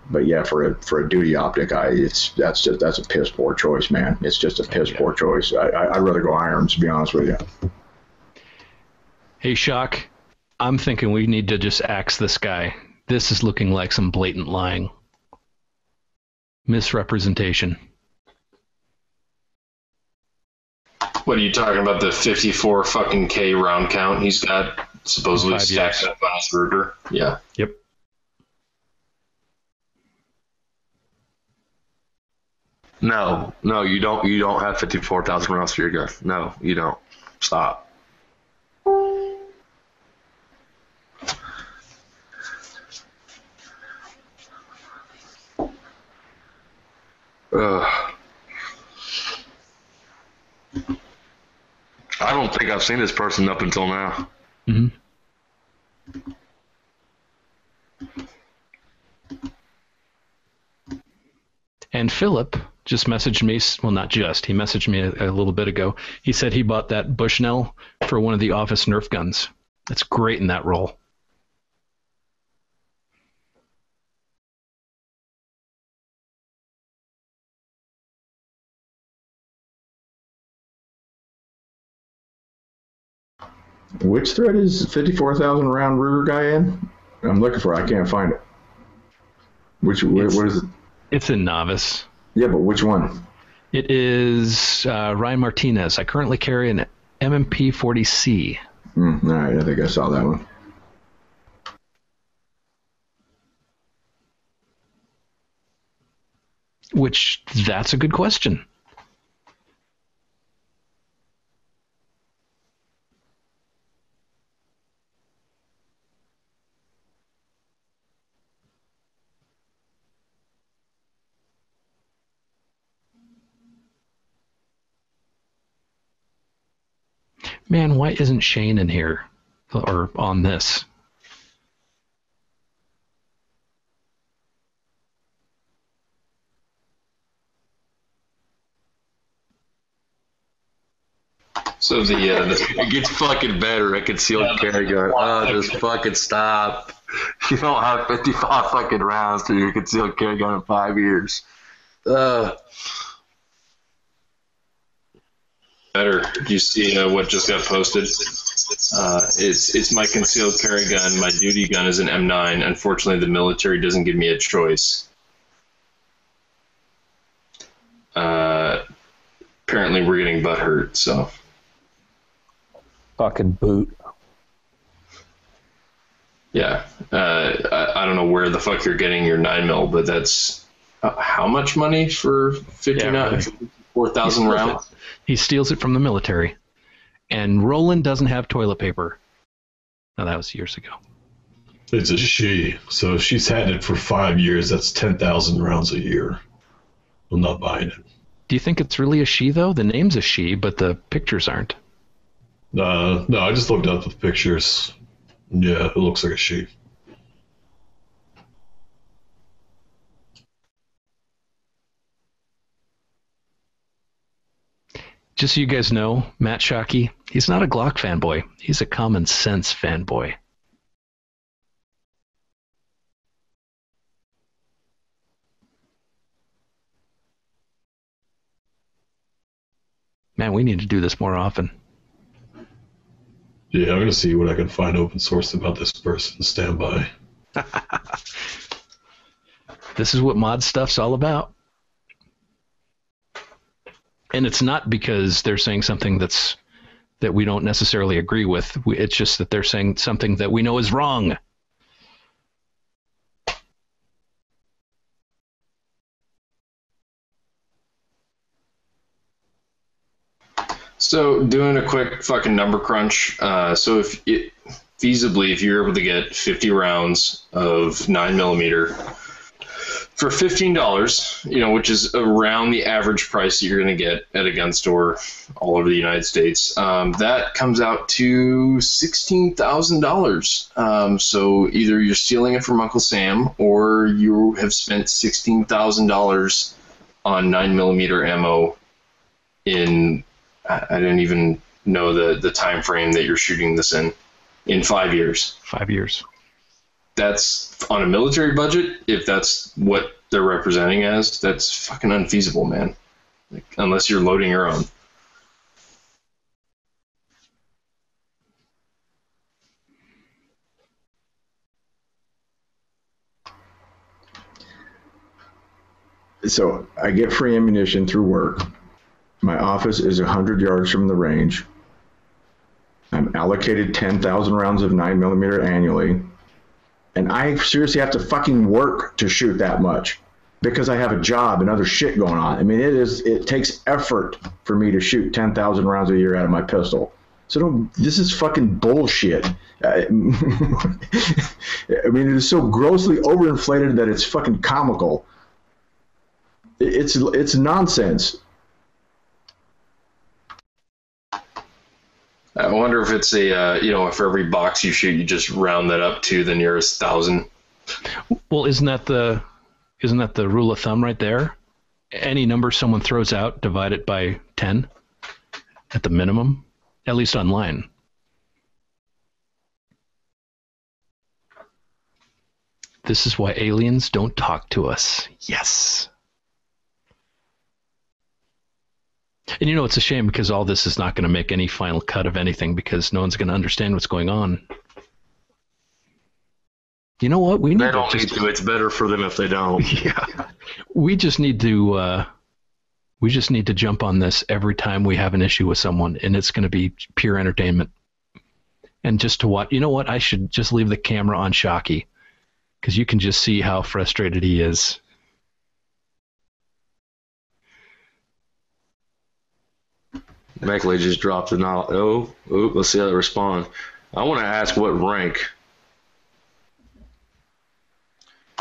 But yeah, for a duty optic, that's a piss poor choice, man. It's just a piss poor choice. I'd rather go irons, to be honest with you. Hey, Shock, I'm thinking we need to just axe this guy. This is looking like some blatant lying, misrepresentation. What are you talking about? The 54 fucking K round count he's got supposedly stacked up on his murder? Yeah. Yep. No, you don't. You don't have 54,000 rounds for your gun. No, you don't. Stop. Ugh. I don't think I've seen this person up until now. Mm-hmm. And Philip just messaged me. Well, not just. He messaged me a little bit ago. He said he bought that Bushnell for one of the office Nerf guns. That's great in that role. Which thread is 54,000 round Ruger guy in? I'm looking for it. I can't find it. What is it? It's in Novice. Yeah, but which one? It is Ryan Martinez. I currently carry an MMP40C. All right, I think I saw that one. Which, that's a good question. Man, why isn't Shane in here or on this? So yeah, it gets fucking better at concealed carry gun. Oh, just fucking stop. You don't have 55 fucking rounds to your concealed carry gun in 5 years. Better. You see what just got posted? It's my concealed carry gun. My duty gun is an M9. Unfortunately, the military doesn't give me a choice. Apparently, we're getting butt hurt. So fucking boot. Yeah, I don't know where the fuck you're getting your 9mm, but that's how much money for 59, yeah, right. 4,000 rounds? He steals it from the military. And Roland doesn't have toilet paper. No, that was years ago. It's a she. So if she's had it for 5 years, that's 10,000 rounds a year. I'm not buying it. Do you think it's really a she, though? The name's a she, but the pictures aren't. No, I just looked up the pictures. Yeah, it looks like a she. Just so you guys know, Matt Shockey, he's not a Glock fanboy. He's a common sense fanboy. Man, we need to do this more often. Yeah, I'm going to see what I can find open source about this person. Stand by. This is what mod stuff's all about. And it's not because they're saying something that we don't necessarily agree with. It's just that they're saying something that we know is wrong. So doing a quick fucking number crunch. So if you're able to get 50 rounds of 9mm for $15, which is around the average price that you're going to get at a gun store all over the United States, that comes out to $16,000. So either you're stealing it from Uncle Sam, or you have spent $16,000 on 9mm ammo in, I didn't even know the time frame that you're shooting this in 5 years. 5 years. That's on a military budget. If that's what they're representing as, that's fucking unfeasible, man. Like, unless you're loading your own. So I get free ammunition through work. My office is 100 yards from the range. I'm allocated 10,000 rounds of 9mm annually. And I seriously have to fucking work to shoot that much because I have a job and other shit going on. I mean, it takes effort for me to shoot 10,000 rounds a year out of my pistol. So this is fucking bullshit. I mean, it is so grossly overinflated that it's fucking comical. It's nonsense. I wonder if it's a, for every box you shoot, you just round that up to the nearest 1,000. Well, isn't that the rule of thumb right there? Any number someone throws out, divide it by 10 at the minimum, at least online. This is why aliens don't talk to us. Yes. And it's a shame because all this is not going to make any final cut of anything because no one's going to understand what's going on. You know what? We need they don't to just, need to. It's better for them if they don't. Yeah. We just need to jump on this every time we have an issue with someone, and it's going to be pure entertainment. And just to watch, I should just leave the camera on Shockey because you can just see how frustrated he is. Meckley just dropped the knowledge. Oh, let's see how they respond. I want to ask what rank.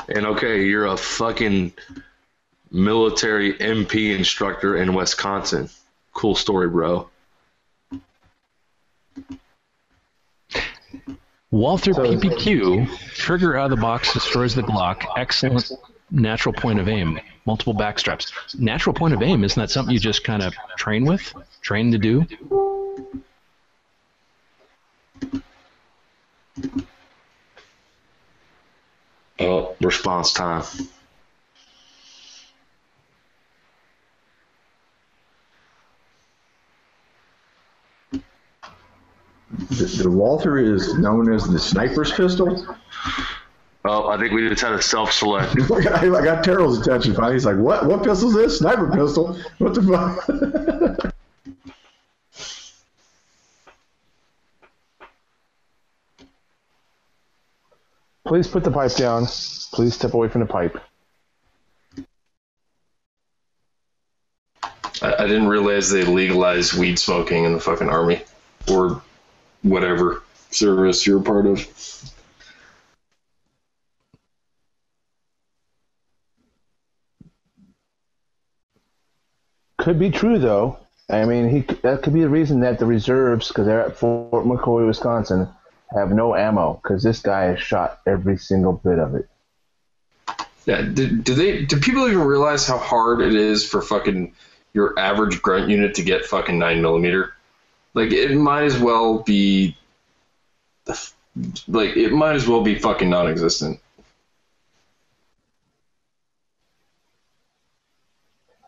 And okay, you're a fucking military MP instructor in Wisconsin. Cool story, bro. Walther PPQ, trigger out of the box, destroys the Glock. Excellent natural point of aim. Multiple backstraps. Natural point of aim, isn't that something you just kind of train to do? Oh, response time. The Walther is known as the sniper's pistol. Oh, I think we just had a self-select. I got Terrell's attention. Finally, he's like, "What? What pistol is this? Sniper pistol? What the fuck?" Please put the pipe down. Please step away from the pipe. I didn't realize they legalized weed smoking in the fucking army or whatever service you're a part of. Could be true, though. I mean, that could be the reason that the reserves, because they're at Fort McCoy, Wisconsin, have no ammo, because this guy has shot every single bit of it. Yeah, do people even realize how hard it is for fucking your average grunt unit to get fucking 9mm? Like, it might as well be... Like, it might as well be fucking non-existent.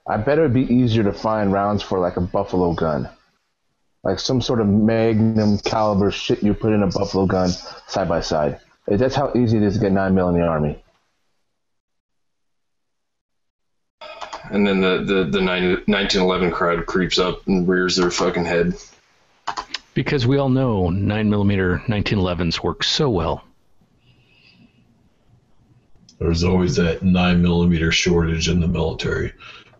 I bet it would be easier to find rounds for, like, a buffalo gun. Like some sort of magnum caliber shit you put in a buffalo gun side by side. That's how easy it is to get 9mm in the army. And then the 1911 crowd creeps up and rears their fucking head. Because we all know 9mm 1911s work so well. There's always that 9mm shortage in the military.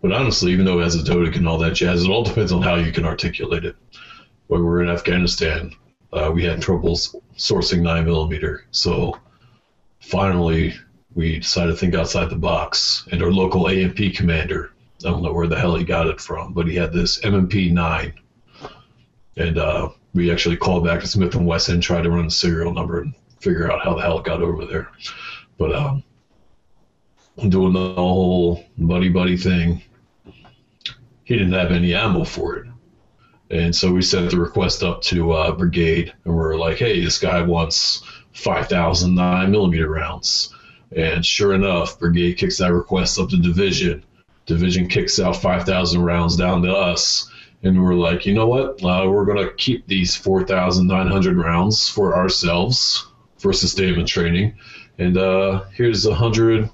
But honestly, even though it has a Dodic and all that jazz, it all depends on how you can articulate it. When we were in Afghanistan, we had troubles sourcing 9mm. So finally, we decided to think outside the box. And our local AMP commander, I don't know where the hell he got it from, but he had this MMP-9. And we actually called back to Smith & Wesson, tried to run the serial number and figure out how the hell it got over there. But doing the whole buddy-buddy thing, he didn't have any ammo for it. And so we sent the request up to brigade, and we were like, hey, this guy wants 5,000 9mm rounds. And sure enough, brigade kicks that request up to division. Division kicks out 5,000 rounds down to us. And we were like, you know what? We're going to keep these 4,900 rounds for ourselves for sustainment training. And here's 100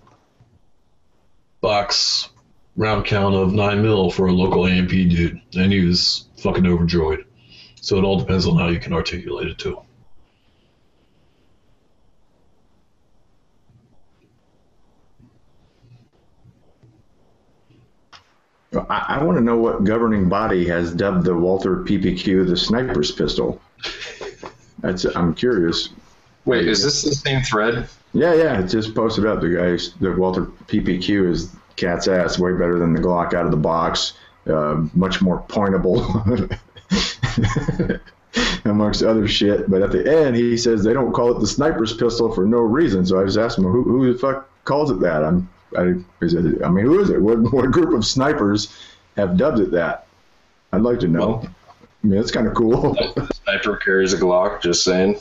box round count of 9mm for a local AMP dude, and he was fucking overjoyed. So it all depends on how you can articulate it to him. I want to know what governing body has dubbed the Walther PPQ the sniper's pistol. I'm curious. Wait, is this the same thread? Yeah, yeah, it's just posted up. The Walther PPQ is cat's ass, way better than the Glock out of the box, much more pointable, amongst other shit. But at the end, he says they don't call it the sniper's pistol for no reason. So I was asking him, who the fuck calls it that? I mean, who is it? What group of snipers have dubbed it that? I'd like to know. Well, I mean, it's kind of cool. The sniper carries a Glock, just saying.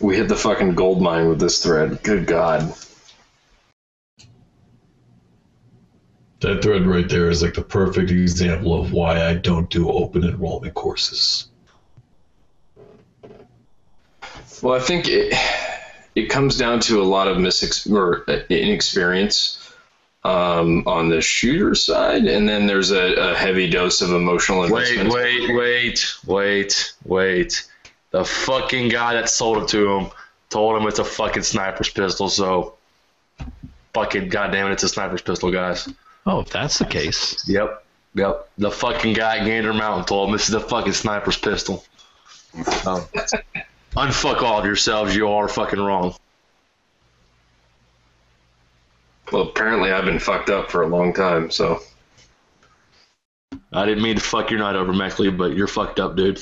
We hit the fucking gold mine with this thread. Good God. That thread right there is like the perfect example of why I don't do open enrollment courses. Well, I think it comes down to a lot of inexperience on the shooter side, and then there's a heavy dose of emotional investment. Wait. The fucking guy that sold it to him told him it's a fucking sniper's pistol, so fucking goddamn it, it's a sniper's pistol, guys. Oh, if that's the case. Yep. The fucking guy at Gander Mountain told him this is a fucking sniper's pistol. Unfuck all of yourselves, you are fucking wrong. Well, apparently I've been fucked up for a long time, so. I didn't mean to fuck your night over, Meckley, but you're fucked up, dude.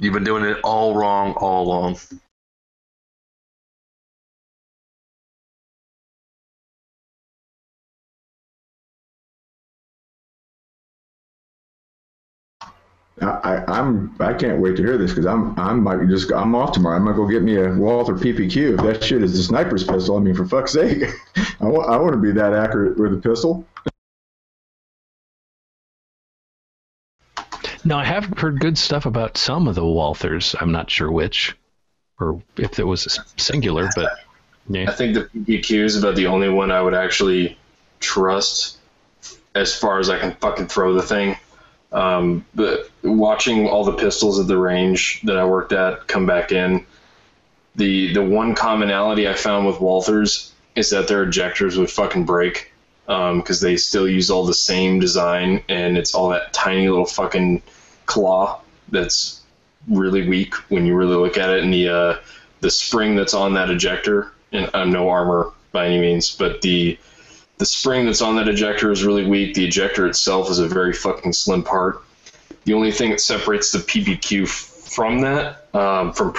You've been doing it all wrong all along. I can't wait to hear this, because I'm off tomorrow. I'm gonna go get me a Walther PPQ. If that shit is the sniper's pistol, I mean, for fuck's sake, I want to be that accurate with a pistol. Now, I have heard good stuff about some of the Walthers. I'm not sure which, or if there was a singular, but yeah. I think the PPQ is about the only one I would actually trust as far as I can fucking throw the thing. But watching all the pistols at the range that I worked at come back in, the one commonality I found with Walthers is that their ejectors would fucking break, because they still use all the same design, and it's all that tiny little fucking claw that's really weak when you really look at it, and the spring that's on that ejector, and I'm no armor by any means, but the spring that's on that ejector is really weak. The ejector itself is a very fucking slim part. The only thing that separates the PPQ from that, from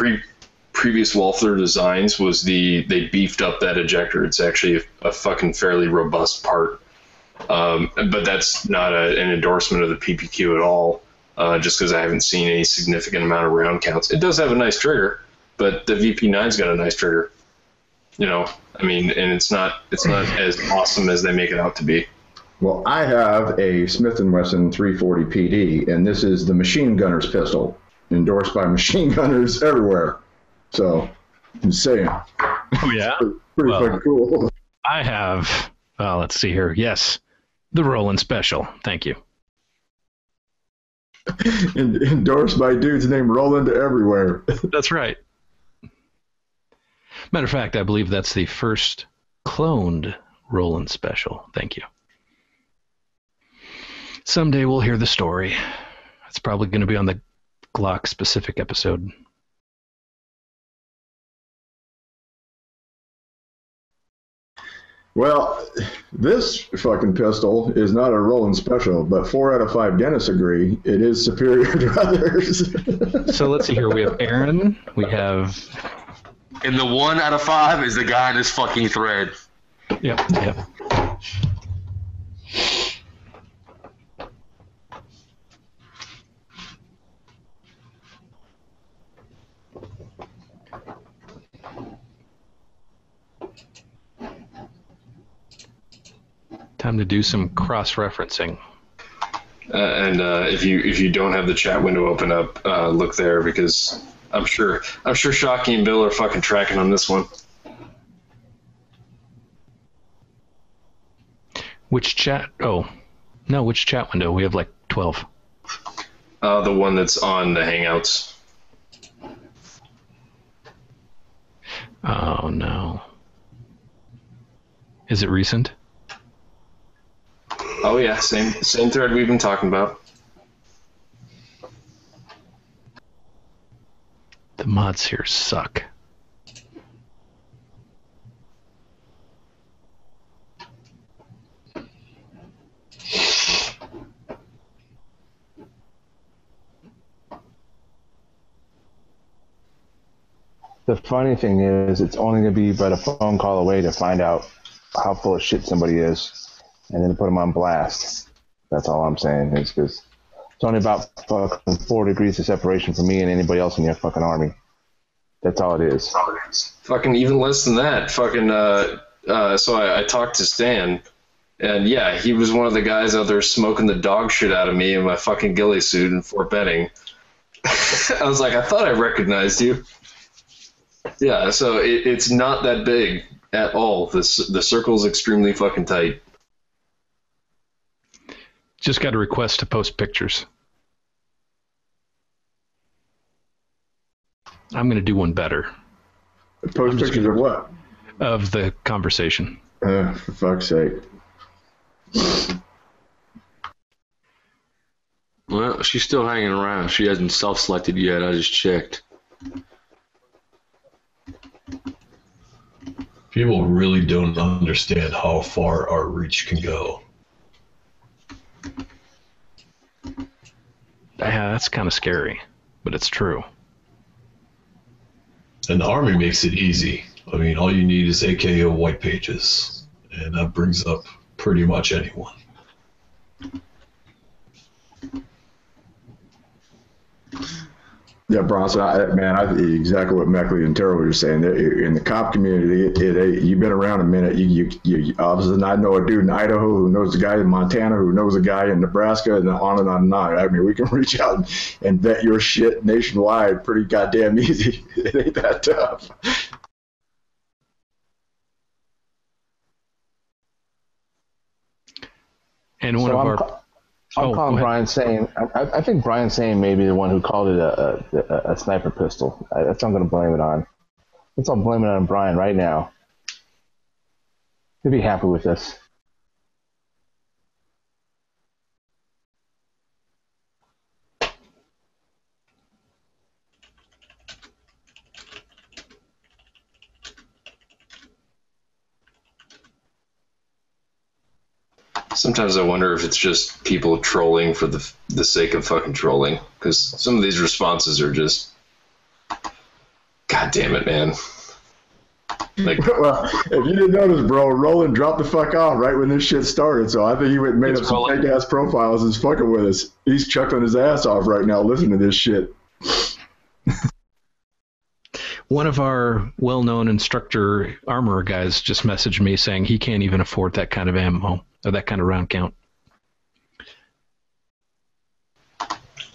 previous Walther designs, was they beefed up that ejector. It's actually a fucking fairly robust part. But that's not an endorsement of the PPQ at all, just because I haven't seen any significant amount of round counts. It does have a nice trigger, but the VP9's got a nice trigger. You know, I mean, and it's not as awesome as they make it out to be. Well, I have a Smith & Wesson 340 PD, and this is the machine gunner's pistol, endorsed by machine gunners everywhere. So, I'm saying. Oh, yeah? Pretty fucking cool. I have, let's see here. Yes, the Roland Special. Thank you. Endorsed by dudes named Roland everywhere. That's right. Matter of fact, I believe that's the first cloned Roland Special. Thank you. Someday we'll hear the story. It's probably going to be on the Glock-specific episode. Well, this fucking pistol is not a Roland Special, but 4 out of 5 dentists agree it is superior to others. So let's see here. We have Aaron. We have... And the 1 out of 5 is the guy in his fucking thread. Yep. Time to do some cross-referencing. And if you don't have the chat window open up, look there, because... I'm sure Shockey and Bill are fucking tracking on this one. Which chat? Oh, no, which chat window? We have like 12. The one that's on the Hangouts. Oh, no. Is it recent? Oh, yeah, same thread we've been talking about. The mods here suck. The funny thing is, it's only going to be but a phone call away to find out how full of shit somebody is, and then to put them on blast. That's all I'm saying, is because... It's only about fucking 4 degrees of separation from me and anybody else in your fucking army. That's all it is. Fucking even less than that. Fucking, so I talked to Stan, and yeah, he was one of the guys out there smoking the dog shit out of me in my fucking ghillie suit in Fort Benning. I was like, I thought I recognized you. Yeah, so it's not that big at all. The circle's extremely fucking tight. Just got a request to post pictures. I'm going to do one better. Post pictures of what? Of the conversation. For fuck's sake. Well, she's still hanging around. She hasn't self-selected yet. I just checked. People really don't understand how far our reach can go. That's kind of scary, but it's true. And the Army makes it easy. I mean, all you need is AKO white pages, and that brings up pretty much anyone. Yeah, Bronson, man, exactly what Meckley and Terrell were saying. In the cop community, you've been around a minute. You obviously, I know a dude in Idaho who knows a guy in Montana who knows a guy in Nebraska, and on and on and on. I mean, we can reach out and vet your shit nationwide pretty goddamn easy. It ain't that tough. And one so of our... I'm calling Brian saying, I think Brian saying may be the one who called it a sniper pistol. That's what I'm going to blame it on. That's what I'm blaming it on Brian right now. He'll be happy with this. Sometimes I wonder if it's just people trolling for the sake of fucking trolling, because some of these responses are just, God damn it, man. Like, well, if you didn't notice, bro, Roland dropped the fuck off right when this shit started, so I think he went and made up some fake ass profiles and is fucking with us. He's chuckling his ass off right now listening to this shit. One of our well-known instructor armorer guys just messaged me saying he can't even afford that kind of ammo or that kind of round count.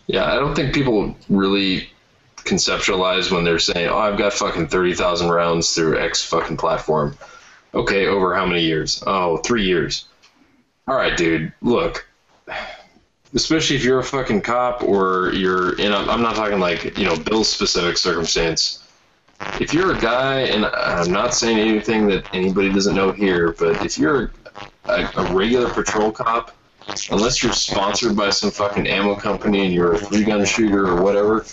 Yeah, I don't think people really conceptualize when they're saying, oh, I've got fucking 30,000 rounds through X fucking platform. Okay, over how many years? Oh, 3 years. All right, dude, look. Especially if you're a fucking cop or you're in a, I'm not talking like, you know, Bill's specific circumstance. If you're a guy, and I'm not saying anything that anybody doesn't know here, but if you're a regular patrol cop, unless you're sponsored by some fucking ammo company and you're a three-gun shooter or whatever,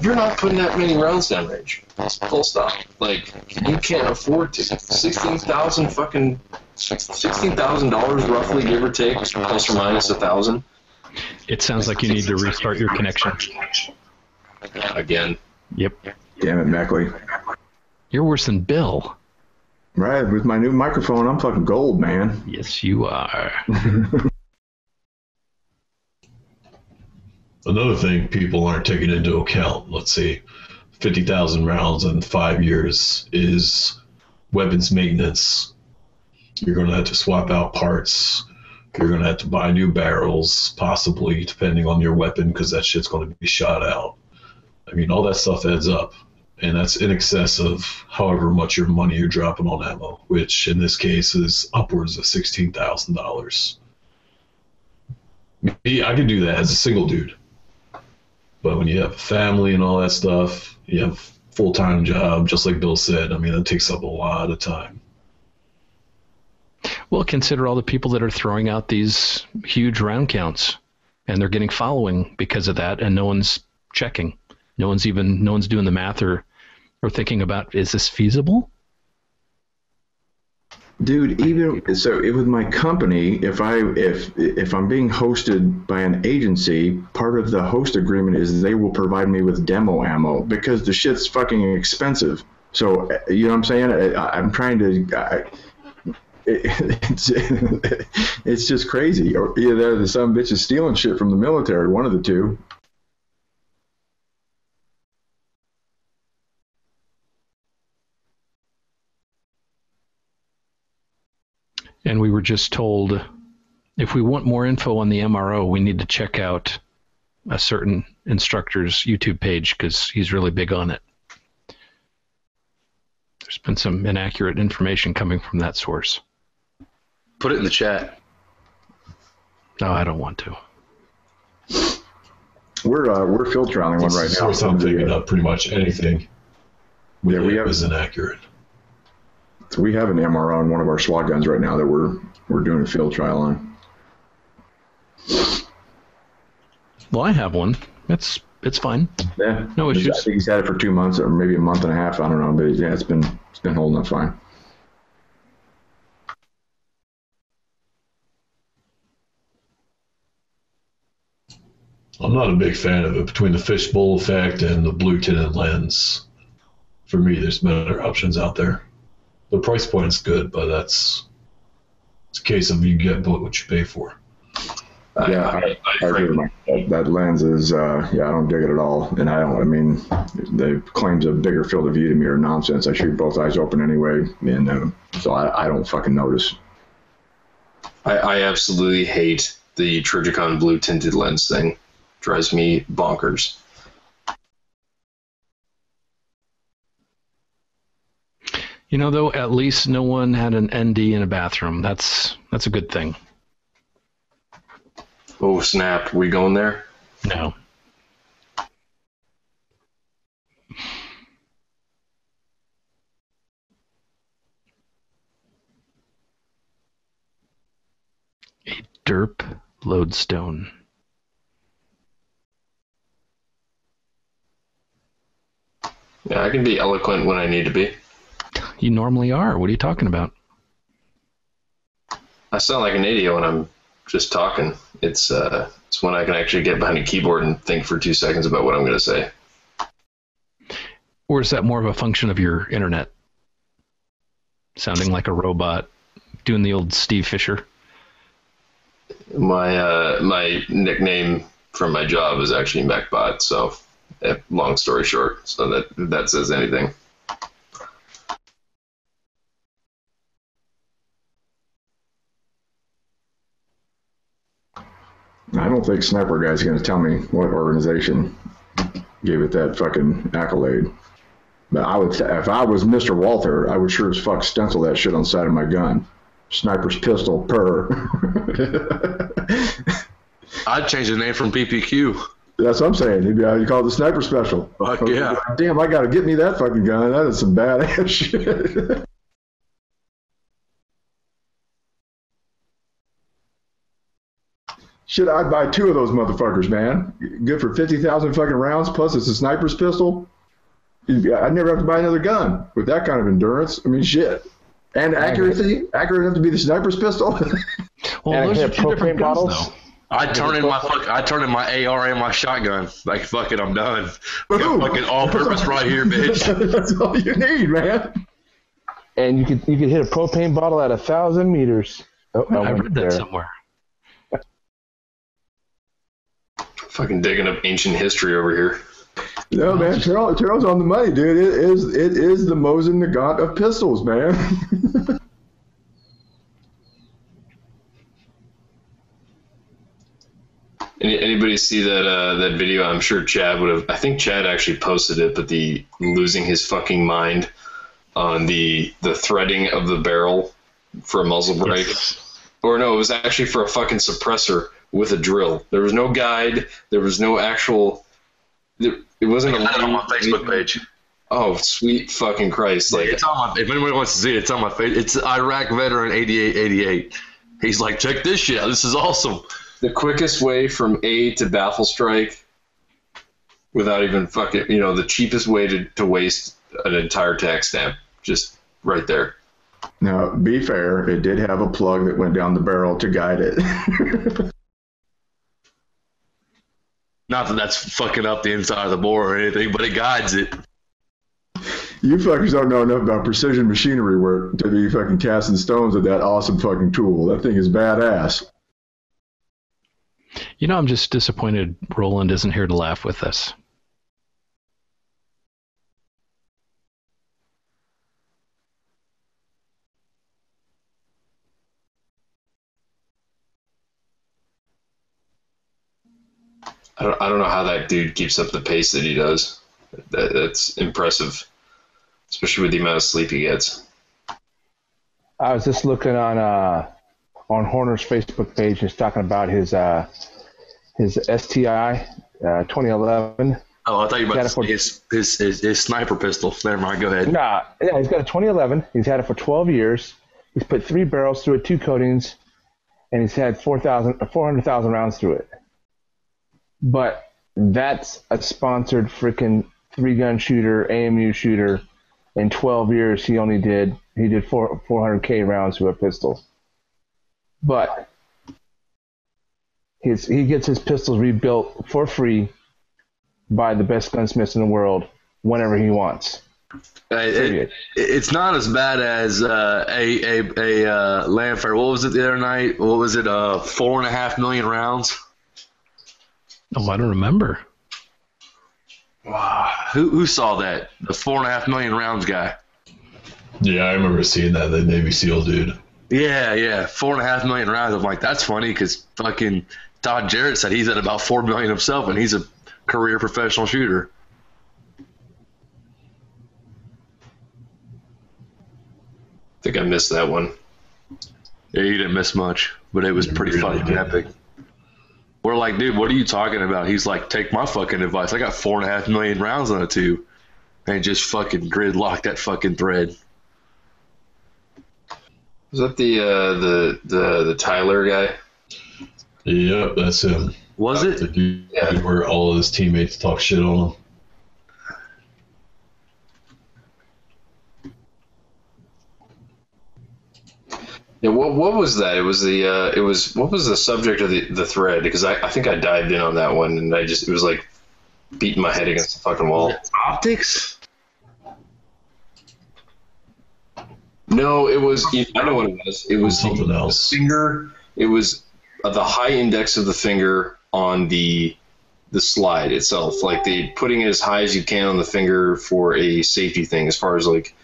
you're not putting that many rounds downrange. Full stop. Like, you can't afford to. $16,000 fucking... $16,000 roughly, give or take, plus or minus 1,000. It sounds like you need to restart your connection. Again. Yep. Damn it, Meckley. You're worse than Bill. Right, with my new microphone, I'm fucking gold, man. Yes, you are. Another thing people aren't taking into account, let's see, 50,000 rounds in 5 years is weapons maintenance. You're going to have to swap out parts. You're going to have to buy new barrels, possibly, depending on your weapon, because that shit's going to be shot out. I mean, all that stuff adds up, and that's in excess of however much your money you're dropping on ammo, which in this case is upwards of $16,000. I could do that as a single dude, but when you have a family and all that stuff, you have a full-time job, just like Bill said, I mean, that takes up a lot of time. Well, consider all the people that are throwing out these huge round counts, and they're getting following because of that, and no one's checking. No one's doing the math or thinking about, is this feasible? Dude, even so, with my company, if I'm being hosted by an agency, part of the host agreement is they will provide me with demo ammo because the shit's fucking expensive. So you know what I'm saying? I'm trying to. It's just crazy. Or either there's some bitches stealing shit from the military, one of the two. And we were just told, if we want more info on the MRO, we need to check out a certain instructor's YouTube page because he's really big on it. There's been some inaccurate information coming from that source. Put it in the chat. No, I don't want to. We're filtering one right now. We're thumbing up pretty much anything. Yeah, we have is inaccurate. So we have an MRO on one of our SWAT guns right now that we're doing a field trial on. Well, I have one. It's fine. Yeah, no issues. I think he's had it for 2 months or maybe a month and a half. I don't know, but yeah, it's been holding up fine. I'm not a big fan of it. Between the fishbowl effect and the blue tinted lens, for me, there's better options out there. The price point is good, but it's a case of you get what you pay for. Yeah, I agree. That lens is, yeah, I don't dig it at all. And I don't, I mean, the claims of bigger field of view to me are nonsense. I shoot both eyes open anyway. And so I don't fucking notice. I absolutely hate the Trigicon blue tinted lens thing. Drives me bonkers. You know, though, at least no one had an ND in a bathroom. That's a good thing. Oh, snap. We going there? No. A derp lodestone. Yeah, I can be eloquent when I need to be. You normally are. What are you talking about? I sound like an idiot when I'm just talking. It's when I can actually get behind a keyboard and think for 2 seconds about what I'm going to say. Or is that more of a function of your internet? Sounding like a robot, doing the old Steve Fisher? My my nickname from my job is actually MechBot, so long story short, so that says anything. I don't think Sniper Guy's going to tell me what organization gave it that fucking accolade. But I would, if I was Mr. Walther, I would sure as fuck stencil that shit on the side of my gun. Sniper's pistol, purr. I'd change the name from PPQ. That's what I'm saying. You call it the Sniper Special. Fuck yeah. Damn, I got to get me that fucking gun. That is some badass shit. Shit, I'd buy 2 of those motherfuckers, man. Good for 50,000 fucking rounds, plus it's a sniper's pistol. I'd never have to buy another gun with that kind of endurance. I mean, shit. And accuracy? Accurate enough to be the sniper's pistol? Well, those are 2 different bottles, though. I turn in my AR and my shotgun. Like, fuck it, I'm done. Got fucking all-purpose right here, bitch. That's all you need, man. And you could hit a propane bottle at 1,000 meters. Oh, I read that somewhere. Fucking digging up ancient history over here. No, man, Terrell's on the money, dude. It is the Mosin Nagant of pistols, man. Anybody see that video? I'm sure Chad would have. I think Chad actually posted it, but the losing his fucking mind on the threading of the barrel for a muzzle brake, or no, it was actually for a fucking suppressor. With a drill. There was no guide. There was no actual... It wasn't a... on my Facebook page. Oh, sweet fucking Christ. Like, it's on my, if anybody wants to see it, it's on my page. It's Iraq Veteran 8888. He's like, check this shit. This is awesome. The quickest way from A to Baffle Strike without even fucking... You know, the cheapest way to waste an entire tax stamp. Just right there. Now, be fair, it did have a plug that went down the barrel to guide it. Not that that's fucking up the inside of the bore or anything, but it guides it. You fuckers don't know enough about precision machinery work to be fucking casting stones with that awesome fucking tool. That thing is badass. You know, I'm just disappointed Roland isn't here to laugh with us. I don't know how that dude keeps up the pace that he does. That's impressive, especially with the amount of sleep he gets. I was just looking on Horner's Facebook page. He's talking about his STI 2011. Oh, I thought you were about to say his sniper pistol. Never mind. Go ahead. Nah, yeah, he's got a 2011. He's had it for 12 years. He's put 3 barrels through it, 2 coatings, and he's had 400,000 rounds through it. But that's a sponsored freaking 3-gun shooter, AMU shooter. In 12 years, he did 400K rounds with a pistol. But he gets his pistols rebuilt for free by the best gunsmiths in the world whenever he wants. It's not as bad as Landfair. What was it the other night? What was it? 4.5 million rounds. Oh, I don't remember. Wow, who saw that? The 4.5 million rounds guy. Yeah, I remember seeing that. The Navy SEAL dude. Yeah, 4.5 million rounds. I'm like, that's funny because fucking Todd Jarrett said he's at about 4 million himself, and he's a career professional shooter. I think I missed that one. Yeah, you didn't miss much, but it was pretty fucking epic. We're like, dude, what are you talking about? He's like, take my fucking advice. I got 4.5 million rounds on a tube, and just fucking gridlocked that fucking thread. Was that the Tyler guy? Yep, that's him. Was it? The dude where all of his teammates talk shit on him. Yeah, what was that? It was the what was the subject of the thread? Because I think I dived in on that one and it was like beating my head against the fucking wall. Optics? No, it was I know what it was. It was something else. Finger. It was the high index of the finger on the slide itself. Like putting it as high as you can on the finger for a safety thing, as far as like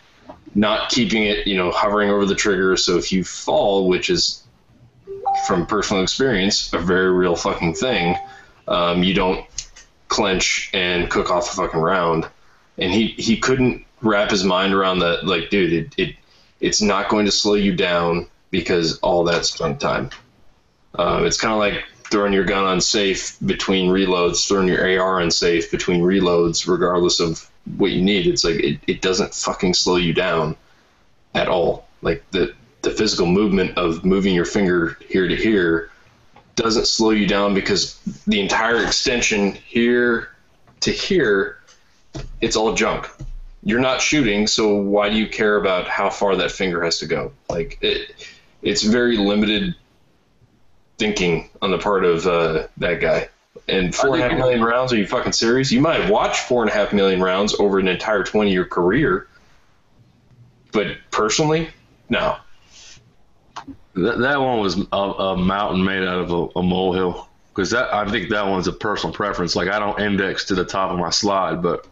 not keeping it, hovering over the trigger. So if you fall, which is from personal experience, a very real fucking thing, you don't clench and cook off a fucking round. And he couldn't wrap his mind around that. Like, dude, it's not going to slow you down because all that's junk time. It's kind of like throwing your gun on safe between reloads, throwing your AR on safe between reloads, regardless of what you need. It's like it doesn't fucking slow you down at all. Like the physical movement of moving your finger here to here doesn't slow you down because the entire extension here to here, it's all junk. You're not shooting, so why do you care about how far that finger has to go? Like it's very limited thinking on the part of that guy. And 4.5 million rounds? Are you fucking serious? You might have watched 4.5 million rounds over an entire 20-year career, but personally, no. That one was a mountain made out of a molehill, because I think that one's a personal preference. Like I don't index to the top of my slide, but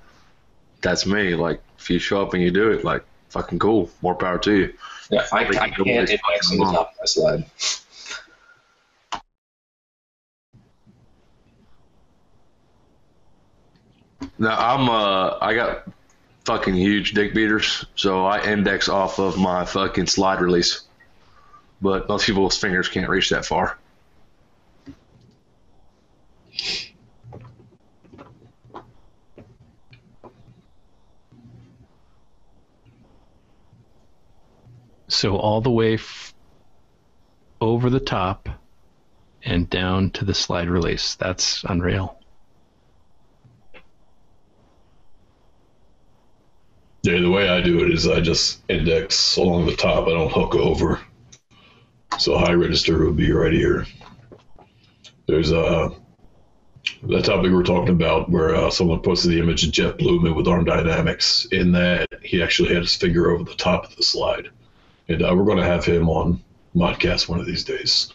that's me. Like if you show up and you do it, like fucking cool, more power to you. Yeah, I can't index to the top of my slide. Now I got fucking huge dick beaters, so I index off of my fucking slide release. But most people's fingers can't reach that far. So all the way over the top and down to the slide release. That's unreal. Yeah, the way I do it is I just index along the top. I don't hook over. So high register would be right here. There's the topic we're talking about where someone posted the image of Jeff Blumen with Arm Dynamics. In that, he actually had his finger over the top of the slide. And we're going to have him on Modcast one of these days.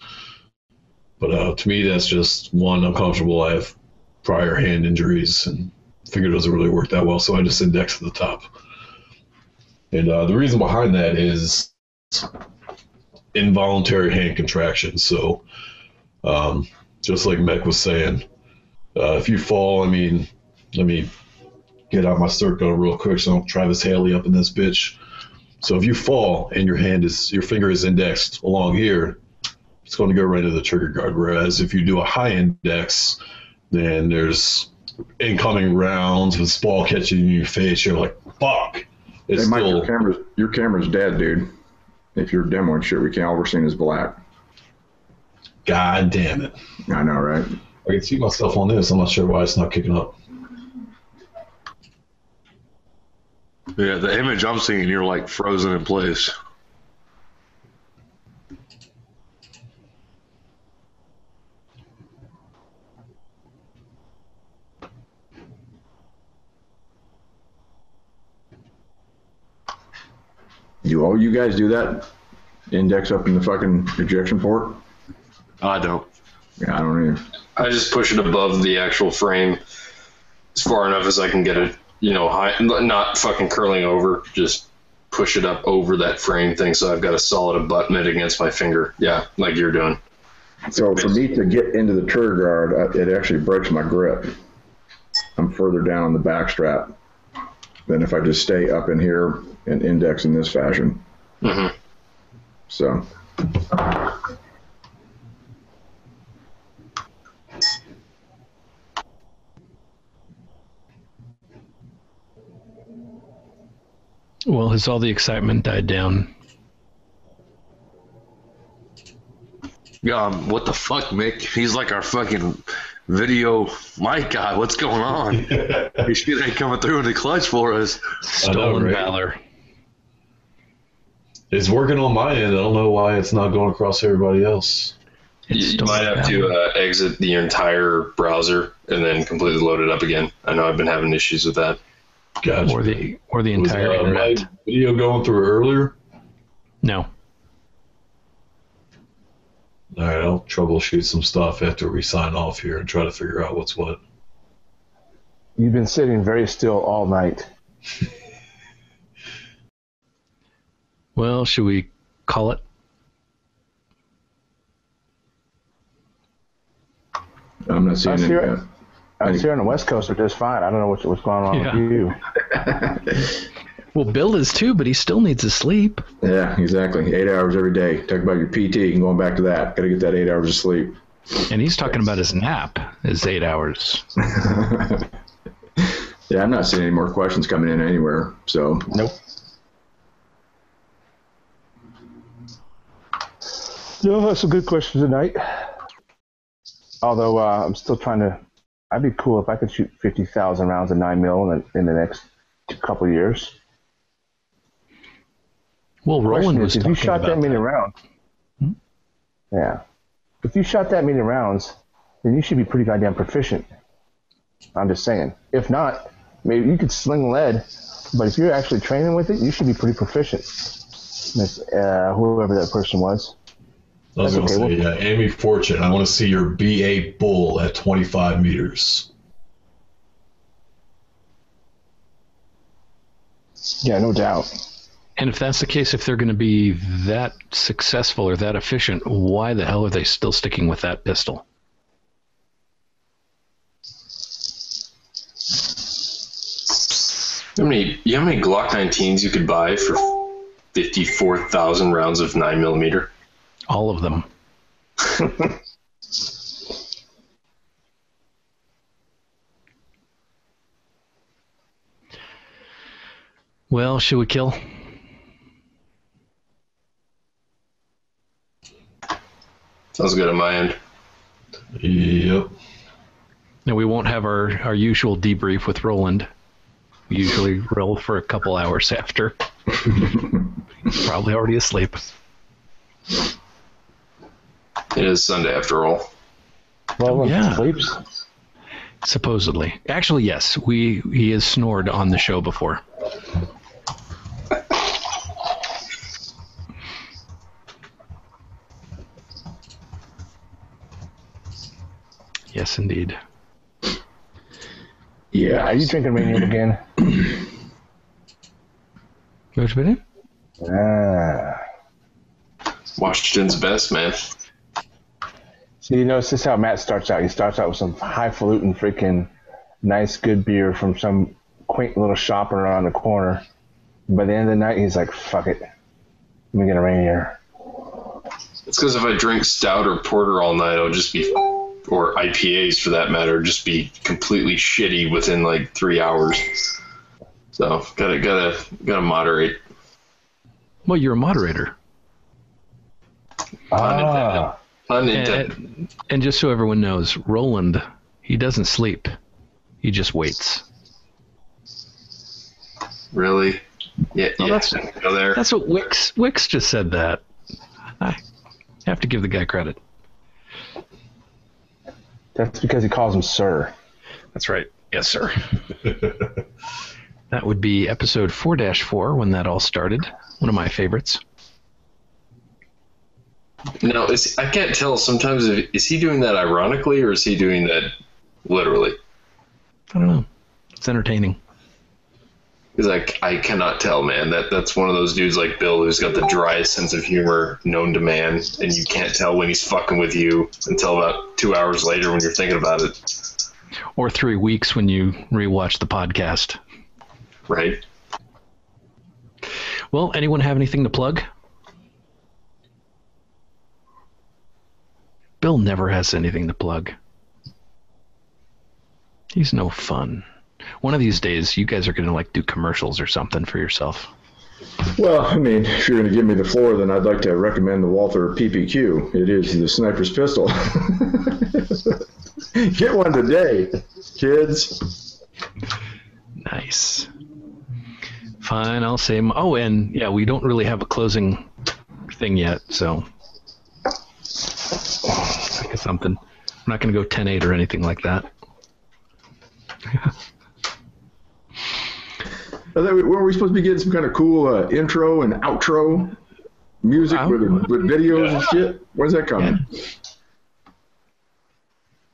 But to me, that's just one, uncomfortable. I have prior hand injuries, and finger doesn't really work that well, so I just index to the top. And the reason behind that is involuntary hand contraction. So just like Mech was saying, if you fall, let me get out my circle real quick so I don't Travis Haley up in this bitch. So if you fall and your finger is indexed along here, it's going to go right into the trigger guard. Whereas if you do a high index, then there's incoming rounds with ball catching in your face. You're like, fuck. It's hey, Mike, still... your camera's dead, dude. If you're demoing shit, all we're seeing is black. God damn it. I know, right? I can see myself on this. I'm not sure why it's not kicking up. Yeah, the image I'm seeing, you're like frozen in place. Do all you guys do that? Index up in the fucking ejection port? I don't. Yeah, I don't either. I just push it above the actual frame as far enough as I can get it, you know, high, not fucking curling over, just push it up over that frame thing so I've got a solid abutment against my finger. Yeah, like you're doing. So for me to get into the trigger guard, it actually breaks my grip. I'm further down on the back strap than if I just stay up in here and index in this fashion. Mm-hmm. So. Well, has all the excitement died down? What the fuck, Mick? He's like our fucking video. My God, what's going on? This shit ain't coming through in the clutch for us. Stolen valor. It's working on my end. I don't know why it's not going across everybody else. You might have to exit the entire browser and then completely load it up again. I know I've been having issues with that. Gotcha. Or the entire internet. Was my video going through earlier? No. All right, I'll troubleshoot some stuff after we sign off here and try to figure out what's what. You've been sitting very still all night. Well, should we call it? I'm not seeing it yet. Us here on the West Coast are just fine. I don't know what's going on with you. Well, Bill is too, but he still needs to sleep. Yeah, exactly. 8 hours every day. Talk about your PT and going back to that. Got to get that 8 hours of sleep. And he's talking about his nap is 8 hours. Yeah, I'm not seeing any more questions coming in anywhere. So nope. You'll have some good questions tonight. Although I'm still trying to. I'd be cool if I could shoot 50,000 rounds of 9mm in the next couple of years. Well, Roland was talking about that. If you shot that many rounds, yeah. If you shot that many rounds, then you should be pretty goddamn proficient. I'm just saying. If not, maybe you could sling lead, but if you're actually training with it, you should be pretty proficient. Whoever that person was. I was going to say, yeah, Amy Fortune, I want to see your BA bull at 25 meters. Yeah, no doubt. And if that's the case, if they're going to be that successful or that efficient, why the hell are they still sticking with that pistol? You know how many Glock 19s you could buy for 54,000 rounds of 9mm? All of them. Well, should we kill? Sounds good on my end. Yep. Now we won't have our usual debrief with Roland. We usually roll for a couple hours after. He's probably already asleep. It is Sunday after all. Roland sleeps. Supposedly. Actually, yes. He has snored on the show before. Yes, indeed. Yeah. Are you drinking Manium again? Which Manium? Washington's best, man. So you notice this is how Matt starts out. He starts out with some highfalutin, freaking nice, good beer from some quaint little shop around the corner. By the end of the night, he's like, fuck it. Let me get a Rainier. It's because if I drink stout or porter all night, I'll just be... or IPAs for that matter, just be completely shitty within like 3 hours. So gotta moderate. Well, you're a moderator. Unintended. And just so everyone knows, Roland, he doesn't sleep. He just waits. Really? Yeah. Oh, yeah. That's what Wix just said that. I have to give the guy credit. That's because he calls him Sir. That's right. Yes, sir. That would be episode 4-4 when that all started. one of my favorites. Now, I can't tell sometimes, if, is he doing that ironically or is he doing that literally? I don't know. It's entertaining. He's like, I cannot tell, man. That's one of those dudes like Bill who's got the driest sense of humor known to man, and you can't tell when he's fucking with you until about 2 hours later when you're thinking about it. Or 3 weeks when you rewatch the podcast. Right. Well, anyone have anything to plug? Bill never has anything to plug. He's no fun. One of these days, you guys are going to like do commercials or something for yourself. Well, I mean, if you're going to give me the floor, then I'd like to recommend the Walther PPQ. It is the sniper's pistol. Get one today, kids. Nice. Fine, I'll say. Oh, and yeah, we don't really have a closing thing yet, so I guess something. I'm not going to go 10-8 or anything like that. Were we supposed to be getting some kind of cool intro and outro music with videos and shit? Where's that coming? Yeah.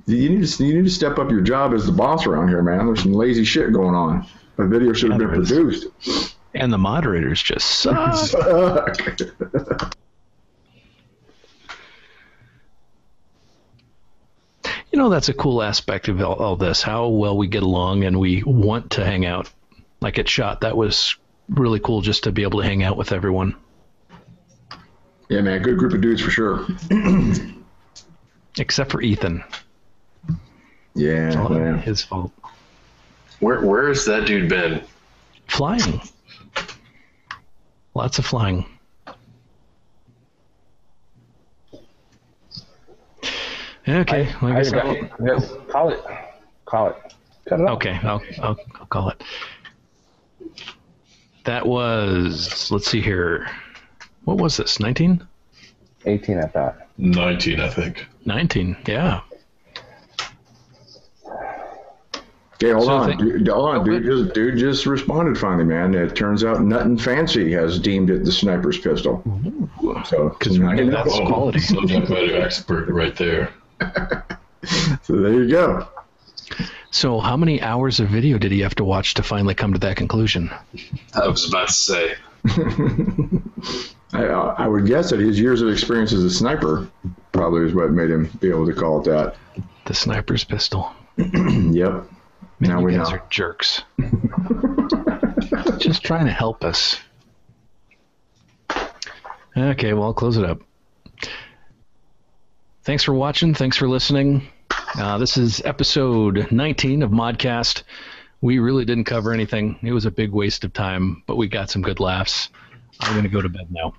You need to step up your job as the boss around here, man. There's some lazy shit going on. The video should have been produced. And the moderators just suck. You know, that's a cool aspect of all this, how well we get along and we want to hang out. Like at SHOT, that was really cool just to be able to hang out with everyone. Yeah, man, good group of dudes for sure. Except for Ethan. Yeah, it's all man. His fault. Where has that dude been? Flying. Lots of flying. Okay. Call it. Okay, I'll call it. That was, let's see here. What was this, 19? 18, I thought. 19, I think. 19, yeah. Okay, hold on, dude just responded finally, man. It turns out Nuttin' Fancy has deemed it the sniper's pistol. Ooh. So, because that's quality. Subject matter expert right there. So there you go. So how many hours of video did he have to watch to finally come to that conclusion? I was about to say. I would guess that his years of experience as a sniper probably is what made him be able to call it that. The sniper's pistol. Yep. Man, now you guys are jerks. Just trying to help us. Okay, well, I'll close it up. Thanks for watching. Thanks for listening. This is episode 19 of Modcast. We really didn't cover anything. It was a big waste of time, but we got some good laughs. I'm going to go to bed now.